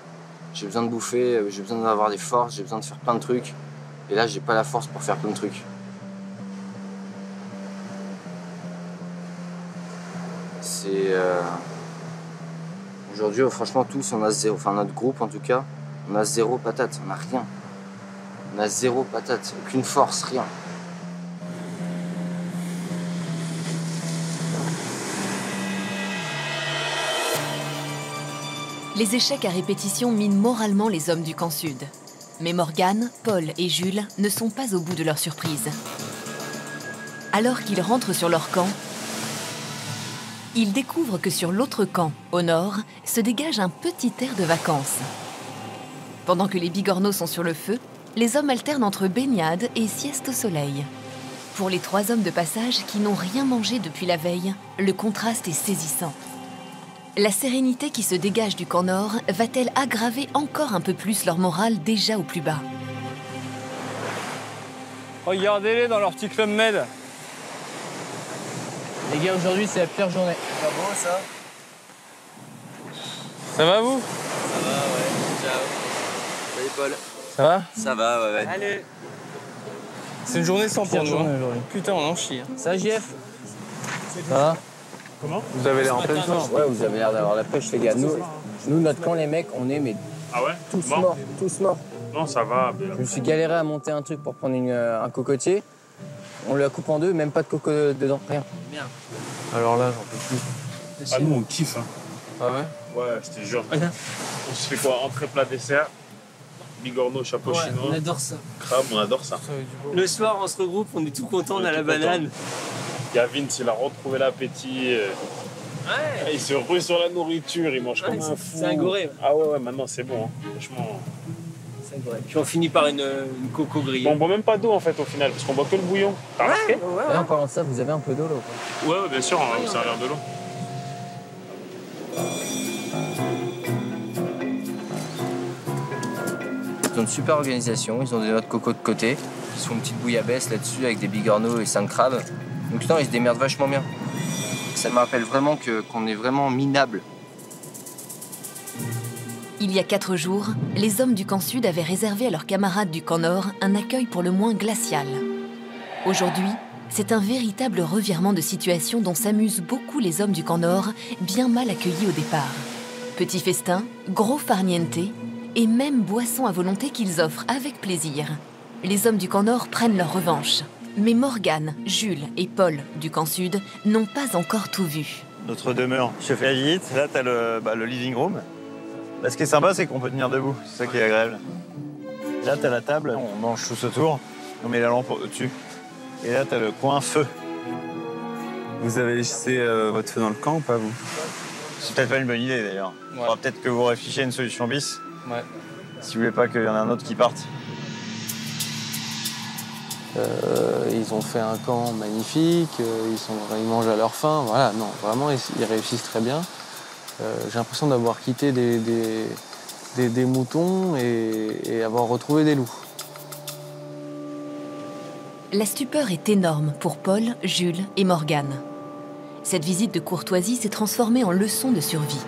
J'ai besoin de bouffer, j'ai besoin d'avoir des forces, j'ai besoin de faire plein de trucs. Et là, j'ai pas la force pour faire plein de trucs. C'est... Aujourd'hui, franchement, tous, on a zéro, enfin notre groupe en tout cas, on a zéro patate, on a rien. On a zéro patate, aucune force, rien. Les échecs à répétition minent moralement les hommes du camp sud. Mais Morgane, Paul et Jules ne sont pas au bout de leur surprise. Alors qu'ils rentrent sur leur camp, ils découvrent que sur l'autre camp, au nord, se dégage un petit air de vacances. Pendant que les bigorneaux sont sur le feu, les hommes alternent entre baignade et sieste au soleil. Pour les trois hommes de passage qui n'ont rien mangé depuis la veille, le contraste est saisissant. La sérénité qui se dégage du camp nord va-t-elle aggraver encore un peu plus leur morale déjà au plus bas? Regardez-les dans leur petit club med. Les gars, aujourd'hui, c'est la pire journée. C'est pas beau, ça? Ça va, vous? Ça va, ouais. Ciao. Salut, Paul. Ça va? Ça va, ouais. Allez. C'est une journée sans pour nous. Putain, on en chie. Hein. Ça, JF? Ça va? Comment? Vous avez l'air en pleine forme. Ouais, vous avez l'air d'avoir la pêche, les gars. Nous, notre camp, les mecs, on est, mais... Ah ouais? Tous bon. Morts, tous morts. Non, ça va. Je me suis galéré à monter un truc pour prendre un cocotier. On la coupe en deux, même pas de coco dedans, rien. Bien. Alors là, j'en peux plus. Ah nous, on kiffe, hein. Ah ouais? Ouais, je te jure. Okay. On se fait quoi? Entrée, plat, dessert, bigorneau, chapeau chinois. On adore ça. Crabe, on adore ça. Le soir, on se regroupe, on est tout content, on a la banane. Gavin, il a retrouvé l'appétit. Ouais. Il se rue sur la nourriture, il mange comme un fou. C'est un goré. Ah ouais, maintenant c'est bon, hein. Franchement. Ouais. Puis on finit par une coco grillée. Bon, on boit même pas d'eau en fait au final, parce qu'on boit que le bouillon. T'as remarqué? Ouais. En parlant de ça, vous avez un peu d'eau là ou pas? Ouais, bien sûr, on va vous servir de l'eau. Ils ont une super organisation, ils ont des noix de coco de côté, ils font une petite bouillabaisse là-dessus avec des bigorneaux et 5 crabes. Donc non, ils se démerdent vachement bien. Ça me rappelle vraiment qu'on est vraiment minables. Il y a 4 jours, les hommes du camp sud avaient réservé à leurs camarades du camp nord un accueil pour le moins glacial. Aujourd'hui, c'est un véritable revirement de situation dont s'amusent beaucoup les hommes du camp nord, bien mal accueillis au départ. Petits festins, gros farniente et même boissons à volonté qu'ils offrent avec plaisir. Les hommes du camp nord prennent leur revanche. Mais Morgane, Jules et Paul du camp sud n'ont pas encore tout vu. Notre demeure, je fais la visite, là t'as le living room. Là, ce qui est sympa, c'est qu'on peut tenir debout. C'est ça qui est agréable. Là, t'as la table, on mange tous autour. On met la lampe au-dessus. Et là, t'as le coin feu. Vous avez laissé votre feu dans le camp ou pas, vous? C'est peut-être pas une bonne idée, d'ailleurs. Il faudra peut-être que vous réfléchissiez à une solution bis. Ouais. Si vous voulez pas qu'il y en ait un autre qui parte. Ils ont fait un camp magnifique, ils mangent à leur faim, voilà, non, vraiment, ils réussissent très bien. J'ai l'impression d'avoir quitté des moutons et avoir retrouvé des loups. La stupeur est énorme pour Paul, Jules et Morgane. Cette visite de courtoisie s'est transformée en leçon de survie.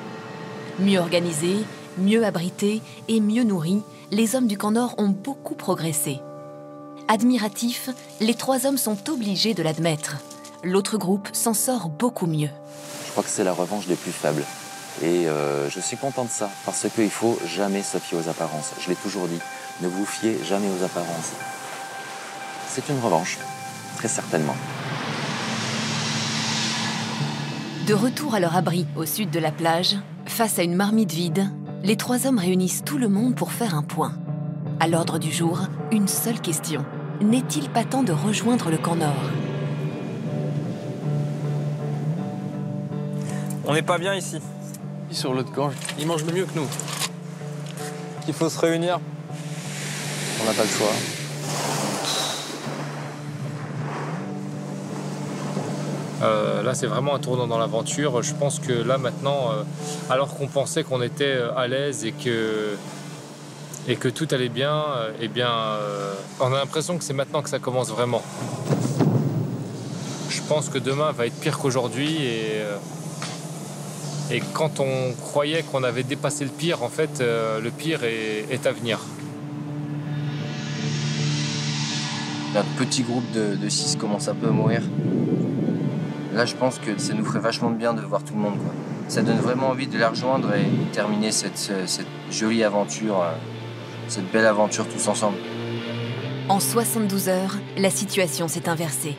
Mieux organisés, mieux abrités et mieux nourris, les hommes du camp Nord ont beaucoup progressé. Admiratifs, les trois hommes sont obligés de l'admettre. L'autre groupe s'en sort beaucoup mieux. Je crois que c'est la revanche des plus faibles. Et je suis content de ça, parce qu'il ne faut jamais se fier aux apparences. Je l'ai toujours dit, ne vous fiez jamais aux apparences. C'est une revanche, très certainement. De retour à leur abri, au sud de la plage, face à une marmite vide, les trois hommes réunissent tout le monde pour faire un point. À l'ordre du jour, une seule question. N'est-il pas temps de rejoindre le camp Nord? On n'est pas bien ici. Ils sont sur l'autre camp, ils mangent mieux que nous. Qu'il faut se réunir. On n'a pas le choix. Là, c'est vraiment un tournant dans l'aventure. Je pense que là, maintenant, alors qu'on pensait qu'on était à l'aise et que tout allait bien, eh bien, on a l'impression que c'est maintenant que ça commence vraiment. Je pense que demain va être pire qu'aujourd'hui et quand on croyait qu'on avait dépassé le pire, en fait, le pire est à venir. Notre petit groupe de 6 commence un peu à mourir. Là, je pense que ça nous ferait vachement de bien de voir tout le monde, quoi. Ça donne vraiment envie de la rejoindre et terminer cette jolie aventure. Cette belle aventure tous ensemble. En 72 heures, la situation s'est inversée.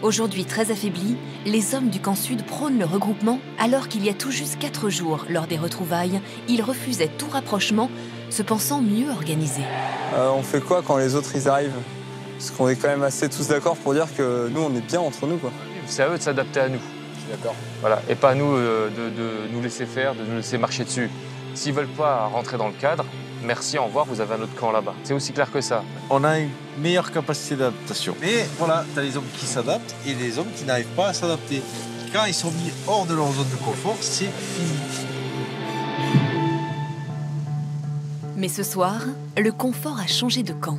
Aujourd'hui très affaiblis, les hommes du camp Sud prônent le regroupement alors qu'il y a tout juste 4 jours, lors des retrouvailles, ils refusaient tout rapprochement, se pensant mieux organisés. On fait quoi quand les autres ils arrivent? Parce qu'on est quand même assez tous d'accord pour dire que nous on est bien entre nous, quoi. C'est à eux de s'adapter à nous. Je suis d'accord. Voilà. Et pas à nous de nous laisser faire, de nous laisser marcher dessus. S'ils veulent pas rentrer dans le cadre, merci, au revoir, vous avez un autre camp là-bas. C'est aussi clair que ça. On a une meilleure capacité d'adaptation. Mais voilà, tu as les hommes qui s'adaptent et les hommes qui n'arrivent pas à s'adapter. Quand ils sont mis hors de leur zone de confort, c'est fini. Mais ce soir, le confort a changé de camp.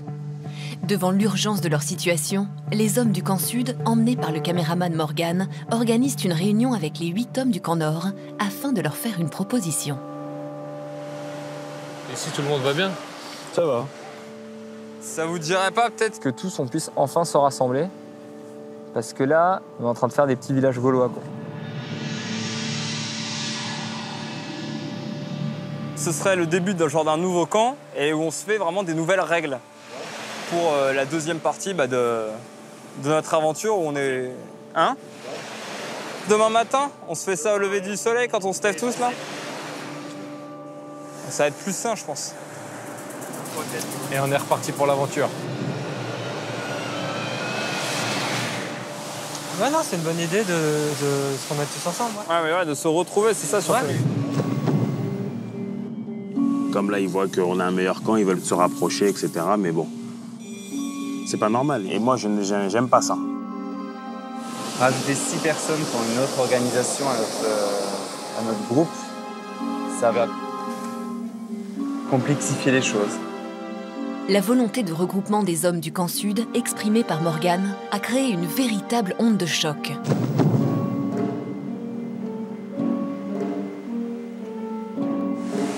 Devant l'urgence de leur situation, les hommes du camp Sud, emmenés par le caméraman Morgane, organisent une réunion avec les 8 hommes du camp Nord afin de leur faire une proposition. Et si tout le monde va bien? Ça va. Ça vous dirait pas peut-être que tous on puisse enfin se rassembler? Parce que là, on est en train de faire des petits villages gaulois, quoi. Ce serait le début d'un genre d'un nouveau camp et où on se fait vraiment des nouvelles règles. Pour la deuxième partie de notre aventure où on est... Hein? Demain matin, on se fait ça au lever du soleil quand on se lève tous là? Ça va être plus sain, je pense. Et on est reparti pour l'aventure. Ouais, non, c'est une bonne idée de se remettre tous ensemble. Ouais, mais ouais, de se retrouver, c'est ça surtout. Ouais. Comme là, ils voient qu'on a un meilleur camp, ils veulent se rapprocher, etc. Mais bon, c'est pas normal. Et moi, je n'aime pas ça. Rajouter 6 personnes pour une autre organisation à notre groupe, ça va complexifier les choses. La volonté de regroupement des hommes du camp Sud, exprimée par Morgane, a créé une véritable onde de choc.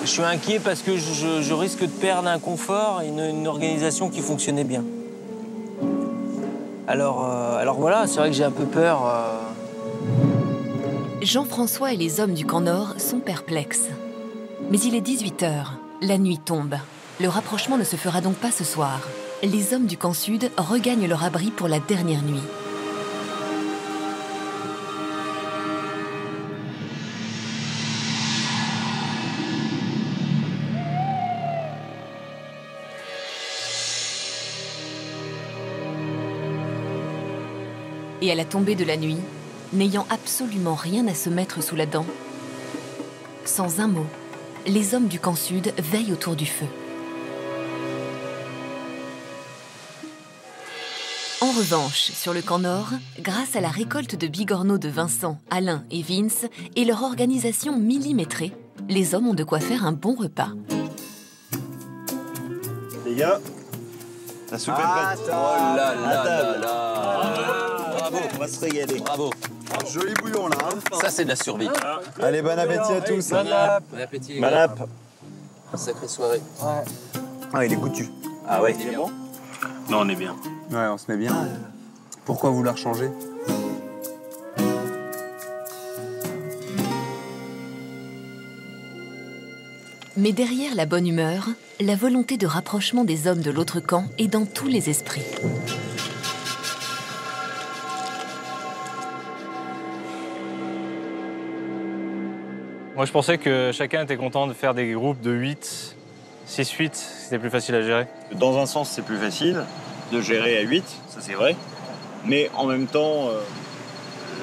Je suis inquiet parce que je risque de perdre un confort et une organisation qui fonctionnait bien. Alors voilà, c'est vrai que j'ai un peu peur. Jean-François et les hommes du camp Nord sont perplexes. Mais il est 18 h. La nuit tombe. Le rapprochement ne se fera donc pas ce soir. Les hommes du camp Sud regagnent leur abri pour la dernière nuit. Et à la tombée de la nuit, n'ayant absolument rien à se mettre sous la dent. Sans un mot, les hommes du camp sud veillent autour du feu. En revanche, sur le camp nord, grâce à la récolte de bigorneaux de Vincent, Alain et Vince et leur organisation millimétrée, les hommes ont de quoi faire un bon repas. Les gars, la soupe est prête. Oh là là là là. Bravo, on va se régaler. Bravo. Un joli bouillon là. Ça c'est de la survie. Allez, bon appétit à tous. Bon appétit. Malap. Sacrée soirée. Ouais. Ah, il est goûtu. Ah ouais. Il est bon ? Non, on est bien. Ouais, on se met bien. Pourquoi vouloir changer ? Mais derrière la bonne humeur, la volonté de rapprochement des hommes de l'autre camp est dans tous les esprits. Moi, je pensais que chacun était content de faire des groupes de 8, 6-8, c'était plus facile à gérer. Dans un sens, c'est plus facile de gérer à 8, ça c'est vrai. Mais en même temps,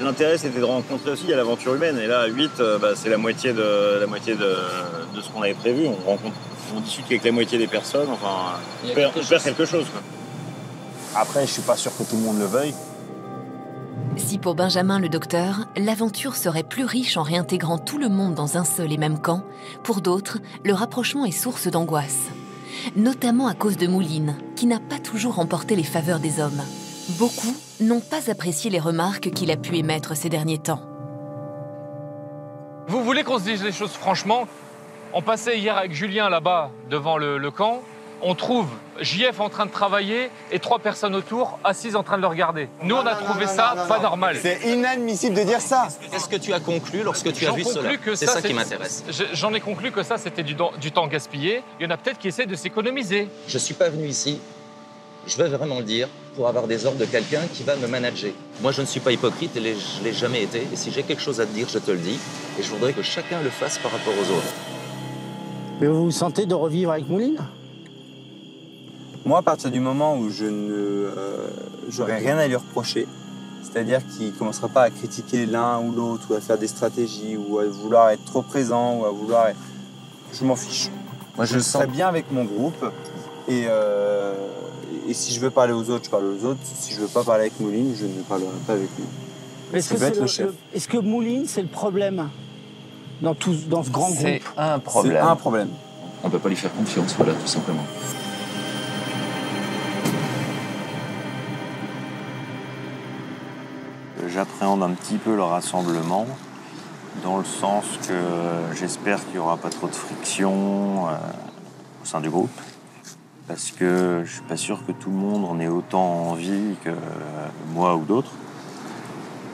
l'intérêt, c'était de rencontrer aussi à l'aventure humaine. Et là, à 8, c'est la moitié de ce qu'on avait prévu. On rencontre, on discute avec la moitié des personnes. Enfin, on perd quelque chose, quoi. Après, je suis pas sûr que tout le monde le veuille. Si pour Benjamin le docteur, l'aventure serait plus riche en réintégrant tout le monde dans un seul et même camp, pour d'autres, le rapprochement est source d'angoisse. Notamment à cause de Mouline, qui n'a pas toujours remporté les faveurs des hommes. Beaucoup n'ont pas apprécié les remarques qu'il a pu émettre ces derniers temps. Vous voulez qu'on se dise les choses franchement? On passait hier avec Julien là-bas, devant le camp. On trouve JF en train de travailler et 3 personnes autour assises en train de le regarder. Nous, on a trouvé ça pas normal. C'est inadmissible de dire ça. Qu'est-ce que tu as conclu lorsque tu as vu cela? C'est ça qui m'intéresse. J'en ai conclu que ça, c'était du temps gaspillé. Il y en a peut-être qui essaient de s'économiser. Je ne suis pas venu ici, je veux vraiment le dire, pour avoir des ordres de quelqu'un qui va me manager. Moi, je ne suis pas hypocrite et je ne l'ai jamais été. Et si j'ai quelque chose à te dire, je te le dis. Et je voudrais que chacun le fasse par rapport aux autres. Mais vous vous sentez de revivre avec Mouline? Moi, à partir du moment où je n'aurais rien à lui reprocher, c'est-à-dire qu'il ne commencera pas à critiquer l'un ou l'autre, ou à faire des stratégies, ou à vouloir être trop présent, ou à vouloir... Je m'en fiche. Moi, je serai bien avec mon groupe, et si je veux parler aux autres, je parle aux autres. Si je ne veux pas parler avec Mouline, je ne parlerai pas avec lui. Est-ce que Mouline, c'est le problème dans ce grand groupe? C'est un problème. C'est un problème. On ne peut pas lui faire confiance, voilà, tout simplement. J'appréhende un petit peu le rassemblement, dans le sens que j'espère qu'il n'y aura pas trop de friction au sein du groupe, parce que je ne suis pas sûr que tout le monde en ait autant envie que moi ou d'autres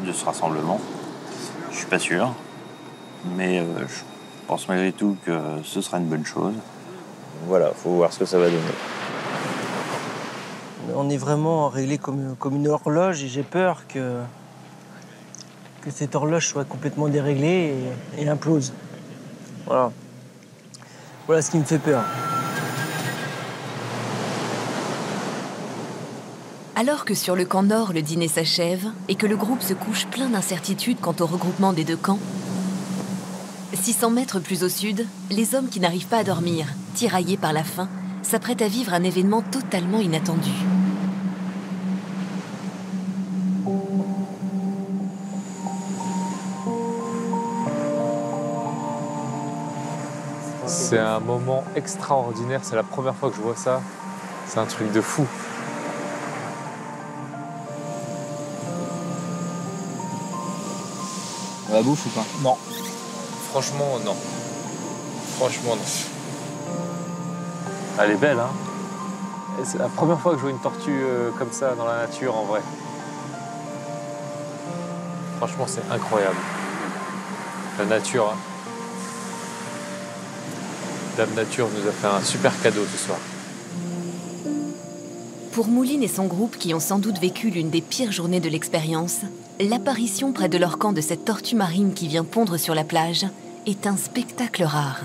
de ce rassemblement. Je ne suis pas sûr, mais je pense malgré tout que ce sera une bonne chose. Voilà, il faut voir ce que ça va donner. On est vraiment réglé comme une horloge et j'ai peur que cette horloge soit complètement déréglée et implose. Voilà. Voilà ce qui me fait peur. Alors que sur le camp nord, le dîner s'achève et que le groupe se couche plein d'incertitudes quant au regroupement des deux camps, 600 mètres plus au sud, les hommes qui n'arrivent pas à dormir, tiraillés par la faim, s'apprêtent à vivre un événement totalement inattendu. C'est un moment extraordinaire, c'est la première fois que je vois ça. C'est un truc de fou. On la bouffe ou pas? Non. Franchement, non. Franchement, non. Elle est belle, hein? C'est la première fois que je vois une tortue comme ça dans la nature, en vrai. Franchement, c'est incroyable. La nature, hein. Dame Nature nous a fait un super cadeau ce soir. Pour Mouline et son groupe, qui ont sans doute vécu l'une des pires journées de l'expérience, l'apparition près de leur camp de cette tortue marine qui vient pondre sur la plage est un spectacle rare.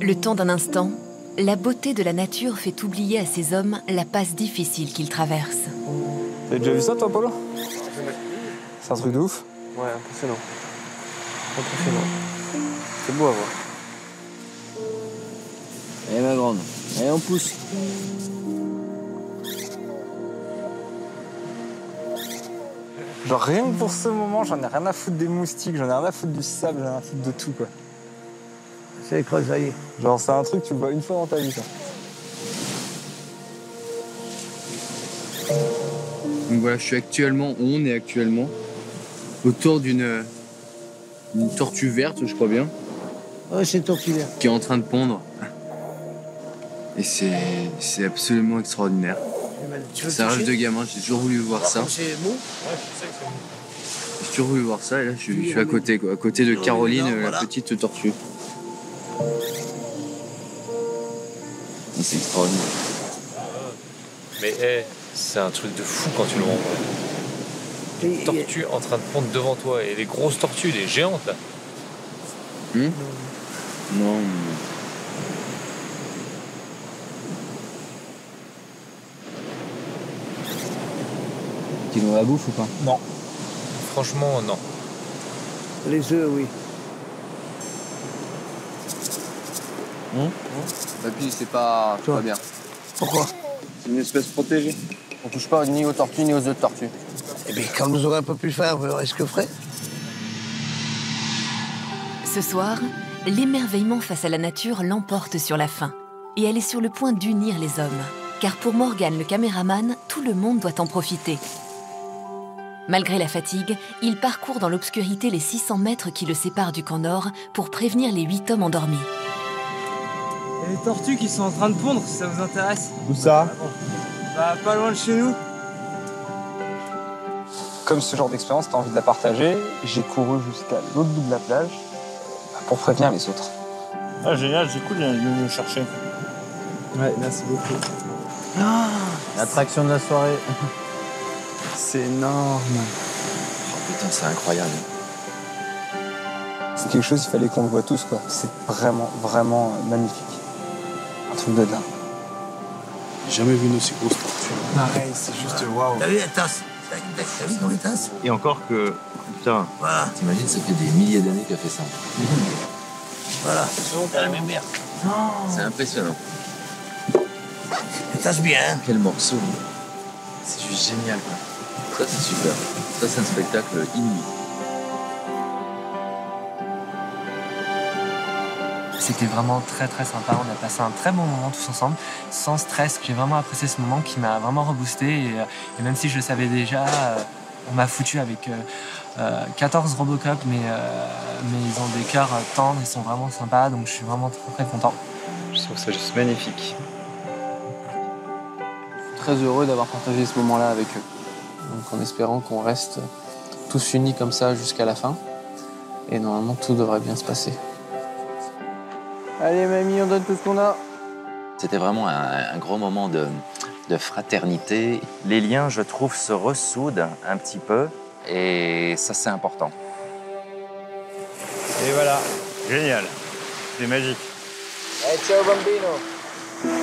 Le temps d'un instant, la beauté de la nature fait oublier à ces hommes la passe difficile qu'ils traversent. T'as déjà vu ça, toi, Polo? C'est un truc de ouf. Ouais, impressionnant. Impressionnant. C'est beau à voir. Allez ma grande, allez on pousse. Genre rien que pour ce moment, j'en ai rien à foutre des moustiques, j'en ai rien à foutre du sable, j'en ai rien à foutre de tout quoi. C'est écrasé. Genre c'est un truc que tu vois une fois dans ta vie ça. Donc voilà, je suis actuellement, on est actuellement autour d'une tortue verte, je crois bien. Ouais, c'est une tortue verte. Qui est en train de pondre. Et c'est absolument extraordinaire. C'est un rêve de gamin, j'ai toujours voulu voir ça. C'est beau. J'ai toujours voulu voir ça et là je suis à côté, quoi, à côté de Caroline, la petite tortue. C'est extraordinaire. Mais hey, c'est un truc de fou quand tu le rencontres. Une tortue en train de pondre devant toi et des grosses tortues, des géantes là. Non. Ils ont la bouffe ou pas? Non. Franchement, non. Les œufs, oui. Papy, c'est pas bien. Pourquoi? C'est une espèce protégée. On touche pas ni aux tortues ni aux œufs de tortue. Eh bien, quand vous aurez un peu plus faim, vous aurez ce que ferait. Ce soir, l'émerveillement face à la nature l'emporte sur la faim. Et elle est sur le point d'unir les hommes. Car pour Morgan, le caméraman, tout le monde doit en profiter. Malgré la fatigue, il parcourt dans l'obscurité les 600 mètres qui le séparent du camp nord pour prévenir les 8 hommes endormis. Il y a des tortues qui sont en train de pondre, si ça vous intéresse. Où ça? Bah, pas loin de chez nous. Comme ce genre d'expérience, t'as envie de la partager, j'ai couru jusqu'à l'autre bout de la plage pour prévenir les autres. Ah, génial, c'est cool, il est venu me chercher. Ouais, merci beaucoup. Ah, l'attraction de la soirée. C'est énorme. Oh putain, c'est incroyable. C'est quelque chose, il fallait qu'on le voit tous, quoi. C'est vraiment, vraiment magnifique. Un truc de dingue. J'ai jamais vu une aussi grosse tortue. Pareil, c'est juste waouh. T'as vu la tasse? T'as vu dans les tasses? Et encore que. Putain. Voilà. T'imagines, ça fait des milliers d'années qu'elle fait ça. Voilà. T'as la même merde. C'est impressionnant. Ça se bien. Hein. Quel morceau. C'est juste génial, quoi. Ça, c'est super. Ça, c'est un spectacle inouï. C'était vraiment très, très sympa. On a passé un très bon moment tous ensemble, sans stress. J'ai vraiment apprécié ce moment qui m'a vraiment reboosté. Et même si je le savais déjà, on m'a foutu avec 14 Robocop, mais ils ont des cœurs tendres, ils sont vraiment sympas. Donc, je suis vraiment très, très content. Je trouve ça juste magnifique. Très heureux d'avoir partagé ce moment-là avec eux. Donc en espérant qu'on reste tous unis comme ça jusqu'à la fin. Et normalement, tout devrait bien se passer. Allez, mamie, on donne tout ce qu'on a. C'était vraiment un gros moment de fraternité. Les liens, je trouve, se ressoudent un petit peu. Et ça, c'est important. Et voilà. Génial. C'est magique. Allez, ciao, bambino.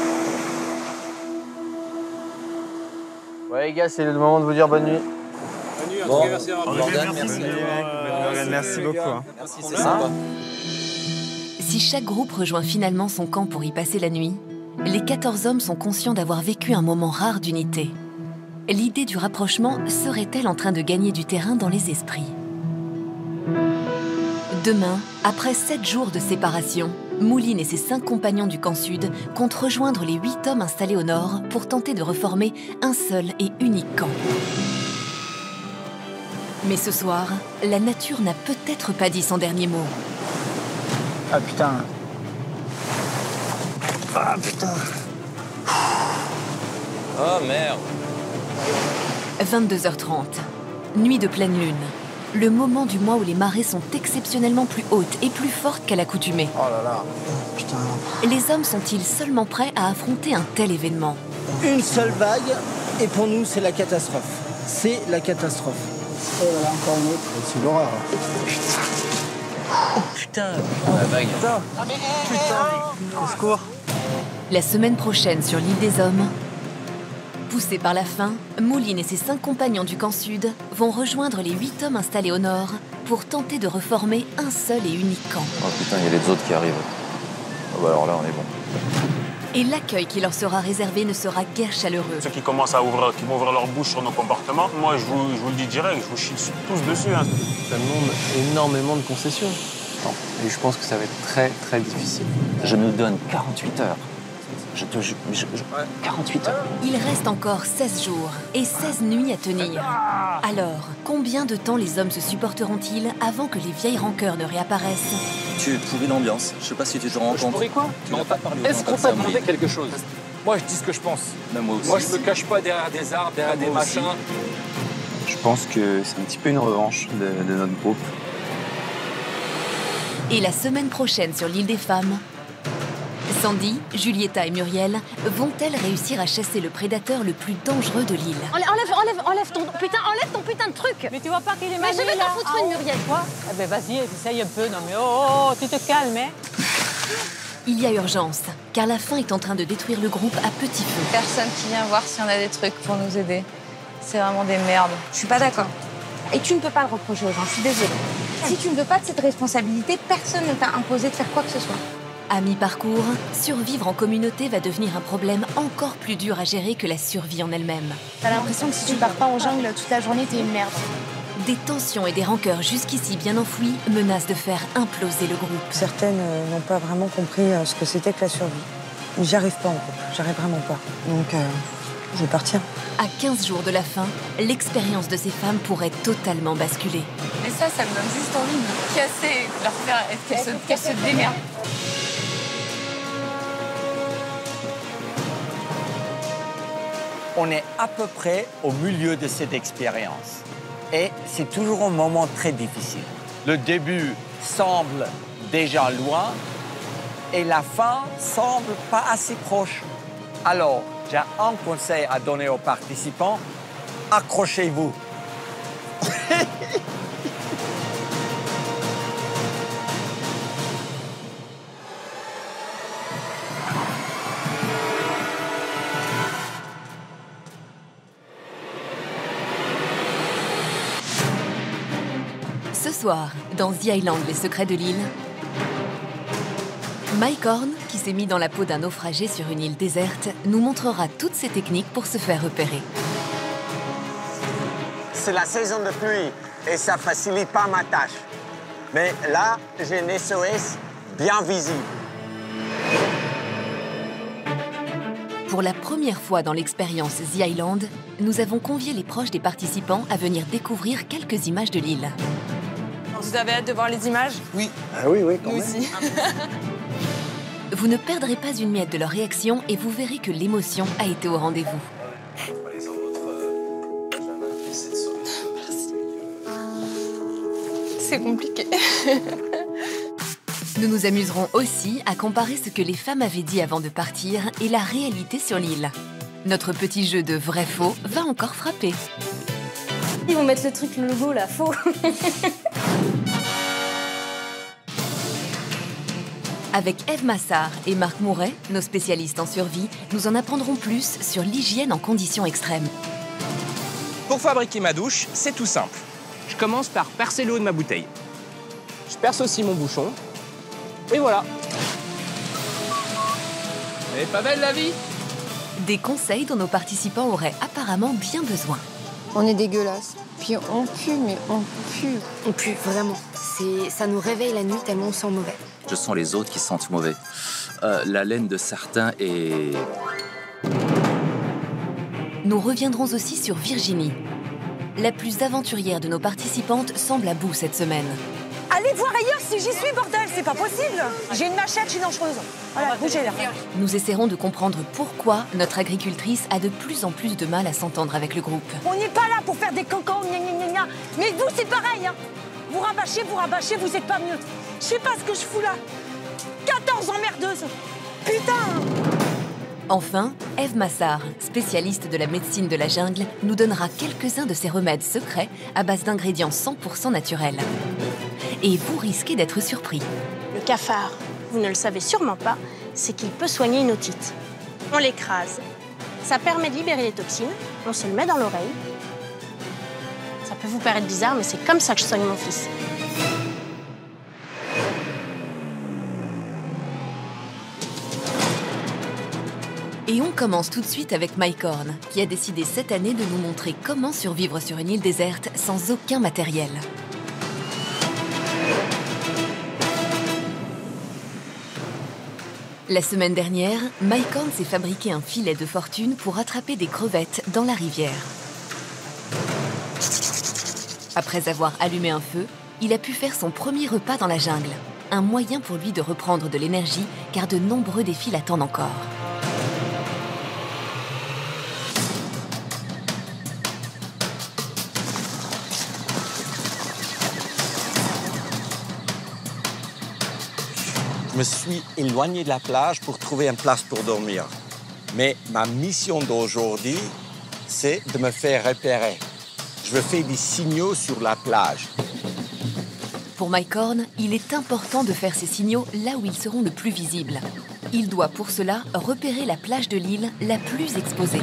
Ouais les gars, c'est le moment de vous dire bonne nuit. Bonne nuit, en tout cas, merci à vous. Merci beaucoup. Merci, c'est sympa. Si chaque groupe rejoint finalement son camp pour y passer la nuit, les 14 hommes sont conscients d'avoir vécu un moment rare d'unité. L'idée du rapprochement serait-elle en train de gagner du terrain dans les esprits? Demain, après 7 jours de séparation, Mouline et ses 5 compagnons du camp sud comptent rejoindre les 8 hommes installés au nord pour tenter de reformer un seul et unique camp. Mais ce soir, la nature n'a peut-être pas dit son dernier mot. Ah putain. Ah putain. Oh merde. 22h30, nuit de pleine lune. Le moment du mois où les marées sont exceptionnellement plus hautes et plus fortes qu'à l'accoutumée. Oh là là, putain. Les hommes sont-ils seulement prêts à affronter un tel événement? Une seule vague, et pour nous, c'est la catastrophe. C'est la catastrophe. Oh là là, encore une autre. C'est l'horreur. Oh putain. Oh, la vague. Putain. Putain. Au secours. La semaine prochaine sur l'île des hommes. Poussés par la faim, Moulin et ses 5 compagnons du camp sud vont rejoindre les 8 hommes installés au nord pour tenter de reformer un seul et unique camp. Oh putain, il y a les autres qui arrivent. Oh bah alors là, on est bon. Et l'accueil qui leur sera réservé ne sera guère chaleureux. Ceux qui commencent à ouvrir, qui vont ouvrir leur bouche sur nos comportements, moi je vous le dis direct, je vous chie tous dessus. Hein. Ça demande énormément de concessions. Non. Et je pense que ça va être très très difficile. Je nous donne 48 heures. Je 48 heures. Il reste encore 16 jours et 16 nuits à tenir. Alors, combien de temps les hommes se supporteront-ils avant que les vieilles rancœurs ne réapparaissent? Tu pourris l'ambiance. Je sais pas si tu te rends compte. Je pourris quoi? Est-ce qu'on t'a demandé quelque chose? Moi, je dis ce que je pense. Non, moi aussi. Moi, je me cache pas derrière des arbres, derrière des machins. Je pense que c'est un petit peu une revanche de notre groupe. Et la semaine prochaine sur l'île des femmes, Sandy, Julieta et Muriel vont-elles réussir à chasser le prédateur le plus dangereux de l'île? Enlève ton putain de truc! Mais tu vois pas qu'il est magique? Mais je vais t'en foutre une, Muriel! Quoi? Eh ben vas-y, essaye un peu, non mais oh, tu te calmes, hein? Il y a urgence, car la faim est en train de détruire le groupe à petit feu. Personne qui vient voir si on a des trucs pour nous aider. C'est vraiment des merdes. Je suis pas d'accord. Et tu ne peux pas le reprocher aux gens, je suis désolée. Si tu ne veux pas de cette responsabilité, personne ne t'a imposé de faire quoi que ce soit. À mi-parcours, survivre en communauté va devenir un problème encore plus dur à gérer que la survie en elle-même. T'as l'impression que si tu pars pas en jungle toute la journée, t'es une merde. Des tensions et des rancœurs jusqu'ici bien enfouies menacent de faire imploser le groupe. Certaines n'ont pas vraiment compris ce que c'était que la survie. J'y arrive pas en groupe, j'arrive vraiment pas. Donc, je vais partir. À 15 jours de la fin, l'expérience de ces femmes pourrait totalement basculer. Mais ça me donne juste envie de casser, de leur faire qu'elles se démerdent. On est à peu près au milieu de cette expérience. Et c'est toujours un moment très difficile. Le début semble déjà loin et la fin semble pas assez proche. Alors, j'ai un conseil à donner aux participants. Accrochez-vous. Ce soir, dans The Island, les secrets de l'île, Mike Horn, qui s'est mis dans la peau d'un naufragé sur une île déserte, nous montrera toutes ses techniques pour se faire repérer. C'est la saison de pluie et ça facilite pas ma tâche. Mais là, j'ai une SOS bien visible. Pour la première fois dans l'expérience The Island, nous avons convié les proches des participants à venir découvrir quelques images de l'île. Vous avez hâte de voir les images? Oui. Ah oui, oui, quand même. Nous aussi. Vous ne perdrez pas une miette de leur réaction et vous verrez que l'émotion a été au rendez-vous. C'est compliqué. Nous nous amuserons aussi à comparer ce que les femmes avaient dit avant de partir et la réalité sur l'île. Notre petit jeu de vrai-faux va encore frapper. Ils vont mettre le truc, le logo, là, faux. Avec Ève Massard et Marc Mouret, nos spécialistes en survie, nous en apprendrons plus sur l'hygiène en conditions extrêmes. Pour fabriquer ma douche, c'est tout simple. Je commence par percer l'eau de ma bouteille. Je perce aussi mon bouchon. Et voilà. Elle est pas belle, la vie? Des conseils dont nos participants auraient apparemment bien besoin. On est dégueulasse. Puis on pue, mais on pue. On pue, vraiment. Ça nous réveille la nuit tellement on sent mauvais. Je sens les autres qui sentent mauvais. L'haleine de certains est... Nous reviendrons aussi sur Virginie. La plus aventurière de nos participantes semble à bout cette semaine. Allez voir ailleurs si j'y suis, bordel, c'est pas possible. J'ai une machette, je suis dangereuse. Voilà, bougez là. Nous essaierons de comprendre pourquoi notre agricultrice a de plus en plus de mal à s'entendre avec le groupe. On n'est pas là pour faire des cancans, gna gna gna. Mais vous, c'est pareil, hein. Vous rabâchez, vous êtes pas mieux. Je sais pas ce que je fous là. 14 emmerdeuses. Putain! Enfin, Ève Massard, spécialiste de la médecine de la jungle, nous donnera quelques-uns de ses remèdes secrets à base d'ingrédients 100% naturels. Et vous risquez d'être surpris. Le cafard, vous ne le savez sûrement pas, c'est qu'il peut soigner une otite. On l'écrase, Ça permet de libérer les toxines. On se le met dans l'oreille. Ça peut vous paraître bizarre, mais c'est comme ça que je soigne mon fils. Et on commence tout de suite avec Mike Horn, qui a décidé cette année de nous montrer comment survivre sur une île déserte sans aucun matériel. La semaine dernière, Mike Horn s'est fabriqué un filet de fortune pour attraper des crevettes dans la rivière. Après avoir allumé un feu, il a pu faire son premier repas dans la jungle. Un moyen pour lui de reprendre de l'énergie, car de nombreux défis l'attendent encore. Je me suis éloigné de la plage pour trouver une place pour dormir. Mais ma mission d'aujourd'hui, c'est de me faire repérer. Je fais des signaux sur la plage. Pour Mike Horn, il est important de faire ces signaux là où ils seront le plus visibles. Il doit pour cela repérer la plage de l'île la plus exposée.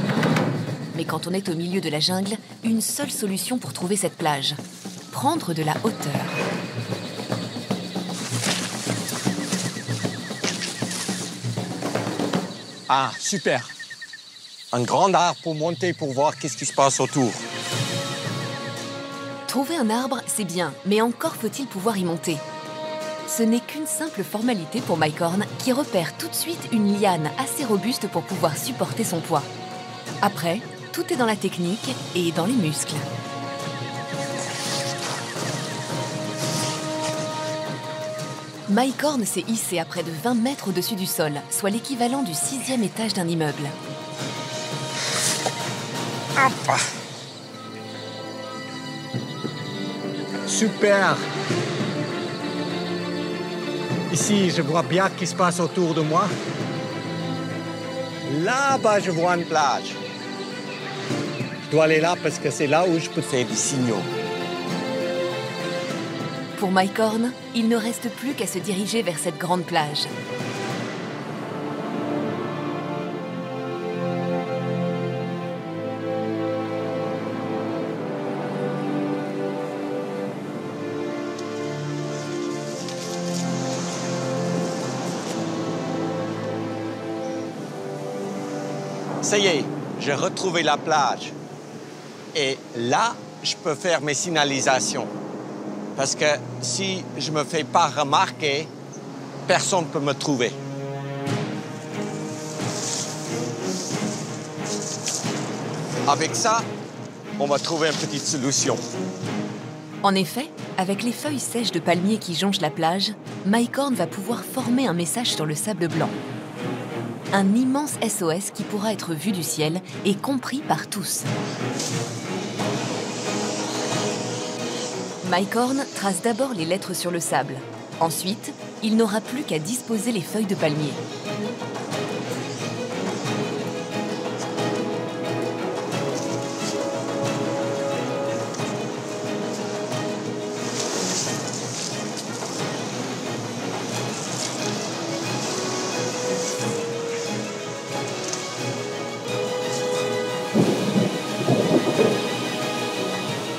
Mais quand on est au milieu de la jungle, une seule solution pour trouver cette plage : prendre de la hauteur. Ah, super! Un grand arbre pour monter, pour voir qu'est-ce qui se passe autour. Trouver un arbre, c'est bien, mais encore faut-il pouvoir y monter. Ce n'est qu'une simple formalité pour Mike Horn, qui repère tout de suite une liane assez robuste pour pouvoir supporter son poids. Après, tout est dans la technique et dans les muscles. Mike Horn s'est hissé à près de 20 mètres au-dessus du sol, soit l'équivalent du 6e étage d'un immeuble. Hop. Super! Ici, je vois bien ce qui se passe autour de moi. Là-bas, je vois une plage. Je dois aller là parce que c'est là où je peux faire des signaux. Pour Mike Horn, il ne reste plus qu'à se diriger vers cette grande plage. Ça y est, j'ai retrouvé la plage. Et là, je peux faire mes signalisations. Parce que si je ne me fais pas remarquer, personne ne peut me trouver. Avec ça, on va trouver une petite solution. En effet, avec les feuilles sèches de palmiers qui jonchent la plage, Mike Horn va pouvoir former un message sur le sable blanc. Un immense SOS qui pourra être vu du ciel et compris par tous. Mike Horn trace d'abord les lettres sur le sable. Ensuite, il n'aura plus qu'à disposer les feuilles de palmier.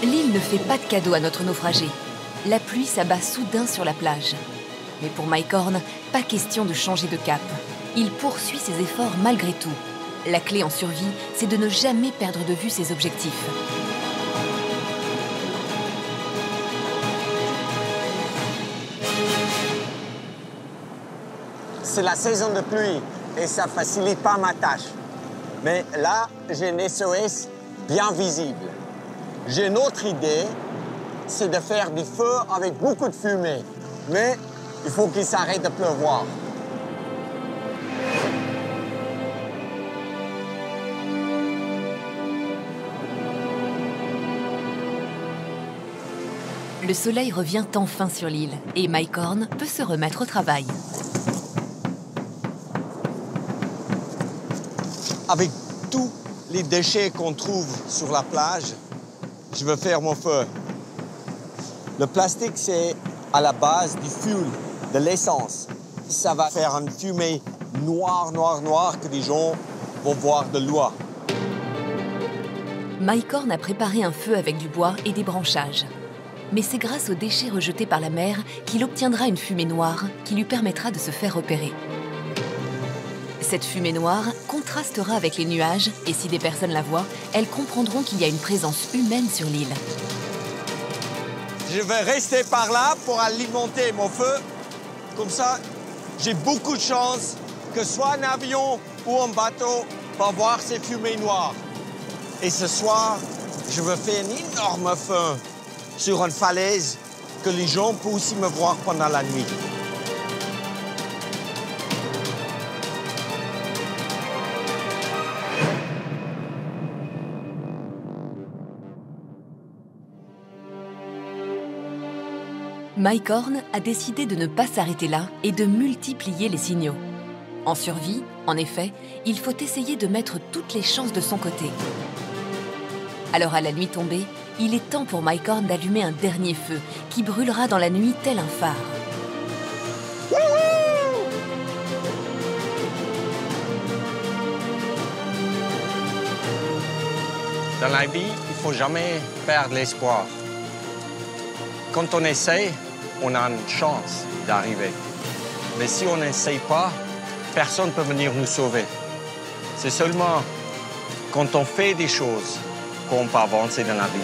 L'île ne fait pas de cadeau à notre naufragé. La pluie s'abat soudain sur la plage. Mais pour Mike Horn, pas question de changer de cap. Il poursuit ses efforts malgré tout. La clé en survie, c'est de ne jamais perdre de vue ses objectifs. C'est la saison de pluie et ça ne facilite pas ma tâche. Mais là, j'ai une SOS bien visible. J'ai une autre idée, c'est de faire du feu avec beaucoup de fumée. Mais il faut qu'il s'arrête de pleuvoir. Le soleil revient enfin sur l'île et Mike Horn peut se remettre au travail. Avec tous les déchets qu'on trouve sur la plage, je veux faire mon feu. Le plastique, c'est à la base du fuel, de l'essence. Ça va faire une fumée noire, que les gens vont voir de loin. Mike Horn a préparé un feu avec du bois et des branchages. Mais c'est grâce aux déchets rejetés par la mer qu'il obtiendra une fumée noire qui lui permettra de se faire repérer. Cette fumée noire contrastera avec les nuages et si des personnes la voient, elles comprendront qu'il y a une présence humaine sur l'île. Je vais rester par là pour alimenter mon feu. Comme ça, j'ai beaucoup de chance que soit un avion ou un bateau va voir ces fumées noires. Et ce soir, je veux faire un énorme feu sur une falaise que les gens peuvent aussi me voir pendant la nuit. Mike Horn a décidé de ne pas s'arrêter là et de multiplier les signaux. En survie, en effet, il faut essayer de mettre toutes les chances de son côté. Alors à la nuit tombée, il est temps pour Mike Horn d'allumer un dernier feu qui brûlera dans la nuit tel un phare. Dans la vie, il faut jamais perdre l'espoir. Quand on essaie, on a une chance d'arriver. Mais si on n'essaie pas, personne ne peut venir nous sauver. C'est seulement quand on fait des choses qu'on peut avancer dans la vie.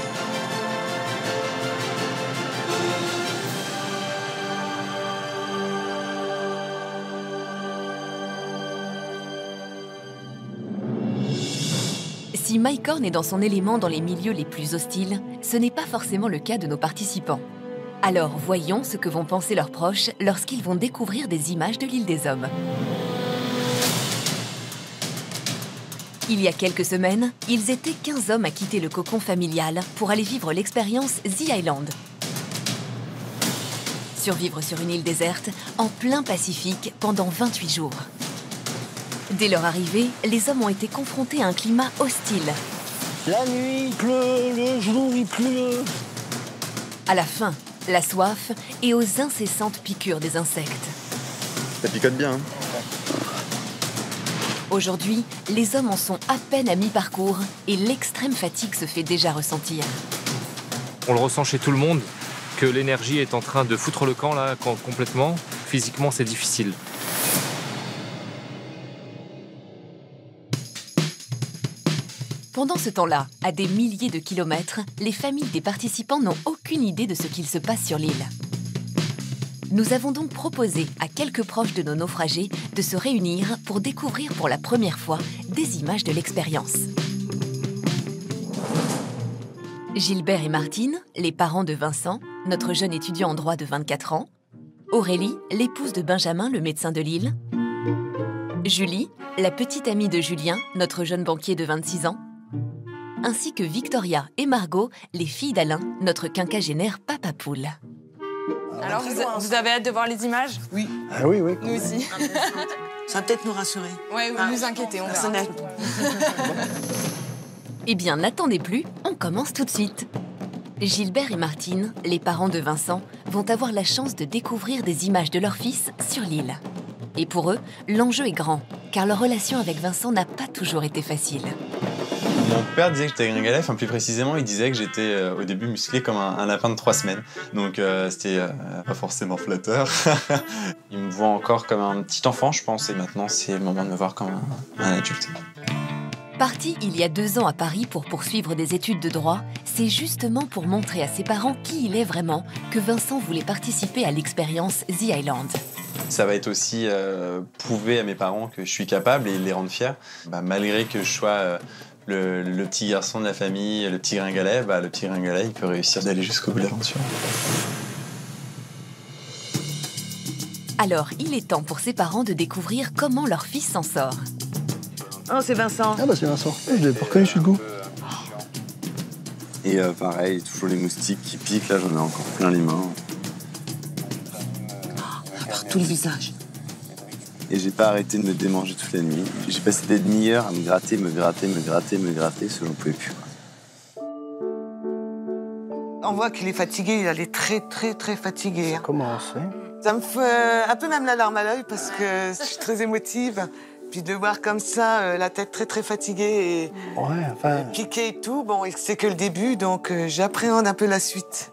Si Mike Horn est dans son élément dans les milieux les plus hostiles, ce n'est pas forcément le cas de nos participants. Alors voyons ce que vont penser leurs proches lorsqu'ils vont découvrir des images de l'île des hommes. Il y a quelques semaines, ils étaient 15 hommes à quitter le cocon familial pour aller vivre l'expérience The Island. Survivre sur une île déserte, en plein Pacifique, pendant 28 jours. Dès leur arrivée, les hommes ont été confrontés à un climat hostile. La nuit, il pleut, le jour, il pleut. À la faim, la soif et aux incessantes piqûres des insectes. Ça picote bien, hein? Aujourd'hui, les hommes en sont à peine à mi-parcours et l'extrême fatigue se fait déjà ressentir. On le ressent chez tout le monde, que l'énergie est en train de foutre le camp là, complètement. Physiquement, c'est difficile. Pendant ce temps-là, à des milliers de kilomètres, les familles des participants n'ont aucune idée de ce qu'il se passe sur l'île. Nous avons donc proposé à quelques proches de nos naufragés de se réunir pour découvrir pour la première fois des images de l'expérience. Gilbert et Martine, les parents de Vincent, notre jeune étudiant en droit de 24 ans. Aurélie, l'épouse de Benjamin, le médecin de l'île. Julie, la petite amie de Julien, notre jeune banquier de 26 ans. Ainsi que Victoria et Margot, les filles d'Alain, notre quinquagénaire papa poule. Alors, vous avez hâte de voir les images? Oui. Ah oui, oui. Nous aussi. Ça va peut-être nous rassurer. Oui, vous nous inquiétez, on verra. Eh bien, n'attendez plus, on commence tout de suite. Gilbert et Martine, les parents de Vincent, vont avoir la chance de découvrir des images de leur fils sur l'île. Et pour eux, l'enjeu est grand, car leur relation avec Vincent n'a pas toujours été facile. Mon père disait que j'étais gringalet, enfin plus précisément, il disait que j'étais au début musclé comme un lapin de 3 semaines. Donc c'était pas forcément flatteur. Il me voit encore comme un petit enfant, je pense, et maintenant c'est le moment de me voir comme un adulte. Parti il y a 2 ans à Paris pour poursuivre des études de droit, c'est justement pour montrer à ses parents qui il est vraiment que Vincent voulait participer à l'expérience The Island. Ça va être aussi prouver à mes parents que je suis capable et les rendre fiers. Bah, malgré que je sois le petit garçon de la famille, le petit gringalet, bah, le petit gringalet, il peut réussir d'aller jusqu'au bout de l'aventure. Alors, il est temps pour ses parents de découvrir comment leur fils s'en sort. Oh, c'est Vincent. Ah bah c'est Vincent. Je l'ai pas reconnu sur le goût. Et pareil, toujours les moustiques qui piquent, là j'en ai encore plein les mains. Tout le visage. Et j'ai pas arrêté de me démanger toute la nuit. J'ai passé des demi-heures à me gratter, me gratter, me gratter, me gratter, parce que j'en pouvais plus. On voit qu'il est fatigué, il est très fatigué. Ça commence, hein. Ça me fait un peu même la larme à l'œil parce que je suis très émotive. Puis de le voir comme ça, la tête très très fatiguée et, ouais, enfin... et piquée et tout, bon, c'est que le début, donc j'appréhende un peu la suite.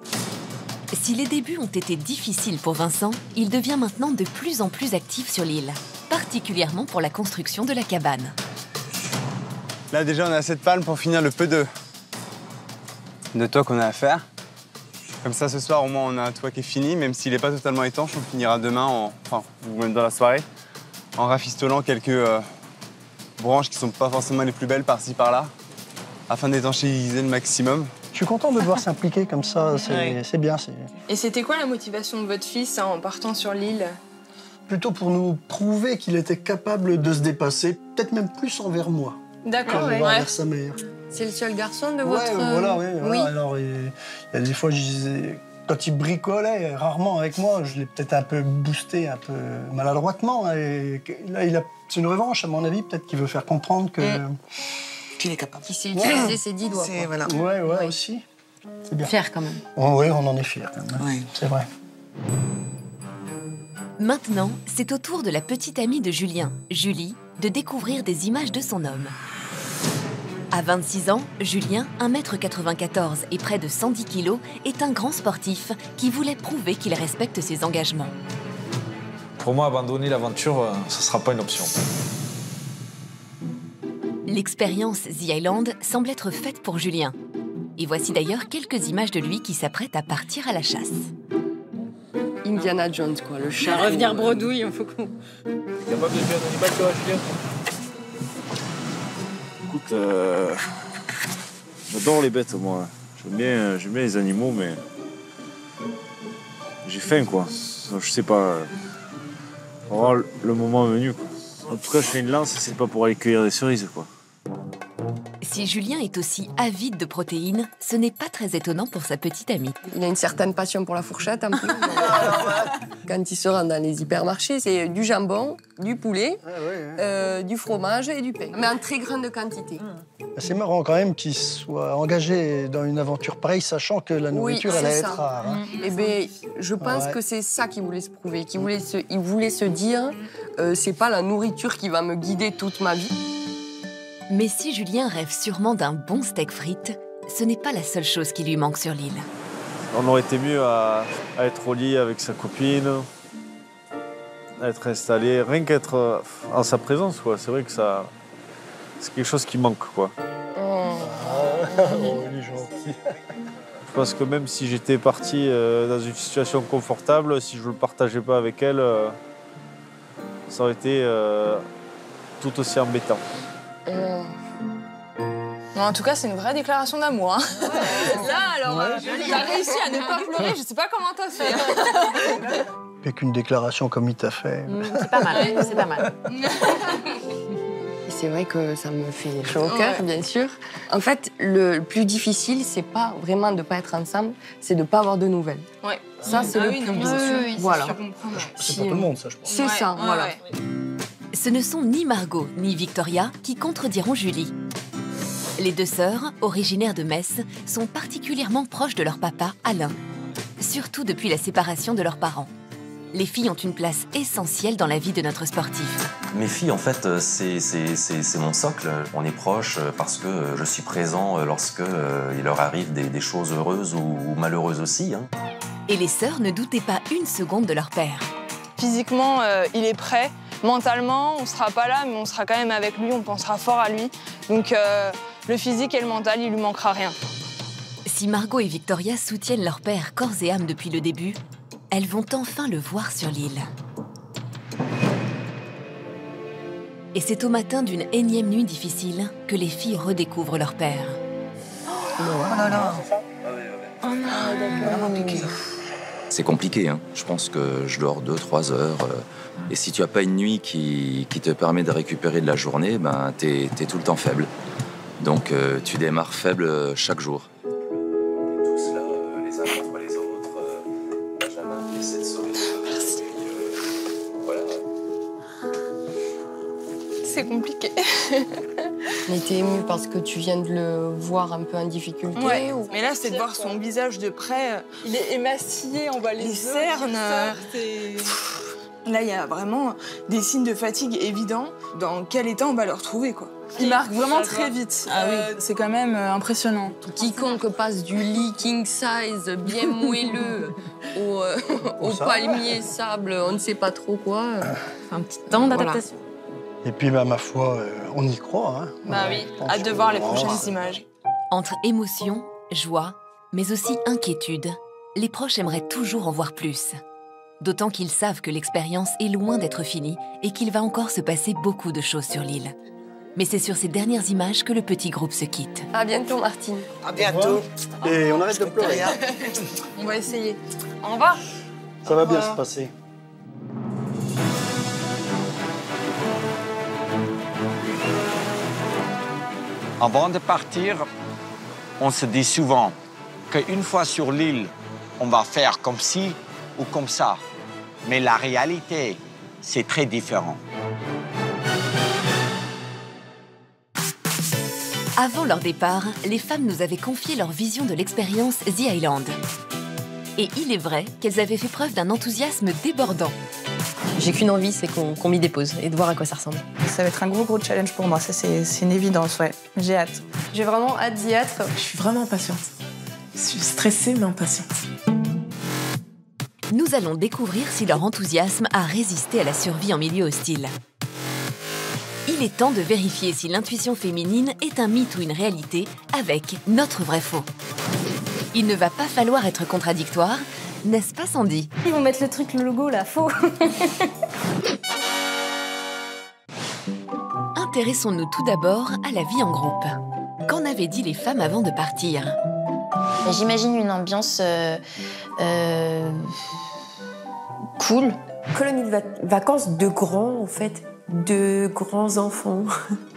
Si les débuts ont été difficiles pour Vincent, il devient maintenant de plus en plus actif sur l'île, particulièrement pour la construction de la cabane. Là déjà on a assez de palmes pour finir le peu de toit qu'on a à faire. Comme ça ce soir au moins on a un toit qui est fini, même s'il n'est pas totalement étanche, on finira demain, enfin ou même dans la soirée, en rafistolant quelques branches qui ne sont pas forcément les plus belles par-ci par-là, afin d'étanchéiser le maximum. Je suis content de devoir s'impliquer comme ça, c'est oui. Bien. Et c'était quoi la motivation de votre fils en partant sur l'île? Plutôt pour nous prouver qu'il était capable de se dépasser, peut-être même plus envers moi. D'accord, oui. Envers sa mère. C'est le seul garçon de votre... Voilà, oui, voilà. Oui. Alors, il y a des fois, je disais... Quand il bricolait, rarement avec moi, je l'ai peut-être un peu boosté, un peu maladroitement. Et là, c'est une revanche, à mon avis, peut-être qu'il veut faire comprendre que... Qu'il est capable. Qu'il sait utiliser ses 10 doigts. Oui, voilà. Ouais, aussi. C'est bien. Fier, quand même. Oh, oui, on en est fiers, quand même. Ouais. C'est vrai. Maintenant, c'est au tour de la petite amie de Julien, Julie, de découvrir des images de son homme. À 26 ans, Julien, 1m94 et près de 110 kg, est un grand sportif qui voulait prouver qu'il respecte ses engagements. Pour moi, abandonner l'aventure, ce ne sera pas une option. L'expérience The Island semble être faite pour Julien. Et voici d'ailleurs quelques images de lui qui s'apprête à partir à la chasse. Indiana Jones, quoi, le chat. Revenir bredouille, il faut qu'on... Il a pas besoin de faire des balles, Julien. Écoute, j'adore les bêtes, moi. J'aime bien les animaux, mais... J'ai faim, quoi. Je sais pas... On aura le moment venu, quoi. En tout cas, je fais une lance, c'est pas pour aller cueillir des cerises, quoi. Si Julien est aussi avide de protéines, ce n'est pas très étonnant pour sa petite amie. Il a une certaine passion pour la fourchette, un peu. Quand il se rend dans les hypermarchés, c'est du jambon, du poulet, du fromage et du pain. Mais en très grande quantité. C'est marrant quand même qu'il soit engagé dans une aventure pareille, sachant que la nourriture, elle allait être rare. Hein. Eh bien, je pense que c'est ça qu'il voulait se prouver, qu'il voulait se dire c'est pas la nourriture qui va me guider toute ma vie. Mais si Julien rêve sûrement d'un bon steak frites, ce n'est pas la seule chose qui lui manque sur l'île. On aurait été mieux à être au lit avec sa copine, à être installé, rien qu'être en sa présence, quoi. C'est vrai que ça, c'est quelque chose qui manque, quoi. Oh, il est gentil. Je pense que même si j'étais parti dans une situation confortable, si je ne le partageais pas avec elle, ça aurait été tout aussi embêtant. Non, en tout cas, c'est une vraie déclaration d'amour. Hein. Ouais. Là, alors, t'as réussi à ne pas pleurer, je sais pas comment t'as fait. Et qu'une déclaration comme il t'a fait. C'est pas mal, c'est pas mal. C'est vrai que ça me fait chaud au cœur, bien sûr. En fait, le plus difficile, c'est pas vraiment de pas être ensemble, c'est de pas avoir de nouvelles. Ouais. Ça, c'est le plus difficile. Oui, voilà. C'est pour tout le monde, ça, je pense. C'est ça, voilà. Ouais. Ce ne sont ni Margot ni Victoria qui contrediront Julie. Les deux sœurs, originaires de Metz, sont particulièrement proches de leur papa, Alain. Surtout depuis la séparation de leurs parents. Les filles ont une place essentielle dans la vie de notre sportif. Mes filles, en fait, c'est mon socle. On est proches parce que je suis présent lorsque il leur arrive des choses heureuses ou malheureuses aussi. Hein. Et les sœurs ne doutaient pas une seconde de leur père. Physiquement, il est prêt. Mentalement, on sera pas là, mais on sera quand même avec lui, on pensera fort à lui. Donc le physique et le mental, il lui manquera rien. Si Margot et Victoria soutiennent leur père corps et âme depuis le début, elles vont enfin le voir sur l'île. Et c'est au matin d'une énième nuit difficile que les filles redécouvrent leur père. Oh là là. Oh non. C'est compliqué, hein. Je pense que je dors 2-3 heures. Et si tu n'as pas une nuit qui te permet de récupérer de la journée, ben, t'es tout le temps faible. Donc tu démarres faible chaque jour. On est tous là, les uns contre les autres. Benjamin essaie de sauver le voilà. C'est compliqué. Mais t'es ému parce que tu viens de le voir un peu en difficulté. Ouais. Ou... Mais là, c'est de voir son visage de près. Il est émacié, on va les cernes. Là, il y a vraiment des signes de fatigue évidents. Dans quel état on va le retrouver, quoi. Il marque vraiment très vite. Ah, oui. C'est quand même impressionnant. Quiconque passe du lit king size bien moelleux au palmier sable, on ne sait pas trop quoi. Un petit temps d'adaptation. Voilà. Et puis, bah, ma foi, on y croit. Hein. Bah oui, hâte de voir les prochaines images. Entre émotion, joie, mais aussi inquiétude, les proches aimeraient toujours en voir plus. D'autant qu'ils savent que l'expérience est loin d'être finie et qu'il va encore se passer beaucoup de choses sur l'île. Mais c'est sur ces dernières images que le petit groupe se quitte. À bientôt, Martine. À bientôt. Et on arrête de pleurer. On va essayer. Au revoir. Ça va bien se passer. Avant de partir, on se dit souvent qu'une fois sur l'île, on va faire comme ci ou comme ça. Mais la réalité, c'est très différent. Avant leur départ, les femmes nous avaient confié leur vision de l'expérience The Island. Et il est vrai qu'elles avaient fait preuve d'un enthousiasme débordant. J'ai qu'une envie, c'est qu'on m'y dépose et de voir à quoi ça ressemble. Ça va être un gros challenge pour moi, ça c'est une évidence, ouais. J'ai hâte. J'ai vraiment hâte d'y être. Je suis vraiment impatiente. Je suis stressée mais impatiente. Nous allons découvrir si leur enthousiasme a résisté à la survie en milieu hostile. Il est temps de vérifier si l'intuition féminine est un mythe ou une réalité avec notre vrai-faux. Il ne va pas falloir être contradictoire, n'est-ce pas Sandy? Ils vont mettre le truc, le logo là, faux. Intéressons-nous tout d'abord à la vie en groupe. Qu'en avaient dit les femmes avant de partir? J'imagine une ambiance cool. Colonie de vacances de grands en fait. De grands enfants.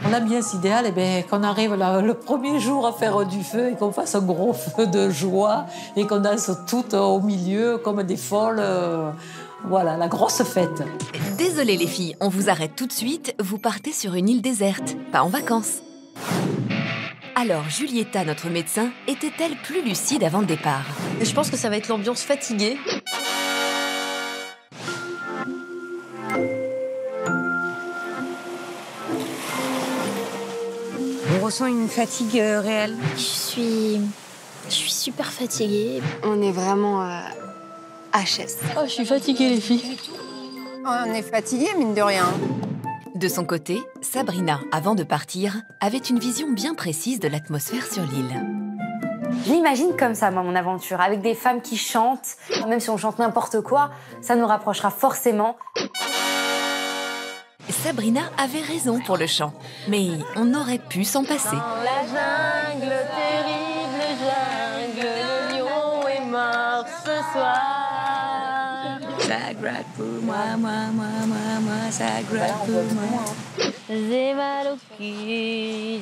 On a bien cet idéal, et bien qu'on arrive le premier jour à faire du feu et qu'on fasse un gros feu de joie et qu'on danse toutes au milieu comme des folles. Voilà, la grosse fête. Désolée les filles, on vous arrête tout de suite. Vous partez sur une île déserte, pas en vacances. Alors Julieta, notre médecin, était-elle plus lucide avant le départ? Je pense que ça va être l'ambiance fatiguée. On ressent une fatigue réelle. Je suis super fatiguée. On est vraiment HS. Oh, je suis fatiguée, les filles. On est fatiguée, mine de rien. De son côté, Sabrina, avant de partir, avait une vision bien précise de l'atmosphère sur l'île. Je l'imagine comme ça, moi, mon aventure, avec des femmes qui chantent. Même si on chante n'importe quoi, ça nous rapprochera forcément. Sabrina avait raison pour le chant, mais on aurait pu s'en passer. Dans la jungle, terrible jungle, le lion est mort ce soir. Ça gratte pour moi, moi, ça gratte pour moi. J'ai mal au cul.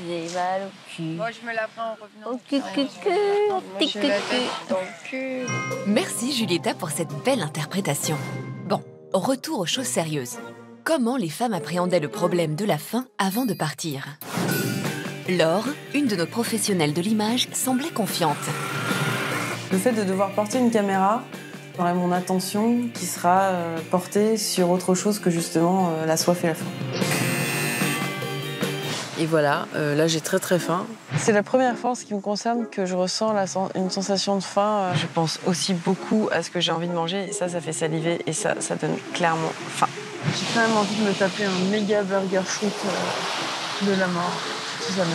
Moi, je me la prends en revenant. Au cul. Merci Julieta pour cette belle interprétation. Bon, retour aux choses sérieuses. Comment les femmes appréhendaient le problème de la faim avant de partir? Laure, une de nos professionnelles de l'image, semblait confiante. Le fait de devoir porter une caméra, j'aurai mon attention qui sera portée sur autre chose que justement la soif et la faim. Et voilà, là j'ai très faim. C'est la première fois en ce qui me concerne que je ressens une sensation de faim. Je pense aussi beaucoup à ce que j'ai envie de manger et ça fait saliver et ça donne clairement faim. J'ai quand même envie de me taper un méga burger frites de la mort, si jamais.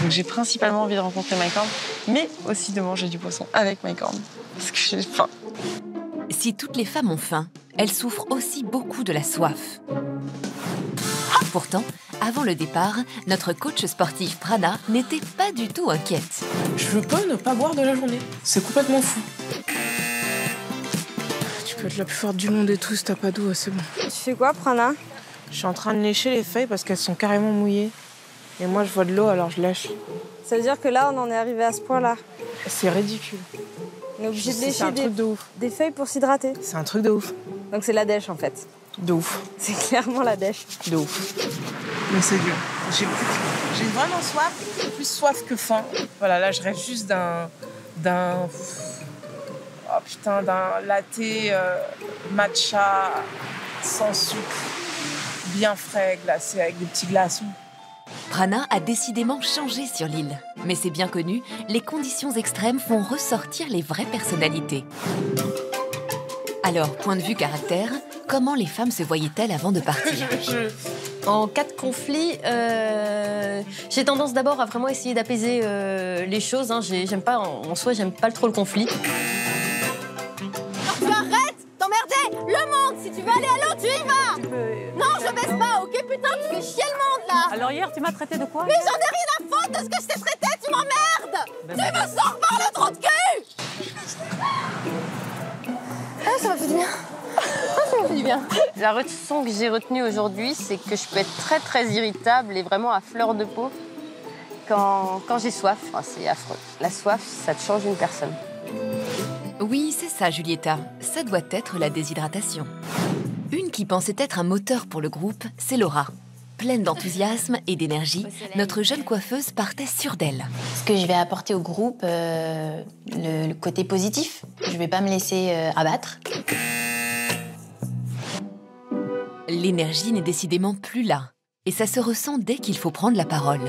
Donc j'ai principalement envie de rencontrer Mike Horn, mais aussi de manger du poisson avec Mike Horn, parce que j'ai faim. Si toutes les femmes ont faim, elles souffrent aussi beaucoup de la soif. Pourtant, avant le départ, notre coach sportif Prana n'était pas du tout inquiète. Je veux pas ne pas boire de la journée, c'est complètement fou. Tu peux être la plus forte du monde et tout, si t'as pas d'eau, c'est bon. Tu fais quoi, Prana? Je suis en train de lécher les feuilles parce qu'elles sont carrément mouillées. Et moi, je vois de l'eau, alors je lèche. Ça veut dire que là, on en est arrivé à ce point-là? C'est ridicule. On est obligé de lécher des feuilles pour s'hydrater? C'est un truc de ouf. Donc c'est la dèche, en fait? De ouf. C'est clairement la dèche. De ouf. Mais c'est dur. J'ai vraiment soif, plus soif que faim. Voilà, là, je rêve juste d'un... Oh putain, d'un latte matcha sans sucre, bien frais, glacé avec des petits glaçons. Prana a décidément changé sur l'île. Mais c'est bien connu, les conditions extrêmes font ressortir les vraies personnalités. Alors, point de vue caractère, comment les femmes se voyaient-elles avant de partir? En cas de conflit, j'ai tendance d'abord à vraiment essayer d'apaiser les choses. Hein. J'aime pas, en soi, j'aime pas trop le conflit. Arrête d'emmerder le monde! Si tu veux aller à l'eau, tu y vas! Non, je baisse pas, ok? Putain, tu fais chier le monde, là! Alors hier, tu m'as traité de quoi? Mais j'en ai rien à foutre de ce que je t'ai traité, tu m'emmerdes! Ben... Tu me sors par le trou de cul! Ah, ça m'a fait du bien. La leçon que j'ai retenue aujourd'hui, c'est que je peux être très, très irritable et vraiment à fleur de peau quand j'ai soif. Enfin, c'est affreux. La soif, ça te change une personne. Oui, c'est ça, Julieta. Ça doit être la déshydratation. Une qui pensait être un moteur pour le groupe, c'est Laura. Pleine d'enthousiasme et d'énergie, notre jeune coiffeuse partait sûre d'elle. Ce que je vais apporter au groupe, le côté positif. Je vais pas me laisser abattre. L'énergie n'est décidément plus là. Et ça se ressent dès qu'il faut prendre la parole.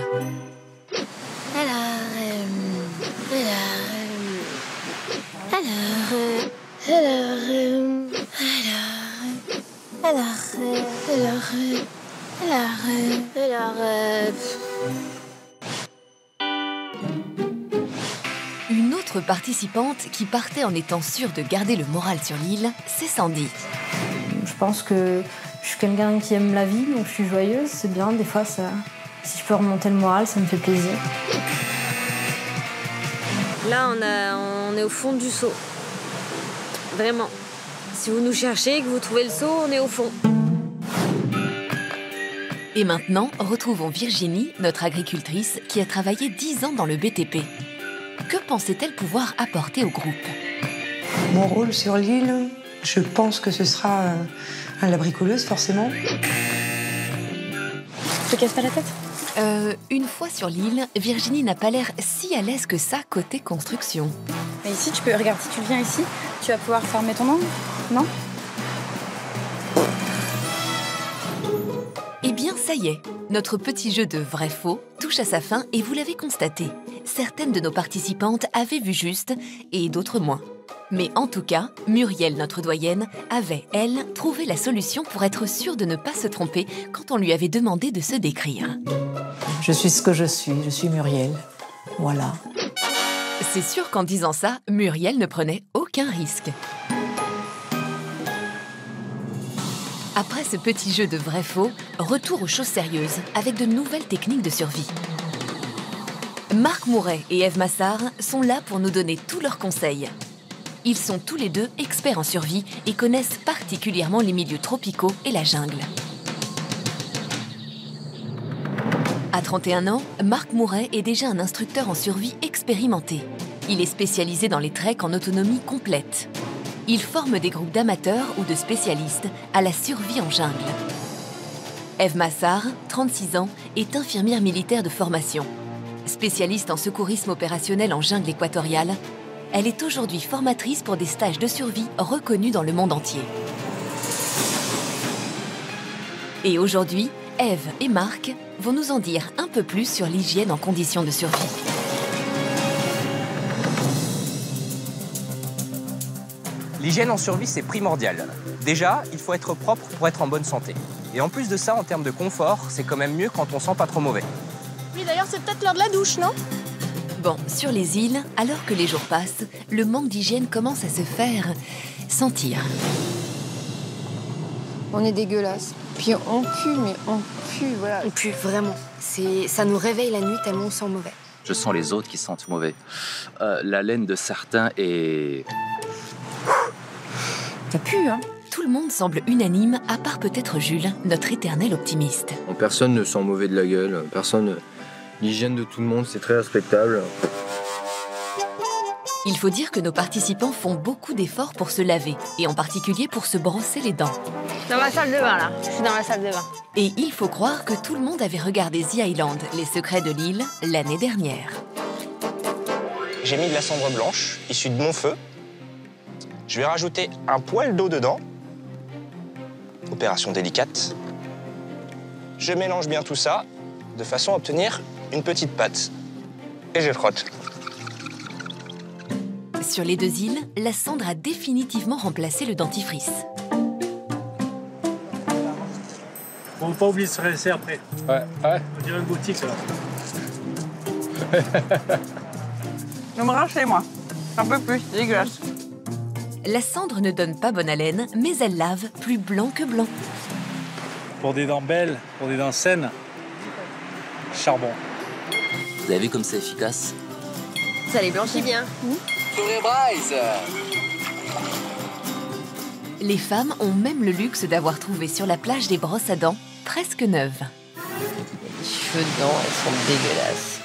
Une autre participante qui partait en étant sûre de garder le moral sur l'île, c'est Sandy. Je pense que... je suis quelqu'un qui aime la vie, donc je suis joyeuse, c'est bien. Des fois, ça... si je peux remonter le moral, ça me fait plaisir. Là, on est au fond du seau. Vraiment. Si vous nous cherchez et que vous trouvez le seau, on est au fond. Et maintenant, retrouvons Virginie, notre agricultrice, qui a travaillé 10 ans dans le BTP. Que pensait-elle pouvoir apporter au groupe? Mon rôle sur l'île, je pense que ce sera... la bricoleuse, forcément. Je te casse pas la tête. Une fois sur l'île, Virginie n'a pas l'air si à l'aise que ça côté construction. Et ici, tu peux... Regarde, si tu viens ici, tu vas pouvoir fermer ton angle, non? Eh bien, ça y est. Notre petit jeu de vrai-faux touche à sa fin et vous l'avez constaté. Certaines de nos participantes avaient vu juste et d'autres moins. Mais en tout cas, Muriel, notre doyenne, avait, elle, trouvé la solution pour être sûre de ne pas se tromper quand on lui avait demandé de se décrire. Je suis ce que je suis Muriel. Voilà. C'est sûr qu'en disant ça, Muriel ne prenait aucun risque. Après ce petit jeu de vrai-faux, retour aux choses sérieuses, avec de nouvelles techniques de survie. Marc Mouret et Ève Massard sont là pour nous donner tous leurs conseils. Ils sont tous les deux experts en survie et connaissent particulièrement les milieux tropicaux et la jungle. À 31 ans, Marc Mouret est déjà un instructeur en survie expérimenté. Il est spécialisé dans les treks en autonomie complète. Il forme des groupes d'amateurs ou de spécialistes à la survie en jungle. Ève Massard, 36 ans, est infirmière militaire de formation. Spécialiste en secourisme opérationnel en jungle équatoriale, elle est aujourd'hui formatrice pour des stages de survie reconnus dans le monde entier. Et aujourd'hui, Ève et Marc vont nous en dire un peu plus sur l'hygiène en conditions de survie. L'hygiène en survie, c'est primordial. Déjà, il faut être propre pour être en bonne santé. Et en plus de ça, en termes de confort, c'est quand même mieux quand on sent pas trop mauvais. Oui, d'ailleurs, c'est peut-être l'heure de la douche, non ? Bon, sur les îles, alors que les jours passent, le manque d'hygiène commence à se faire sentir. On est dégueulasse. Puis on pue, mais on pue, voilà. On pue, vraiment. Ça nous réveille la nuit tellement on sent mauvais. Je sens les autres qui sentent mauvais. La laine de certains est... Ça pue, hein? Tout le monde semble unanime, à part peut-être Jules, notre éternel optimiste. Personne ne sent mauvais de la gueule, personne... L'hygiène de tout le monde, c'est très respectable. Il faut dire que nos participants font beaucoup d'efforts pour se laver, et en particulier pour se brosser les dents. Dans ma salle de bain, là. Je suis dans ma salle de bain. Et il faut croire que tout le monde avait regardé The Island, les secrets de l'île, l'année dernière. J'ai mis de la cendre blanche, issue de mon feu. Je vais rajouter un poil d'eau dedans. Opération délicate. Je mélange bien tout ça de façon à obtenir une petite pâte. Et je frotte. Sur les deux îles, la cendre a définitivement remplacé le dentifrice. On ne peut pas oublier de se rincer après. Ouais, ouais. On dirait une boutique, là. Je me rase chez moi. Un peu plus, dégueulasse. La cendre ne donne pas bonne haleine, mais elle lave plus blanc que blanc. Pour des dents belles, pour des dents saines, charbon. Vous avez vu comme c'est efficace? Ça les blanchit bien. Sourire Bryce. Les femmes ont même le luxe d'avoir trouvé sur la plage des brosses à dents presque neuves. Les cheveux de dents, elles sont dégueulasses.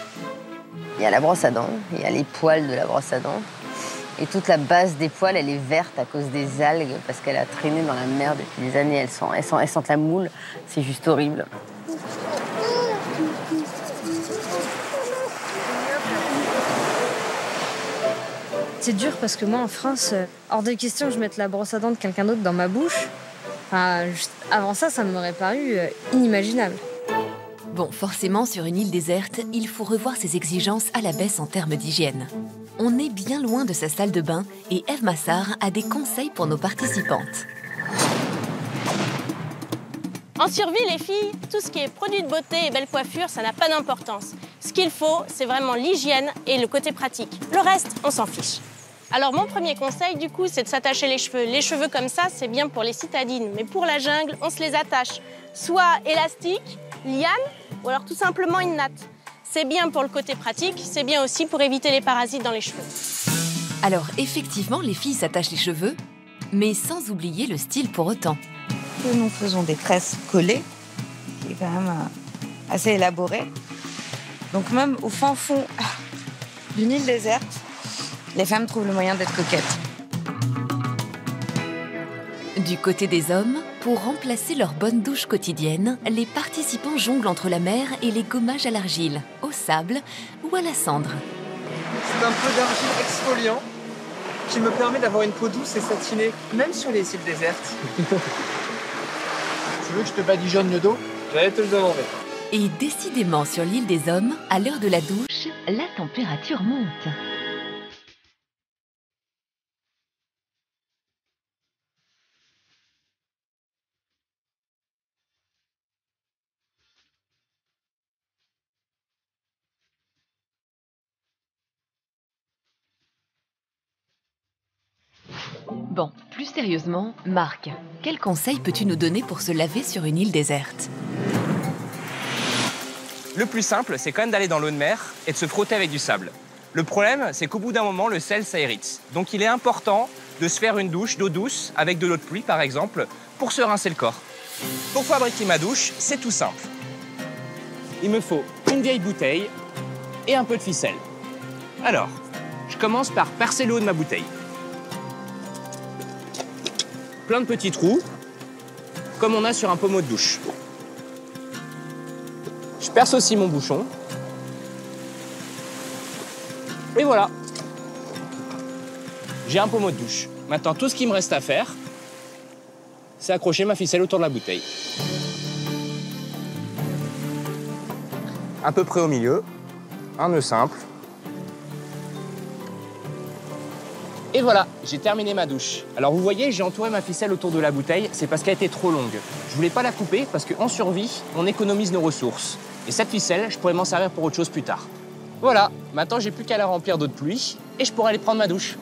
Il y a la brosse à dents, il y a les poils de la brosse à dents. Et toute la base des poils, elle est verte à cause des algues, parce qu'elle a traîné dans la mer depuis des années. Elles sentent la moule, c'est juste horrible. C'est dur parce que moi, en France, hors de question que je mette la brosse à dents de quelqu'un d'autre dans ma bouche. Enfin, avant ça, ça m'aurait paru inimaginable. Bon, forcément, sur une île déserte, il faut revoir ses exigences à la baisse en termes d'hygiène. On est bien loin de sa salle de bain et Ève Massard a des conseils pour nos participantes. En survie, les filles, tout ce qui est produits de beauté et belle coiffure, ça n'a pas d'importance. Ce qu'il faut, c'est vraiment l'hygiène et le côté pratique. Le reste, on s'en fiche. Alors mon premier conseil, du coup, c'est de s'attacher les cheveux. Les cheveux comme ça, c'est bien pour les citadines, mais pour la jungle, on se les attache. Soit élastique, liane, ou alors tout simplement une natte. C'est bien pour le côté pratique, c'est bien aussi pour éviter les parasites dans les cheveux. Alors effectivement, les filles s'attachent les cheveux, mais sans oublier le style pour autant. Nous faisons des tresses collées, qui est quand même assez élaborée. Donc même au fin fond d'une île déserte, les femmes trouvent le moyen d'être coquettes. Du côté des hommes, pour remplacer leur bonne douche quotidienne, les participants jonglent entre la mer et les gommages à l'argile, au sable ou à la cendre. C'est un peu d'argile exfoliant qui me permet d'avoir une peau douce et satinée, même sur les îles désertes. Tu veux que je te badigeonne le dos? J'allais te le demander. Et décidément, sur l'île des hommes, à l'heure de la douche, la température monte. Bon, plus sérieusement, Marc, quel conseil peux-tu nous donner pour se laver sur une île déserte? Le plus simple, c'est quand même d'aller dans l'eau de mer et de se frotter avec du sable. Le problème, c'est qu'au bout d'un moment, le sel s'aérite. Donc il est important de se faire une douche d'eau douce avec de l'eau de pluie, par exemple, pour se rincer le corps. Pour fabriquer ma douche, c'est tout simple. Il me faut une vieille bouteille et un peu de ficelle. Alors, je commence par percer l'eau de ma bouteille. Plein de petits trous, comme on a sur un pommeau de douche. Je perce aussi mon bouchon. Et voilà. J'ai un pommeau de douche. Maintenant, tout ce qu'il me reste à faire, c'est accrocher ma ficelle autour de la bouteille. À peu près au milieu, un nœud simple. Et voilà, j'ai terminé ma douche. Alors vous voyez, j'ai entouré ma ficelle autour de la bouteille, c'est parce qu'elle était trop longue. Je voulais pas la couper parce qu'en survie, on économise nos ressources. Et cette ficelle, je pourrais m'en servir pour autre chose plus tard. Voilà, maintenant j'ai plus qu'à la remplir d'eau de pluie et je pourrais aller prendre ma douche.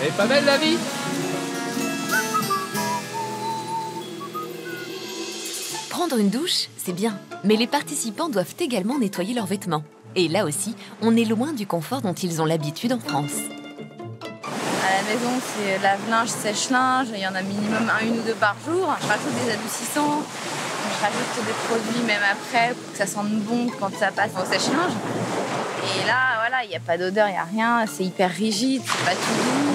Elle est pas belle la vie ? Prendre une douche, c'est bien, mais les participants doivent également nettoyer leurs vêtements. Et là aussi, on est loin du confort dont ils ont l'habitude en France. À la maison, c'est lave-linge, sèche-linge, il y en a minimum une ou deux par jour. Je rajoute des adoucissants, je rajoute des produits même après pour que ça sente bon quand ça passe au sèche-linge. Et là, voilà, il n'y a pas d'odeur, il n'y a rien, c'est hyper rigide, c'est pas tout doux.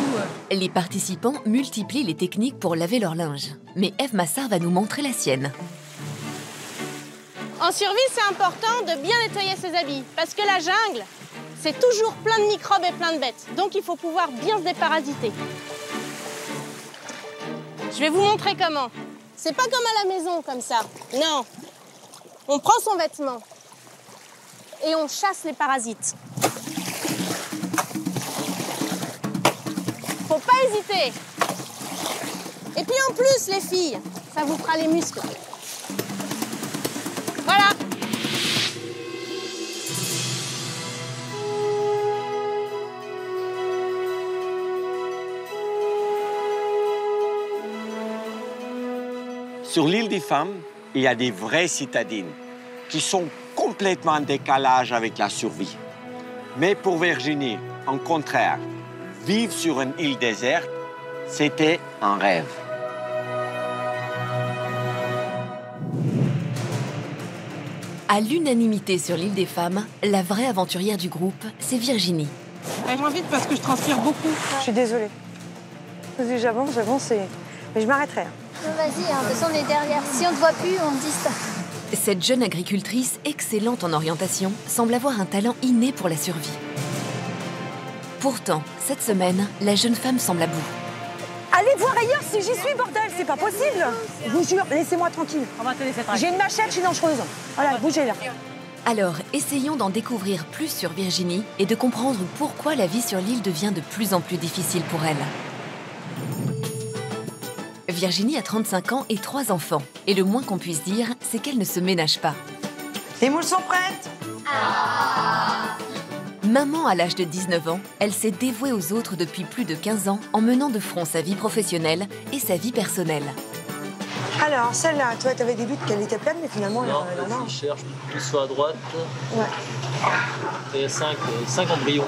Les participants multiplient les techniques pour laver leur linge. Mais Ève Massard va nous montrer la sienne. En survie, c'est important de bien nettoyer ses habits, parce que la jungle, c'est toujours plein de microbes et plein de bêtes. Donc, il faut pouvoir bien se déparasiter. Je vais vous montrer comment. C'est pas comme à la maison, comme ça. Non. On prend son vêtement et on chasse les parasites. Faut pas hésiter. Et puis en plus, les filles, ça vous fera les muscles. Voilà. Sur l'île des femmes, il y a des vraies citadines qui sont complètement en décalage avec la survie. Mais pour Virginie, au contraire, vivre sur une île déserte, c'était un rêve. À l'unanimité sur l'île des femmes, la vraie aventurière du groupe, c'est Virginie. J'en vite parce que je transpire beaucoup. Je suis désolée. J'avance et... Mais je m'arrêterai. Vas-y, hein, de toute façon, on est derrière. Si on ne te voit plus, on dit ça. Cette jeune agricultrice, excellente en orientation, semble avoir un talent inné pour la survie. Pourtant, cette semaine, la jeune femme semble à bout. Allez voir ailleurs si j'y suis, bordel, c'est pas possible. Je vous jure, laissez-moi tranquille. On va te laisser tranquille. J'ai une machette, je suis dangereuse. Voilà, bougez là. Alors, essayons d'en découvrir plus sur Virginie et de comprendre pourquoi la vie sur l'île devient de plus en plus difficile pour elle. Virginie a 35 ans et 3 enfants. Et le moins qu'on puisse dire, c'est qu'elle ne se ménage pas. Les moules sont prêtes. Ah. Maman à l'âge de 19 ans, elle s'est dévouée aux autres depuis plus de 15 ans en menant de front sa vie professionnelle et sa vie personnelle. Alors, celle-là, toi, t'avais des buts qu'elle était pleine, mais finalement... Non, elle cherche plus soit à droite. Ouais. Et 5 embryons.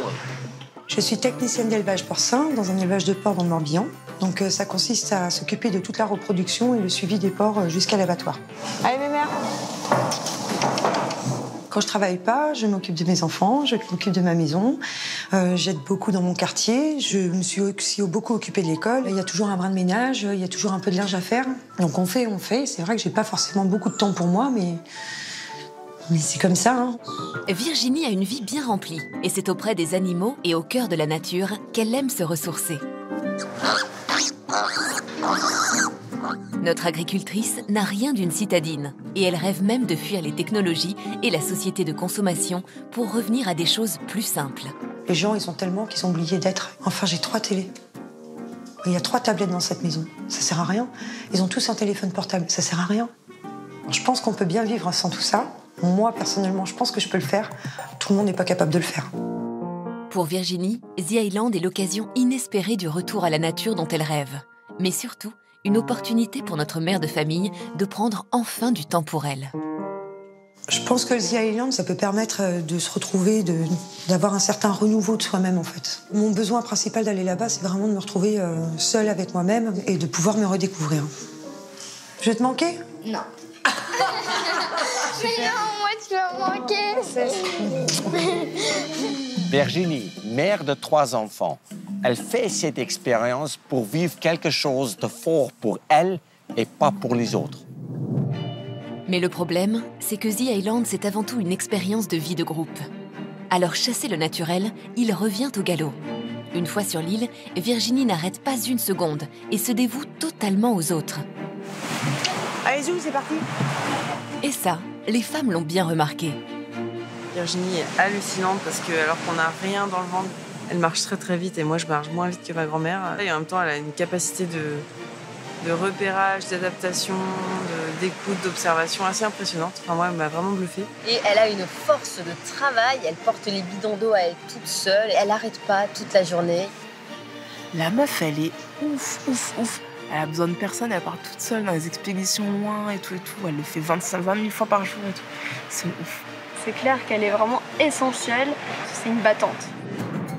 Je suis technicienne d'élevage porcin dans un élevage de porcs dans le Morbihan. Donc ça consiste à s'occuper de toute la reproduction et le suivi des porcs jusqu'à l'abattoir. Allez mes mères. Quand je travaille pas, je m'occupe de mes enfants, je m'occupe de ma maison, j'aide beaucoup dans mon quartier, je me suis aussi beaucoup occupée de l'école. Il y a toujours un brin de ménage, il y a toujours un peu de linge à faire. Donc on fait. C'est vrai que j'ai pas forcément beaucoup de temps pour moi, mais c'est comme ça, hein. Virginie a une vie bien remplie, et c'est auprès des animaux et au cœur de la nature qu'elle aime se ressourcer. Notre agricultrice n'a rien d'une citadine et elle rêve même de fuir les technologies et la société de consommation pour revenir à des choses plus simples. Les gens, ils sont tellement qu'ils ont oublié d'être. Enfin, j'ai 3 télés. Il y a 3 tablettes dans cette maison. Ça sert à rien. Ils ont tous un téléphone portable. Ça sert à rien. Je pense qu'on peut bien vivre sans tout ça. Moi, personnellement, je pense que je peux le faire. Tout le monde n'est pas capable de le faire. Pour Virginie, The Island est l'occasion inespérée du retour à la nature dont elle rêve. Mais surtout, une opportunité pour notre mère de famille de prendre enfin du temps pour elle. Je pense que The Island, ça peut permettre de se retrouver, d'avoir un certain renouveau de soi-même, en fait. Mon besoin principal d'aller là-bas, c'est vraiment de me retrouver seule avec moi-même et de pouvoir me redécouvrir. Je vais te manquer? Non. Mais non, moi, tu vas me manquer. Virginie, mère de 3 enfants, elle fait cette expérience pour vivre quelque chose de fort pour elle et pas pour les autres. Mais le problème, c'est que The Island, c'est avant tout une expérience de vie de groupe. Alors chasser le naturel, il revient au galop. Une fois sur l'île, Virginie n'arrête pas une seconde et se dévoue totalement aux autres. Allez, zou, c'est parti. Et ça, les femmes l'ont bien remarqué. Virginie est hallucinante parce que, alors qu'on n'a rien dans le ventre, elle marche très très vite et moi je marche moins vite que ma grand-mère. Et en même temps, elle a une capacité de repérage, d'adaptation, d'écoute, d'observation assez impressionnante. Enfin, moi, elle m'a vraiment bluffée. Et elle a une force de travail, elle porte les bidons d'eau à elle toute seule, elle n'arrête pas toute la journée. La meuf, elle est ouf, ouf, ouf. Elle a besoin de personne, elle part toute seule dans les expéditions loin et tout et tout. Elle le fait 20 000 fois par jour et tout. C'est ouf. C'est clair qu'elle est vraiment essentielle, c'est une battante.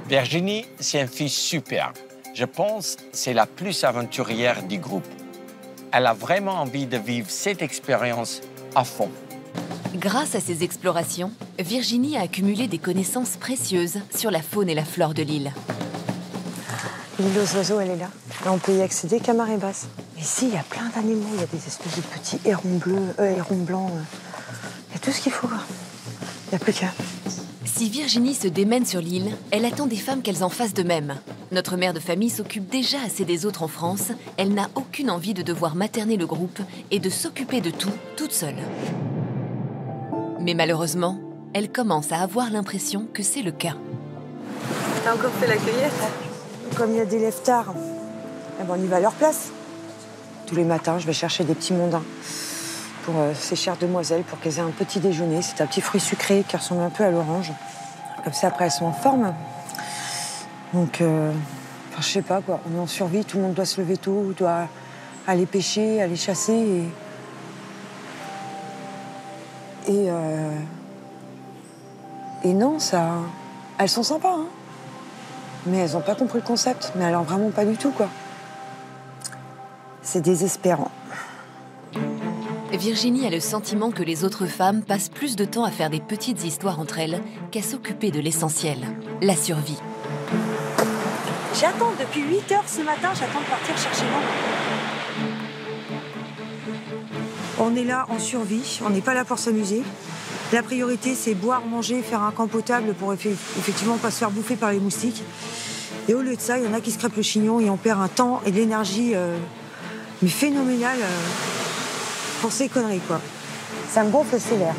Virginie, c'est une fille superbe. Je pense que c'est la plus aventurière du groupe. Elle a vraiment envie de vivre cette expérience à fond. Grâce à ses explorations, Virginie a accumulé des connaissances précieuses sur la faune et la flore de l'île. L'île aux oiseaux, elle est là. On peut y accéder qu'à marée basse. Mais si, il y a plein d'animaux, il y a des espèces de petits hérons bleus, hérons blancs. tout ce qu'il faut. Il n'y a plus qu'à. Si Virginie se démène sur l'île, elle attend des femmes qu'elles en fassent de même. Notre mère de famille s'occupe déjà assez des autres en France. Elle n'a aucune envie de devoir materner le groupe et de s'occuper de tout, toute seule. Mais malheureusement, elle commence à avoir l'impression que c'est le cas. T'as encore fait la cueillette? Comme il y a des lève-tard, on y va à leur place. Tous les matins, je vais chercher des petits mondains pour ces chères demoiselles, pour qu'elles aient un petit déjeuner. C'est un petit fruit sucré qui ressemble un peu à l'orange. Comme ça, après, elles sont en forme. Donc, je sais pas, quoi. On est en survie, tout le monde doit se lever tôt, doit aller pêcher, aller chasser. Et non, ça... Elles sont sympas, hein. Mais elles n'ont pas compris le concept. Mais alors, vraiment pas du tout, quoi. C'est désespérant. Virginie a le sentiment que les autres femmes passent plus de temps à faire des petites histoires entre elles qu'à s'occuper de l'essentiel, la survie. J'attends depuis 8 heures ce matin, j'attends de partir chercher l'eau. On est là en survie, on n'est pas là pour s'amuser. La priorité, c'est boire, manger, faire un camp potable pour effectivement pas se faire bouffer par les moustiques. Et au lieu de ça, il y en a qui se crêpent le chignon et on perd un temps et de l'énergie phénoménale pour ces conneries, quoi. Ça me gonfle le sévère.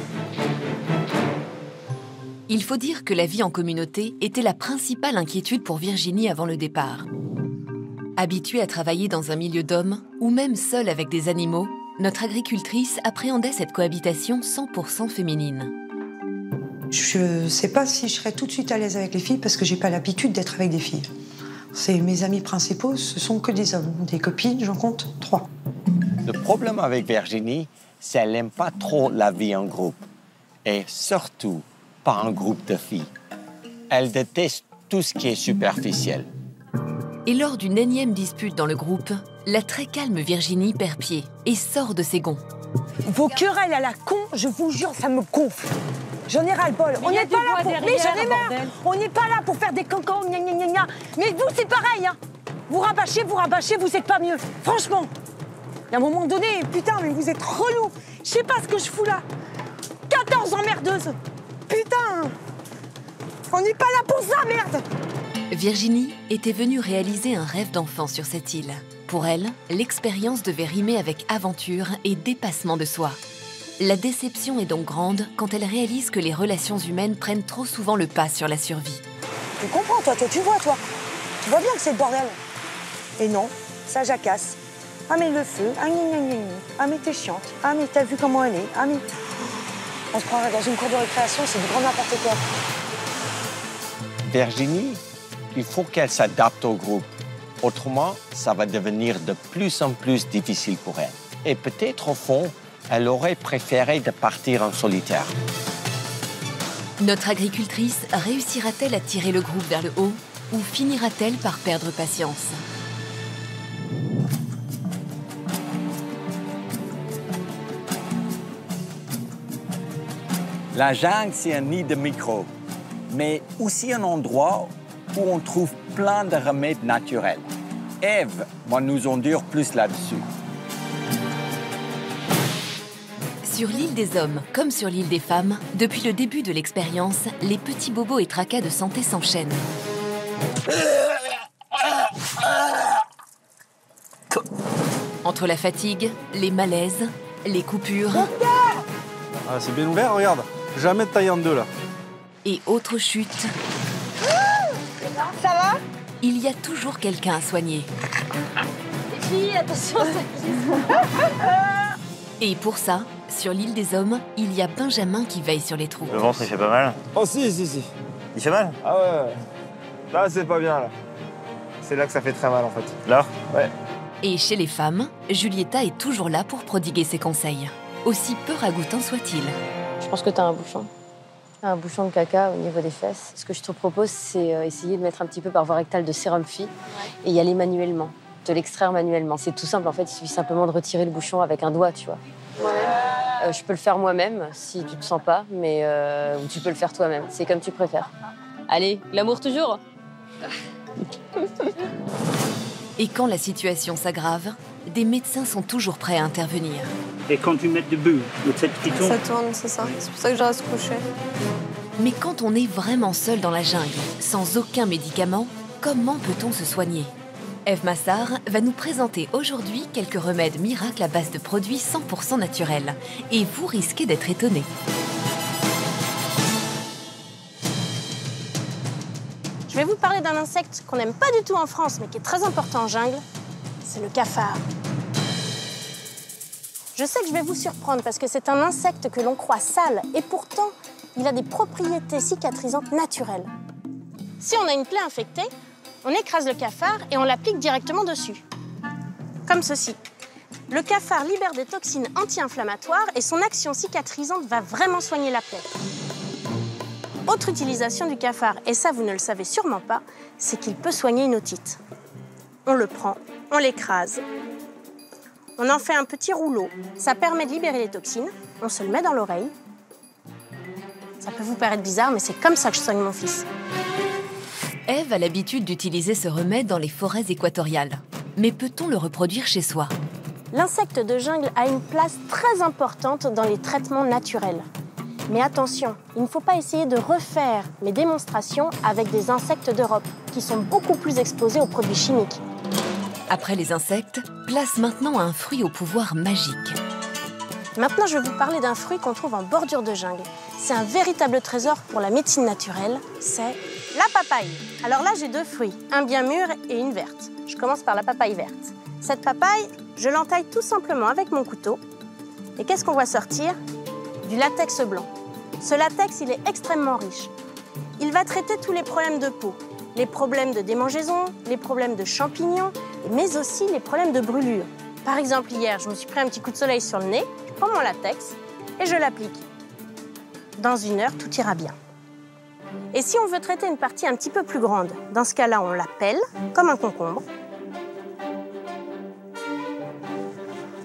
Il faut dire que la vie en communauté était la principale inquiétude pour Virginie avant le départ. Habituée à travailler dans un milieu d'hommes, ou même seule avec des animaux, notre agricultrice appréhendait cette cohabitation 100% féminine. Je ne sais pas si je serais tout de suite à l'aise avec les filles parce que j'ai pas l'habitude d'être avec des filles. Mes amis principaux, ce sont que des hommes. Des copines, j'en compte 3. Le problème avec Virginie, c'est qu'elle n'aime pas trop la vie en groupe. Et surtout, pas en groupe de filles. Elle déteste tout ce qui est superficiel. Et lors d'une énième dispute dans le groupe, la très calme Virginie perd pied et sort de ses gonds. Vos querelles à la con, je vous jure, ça me gonfle. J'en ai ras-le-bol. On n'est pas là pour... Mais j'en ai marre. On n'est pas là pour faire des cancans, gna gna gna gna. Mais vous, c'est pareil, hein. Vous rabâchez, vous êtes pas mieux. Franchement, il y a un moment donné, putain, mais vous êtes relou. Je sais pas ce que je fous là. 14 emmerdeuses. Putain, on n'est pas là pour ça, merde. Virginie était venue réaliser un rêve d'enfant sur cette île. Pour elle, l'expérience devait rimer avec aventure et dépassement de soi. La déception est donc grande quand elle réalise que les relations humaines prennent trop souvent le pas sur la survie. Tu comprends, toi, tu vois. Tu vois bien que c'est le bordel. Et non, ça jacasse. Ah mais le feu, ah gnagnagnagne, ah mais t'es chiante, ah mais t'as vu comment elle est, ah mais... On se prendrait dans une cour de récréation, c'est du grand n'importe quoi. Virginie, il faut qu'elle s'adapte au groupe. Autrement, ça va devenir de plus en plus difficile pour elle. Et peut-être, au fond, elle aurait préféré de partir en solitaire. Notre agricultrice réussira-t-elle à tirer le groupe vers le haut ou finira-t-elle par perdre patience? La jungle, c'est un nid de microbes, mais aussi un endroit où on trouve plein de remèdes naturels. Ève va nous en dire plus là-dessus. Sur l'île des hommes, comme sur l'île des femmes, depuis le début de l'expérience, les petits bobos et tracas de santé s'enchaînent. Entre la fatigue, les malaises, les coupures... Ah, c'est bien ouvert, regarde. Jamais de taille en deux, là. Et autre chute... Ça va? Il y a toujours quelqu'un à soigner. Oui, attention, ça... Et pour ça... Sur l'île des hommes, il y a Benjamin qui veille sur les trous. Le ventre, il fait pas mal? Oh si, si, si. Il fait mal? Ah ouais. Là, c'est pas bien, là. C'est là que ça fait très mal, en fait. Là? Ouais. Et chez les femmes, Julieta est toujours là pour prodiguer ses conseils. Aussi peu ragoûtant soit-il. Je pense que t'as un bouchon. Un bouchon de caca au niveau des fesses. Ce que je te propose, c'est essayer de mettre un petit peu par voie rectale de sérum Phi et y aller manuellement, de l'extraire manuellement. C'est tout simple, en fait. Il suffit simplement de retirer le bouchon avec un doigt, tu vois. Ouais. Je peux le faire moi-même, si tu te sens pas, mais tu peux le faire toi-même. C'est comme tu préfères. Allez, l'amour toujours. Et quand la situation s'aggrave, des médecins sont toujours prêts à intervenir. Et quand tu mets de bulles, cette qui tourne. Ça tourne, c'est ça. C'est pour ça que je reste couché. Mais quand on est vraiment seul dans la jungle, sans aucun médicament, comment peut-on se soigner? Ève Massard va nous présenter aujourd'hui quelques remèdes miracles à base de produits 100% naturels. Et vous risquez d'être étonnés. Je vais vous parler d'un insecte qu'on n'aime pas du tout en France, mais qui est très important en jungle. C'est le cafard. Je sais que je vais vous surprendre parce que c'est un insecte que l'on croit sale et pourtant, il a des propriétés cicatrisantes naturelles. Si on a une plaie infectée, on écrase le cafard et on l'applique directement dessus. Comme ceci. Le cafard libère des toxines anti-inflammatoires et son action cicatrisante va vraiment soigner la plaie. Autre utilisation du cafard, et ça vous ne le savez sûrement pas, c'est qu'il peut soigner une otite. On le prend, on l'écrase. On en fait un petit rouleau. Ça permet de libérer les toxines. On se le met dans l'oreille. Ça peut vous paraître bizarre, mais c'est comme ça que je soigne mon fils. Ève a l'habitude d'utiliser ce remède dans les forêts équatoriales. Mais peut-on le reproduire chez soi? L'insecte de jungle a une place très importante dans les traitements naturels. Mais attention, il ne faut pas essayer de refaire mes démonstrations avec des insectes d'Europe, qui sont beaucoup plus exposés aux produits chimiques. Après les insectes, place maintenant à un fruit au pouvoir magique. Maintenant, je vais vous parler d'un fruit qu'on trouve en bordure de jungle. C'est un véritable trésor pour la médecine naturelle, c'est la papaye. Alors là, j'ai deux fruits, un bien mûr et une verte. Je commence par la papaye verte. Cette papaye, je l'entaille tout simplement avec mon couteau. Et qu'est-ce qu'on voit sortir? Du latex blanc. Ce latex, il est extrêmement riche. Il va traiter tous les problèmes de peau, les problèmes de démangeaison, les problèmes de champignons, mais aussi les problèmes de brûlure. Par exemple, hier, je me suis pris un petit coup de soleil sur le nez, je prends mon latex et je l'applique. Dans une heure, tout ira bien. Et si on veut traiter une partie un petit peu plus grande, dans ce cas-là, on la pèle, comme un concombre.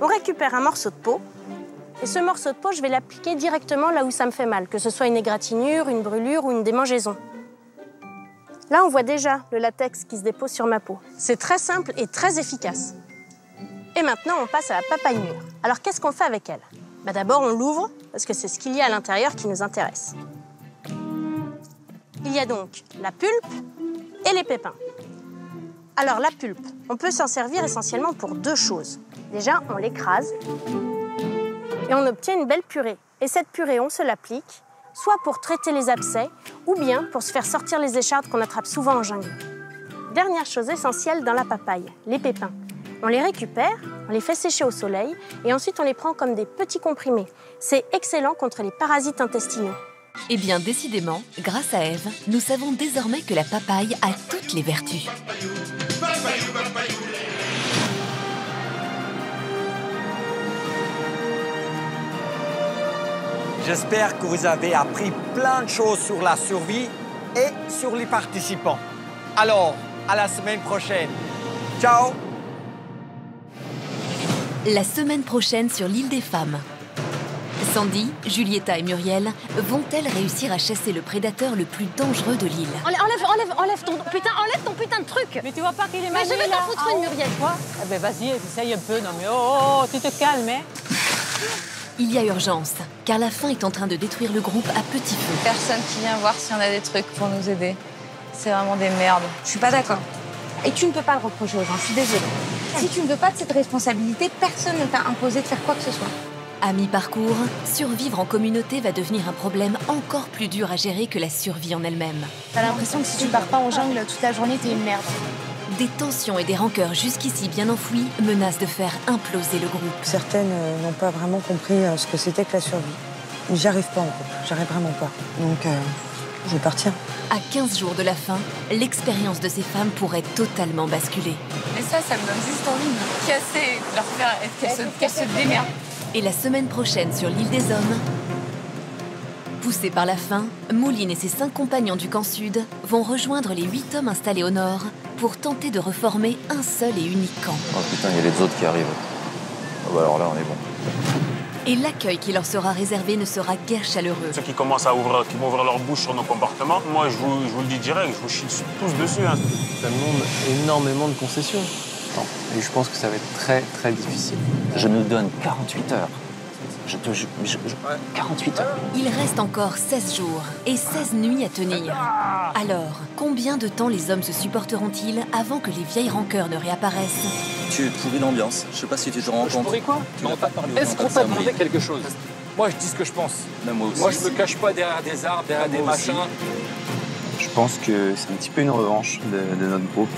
On récupère un morceau de peau, et ce morceau de peau, je vais l'appliquer directement là où ça me fait mal, que ce soit une égratignure, une brûlure ou une démangeaison. Là, on voit déjà le latex qui se dépose sur ma peau. C'est très simple et très efficace. Et maintenant, on passe à la papaye mûre. Alors, qu'est-ce qu'on fait avec elle? D'abord, on l'ouvre, parce que c'est ce qu'il y a à l'intérieur qui nous intéresse. Il y a donc la pulpe et les pépins. Alors, la pulpe, on peut s'en servir essentiellement pour deux choses. Déjà, on l'écrase et on obtient une belle purée. Et cette purée, on se l'applique, soit pour traiter les abcès, ou bien pour se faire sortir les échardes qu'on attrape souvent en jungle. Dernière chose essentielle dans la papaye, les pépins. On les récupère, on les fait sécher au soleil et ensuite on les prend comme des petits comprimés. C'est excellent contre les parasites intestinaux. Eh bien, décidément, grâce à Ève, nous savons désormais que la papaye a toutes les vertus. J'espère que vous avez appris plein de choses sur la survie et sur les participants. Alors, à la semaine prochaine. Ciao! La semaine prochaine sur l'île des femmes. Sandy, Julieta et Muriel vont-elles réussir à chasser le prédateur le plus dangereux de l'île? Enlève ton putain de truc! Mais tu vois pas qu'il est mal. Mais je vais t'en foutre une, Muriel, toi. Eh ben vas-y, essaye un peu, non mais oh, tu te calmes, hein. Il y a urgence, car la faim est en train de détruire le groupe à petit feu. Personne qui vient voir si on a des trucs pour nous aider. C'est vraiment des merdes. Je suis pas d'accord. Et tu ne peux pas le reprocher aux gens, je suis désolée. Si tu ne veux pas de cette responsabilité, personne ne t'a imposé de faire quoi que ce soit. À mi-parcours, survivre en communauté va devenir un problème encore plus dur à gérer que la survie en elle-même. T'as l'impression que si tu pars pas en jungle toute la journée, t'es une merde. Des tensions et des rancœurs jusqu'ici bien enfouies menacent de faire imploser le groupe. Certaines n'ont pas vraiment compris ce que c'était que la survie. J'y arrive pas en groupe, j'arrive vraiment pas. Donc, je vais partir. À 15 jours de la fin, l'expérience de ces femmes pourrait totalement basculer. Mais ça me donne juste envie de casser, leur faire qu'elles se démerdent. Et la semaine prochaine sur l'île des Hommes, poussés par la faim, Mouline et ses 5 compagnons du camp sud vont rejoindre les 8 hommes installés au nord pour tenter de reformer un seul et unique camp. Oh putain, il y a les autres qui arrivent. Oh, bah alors là, on est bon. Et l'accueil qui leur sera réservé ne sera guère chaleureux. Ceux qui commencent à ouvrir, qui vont ouvrir leur bouche sur nos comportements, moi je vous le dis direct, je vous chie tous dessus. Hein. Ça demande énormément de concessions. Non. Et je pense que ça va être très, très difficile. Je nous donne 48 heures. Je te jure, 48 heures. Il reste encore 16 jours et 16 nuits à tenir. Alors, combien de temps les hommes se supporteront-ils avant que les vieilles rancœurs ne réapparaissent? Tu pourris l'ambiance. Je sais pas si tu te rends compte. Je pourris quoi? Est-ce qu'on t'a demandé quelque chose? Moi, je dis ce que je pense. Non, moi aussi. Moi, je me cache pas derrière des arbres, derrière des machins. Je pense que c'est un petit peu une revanche de notre groupe.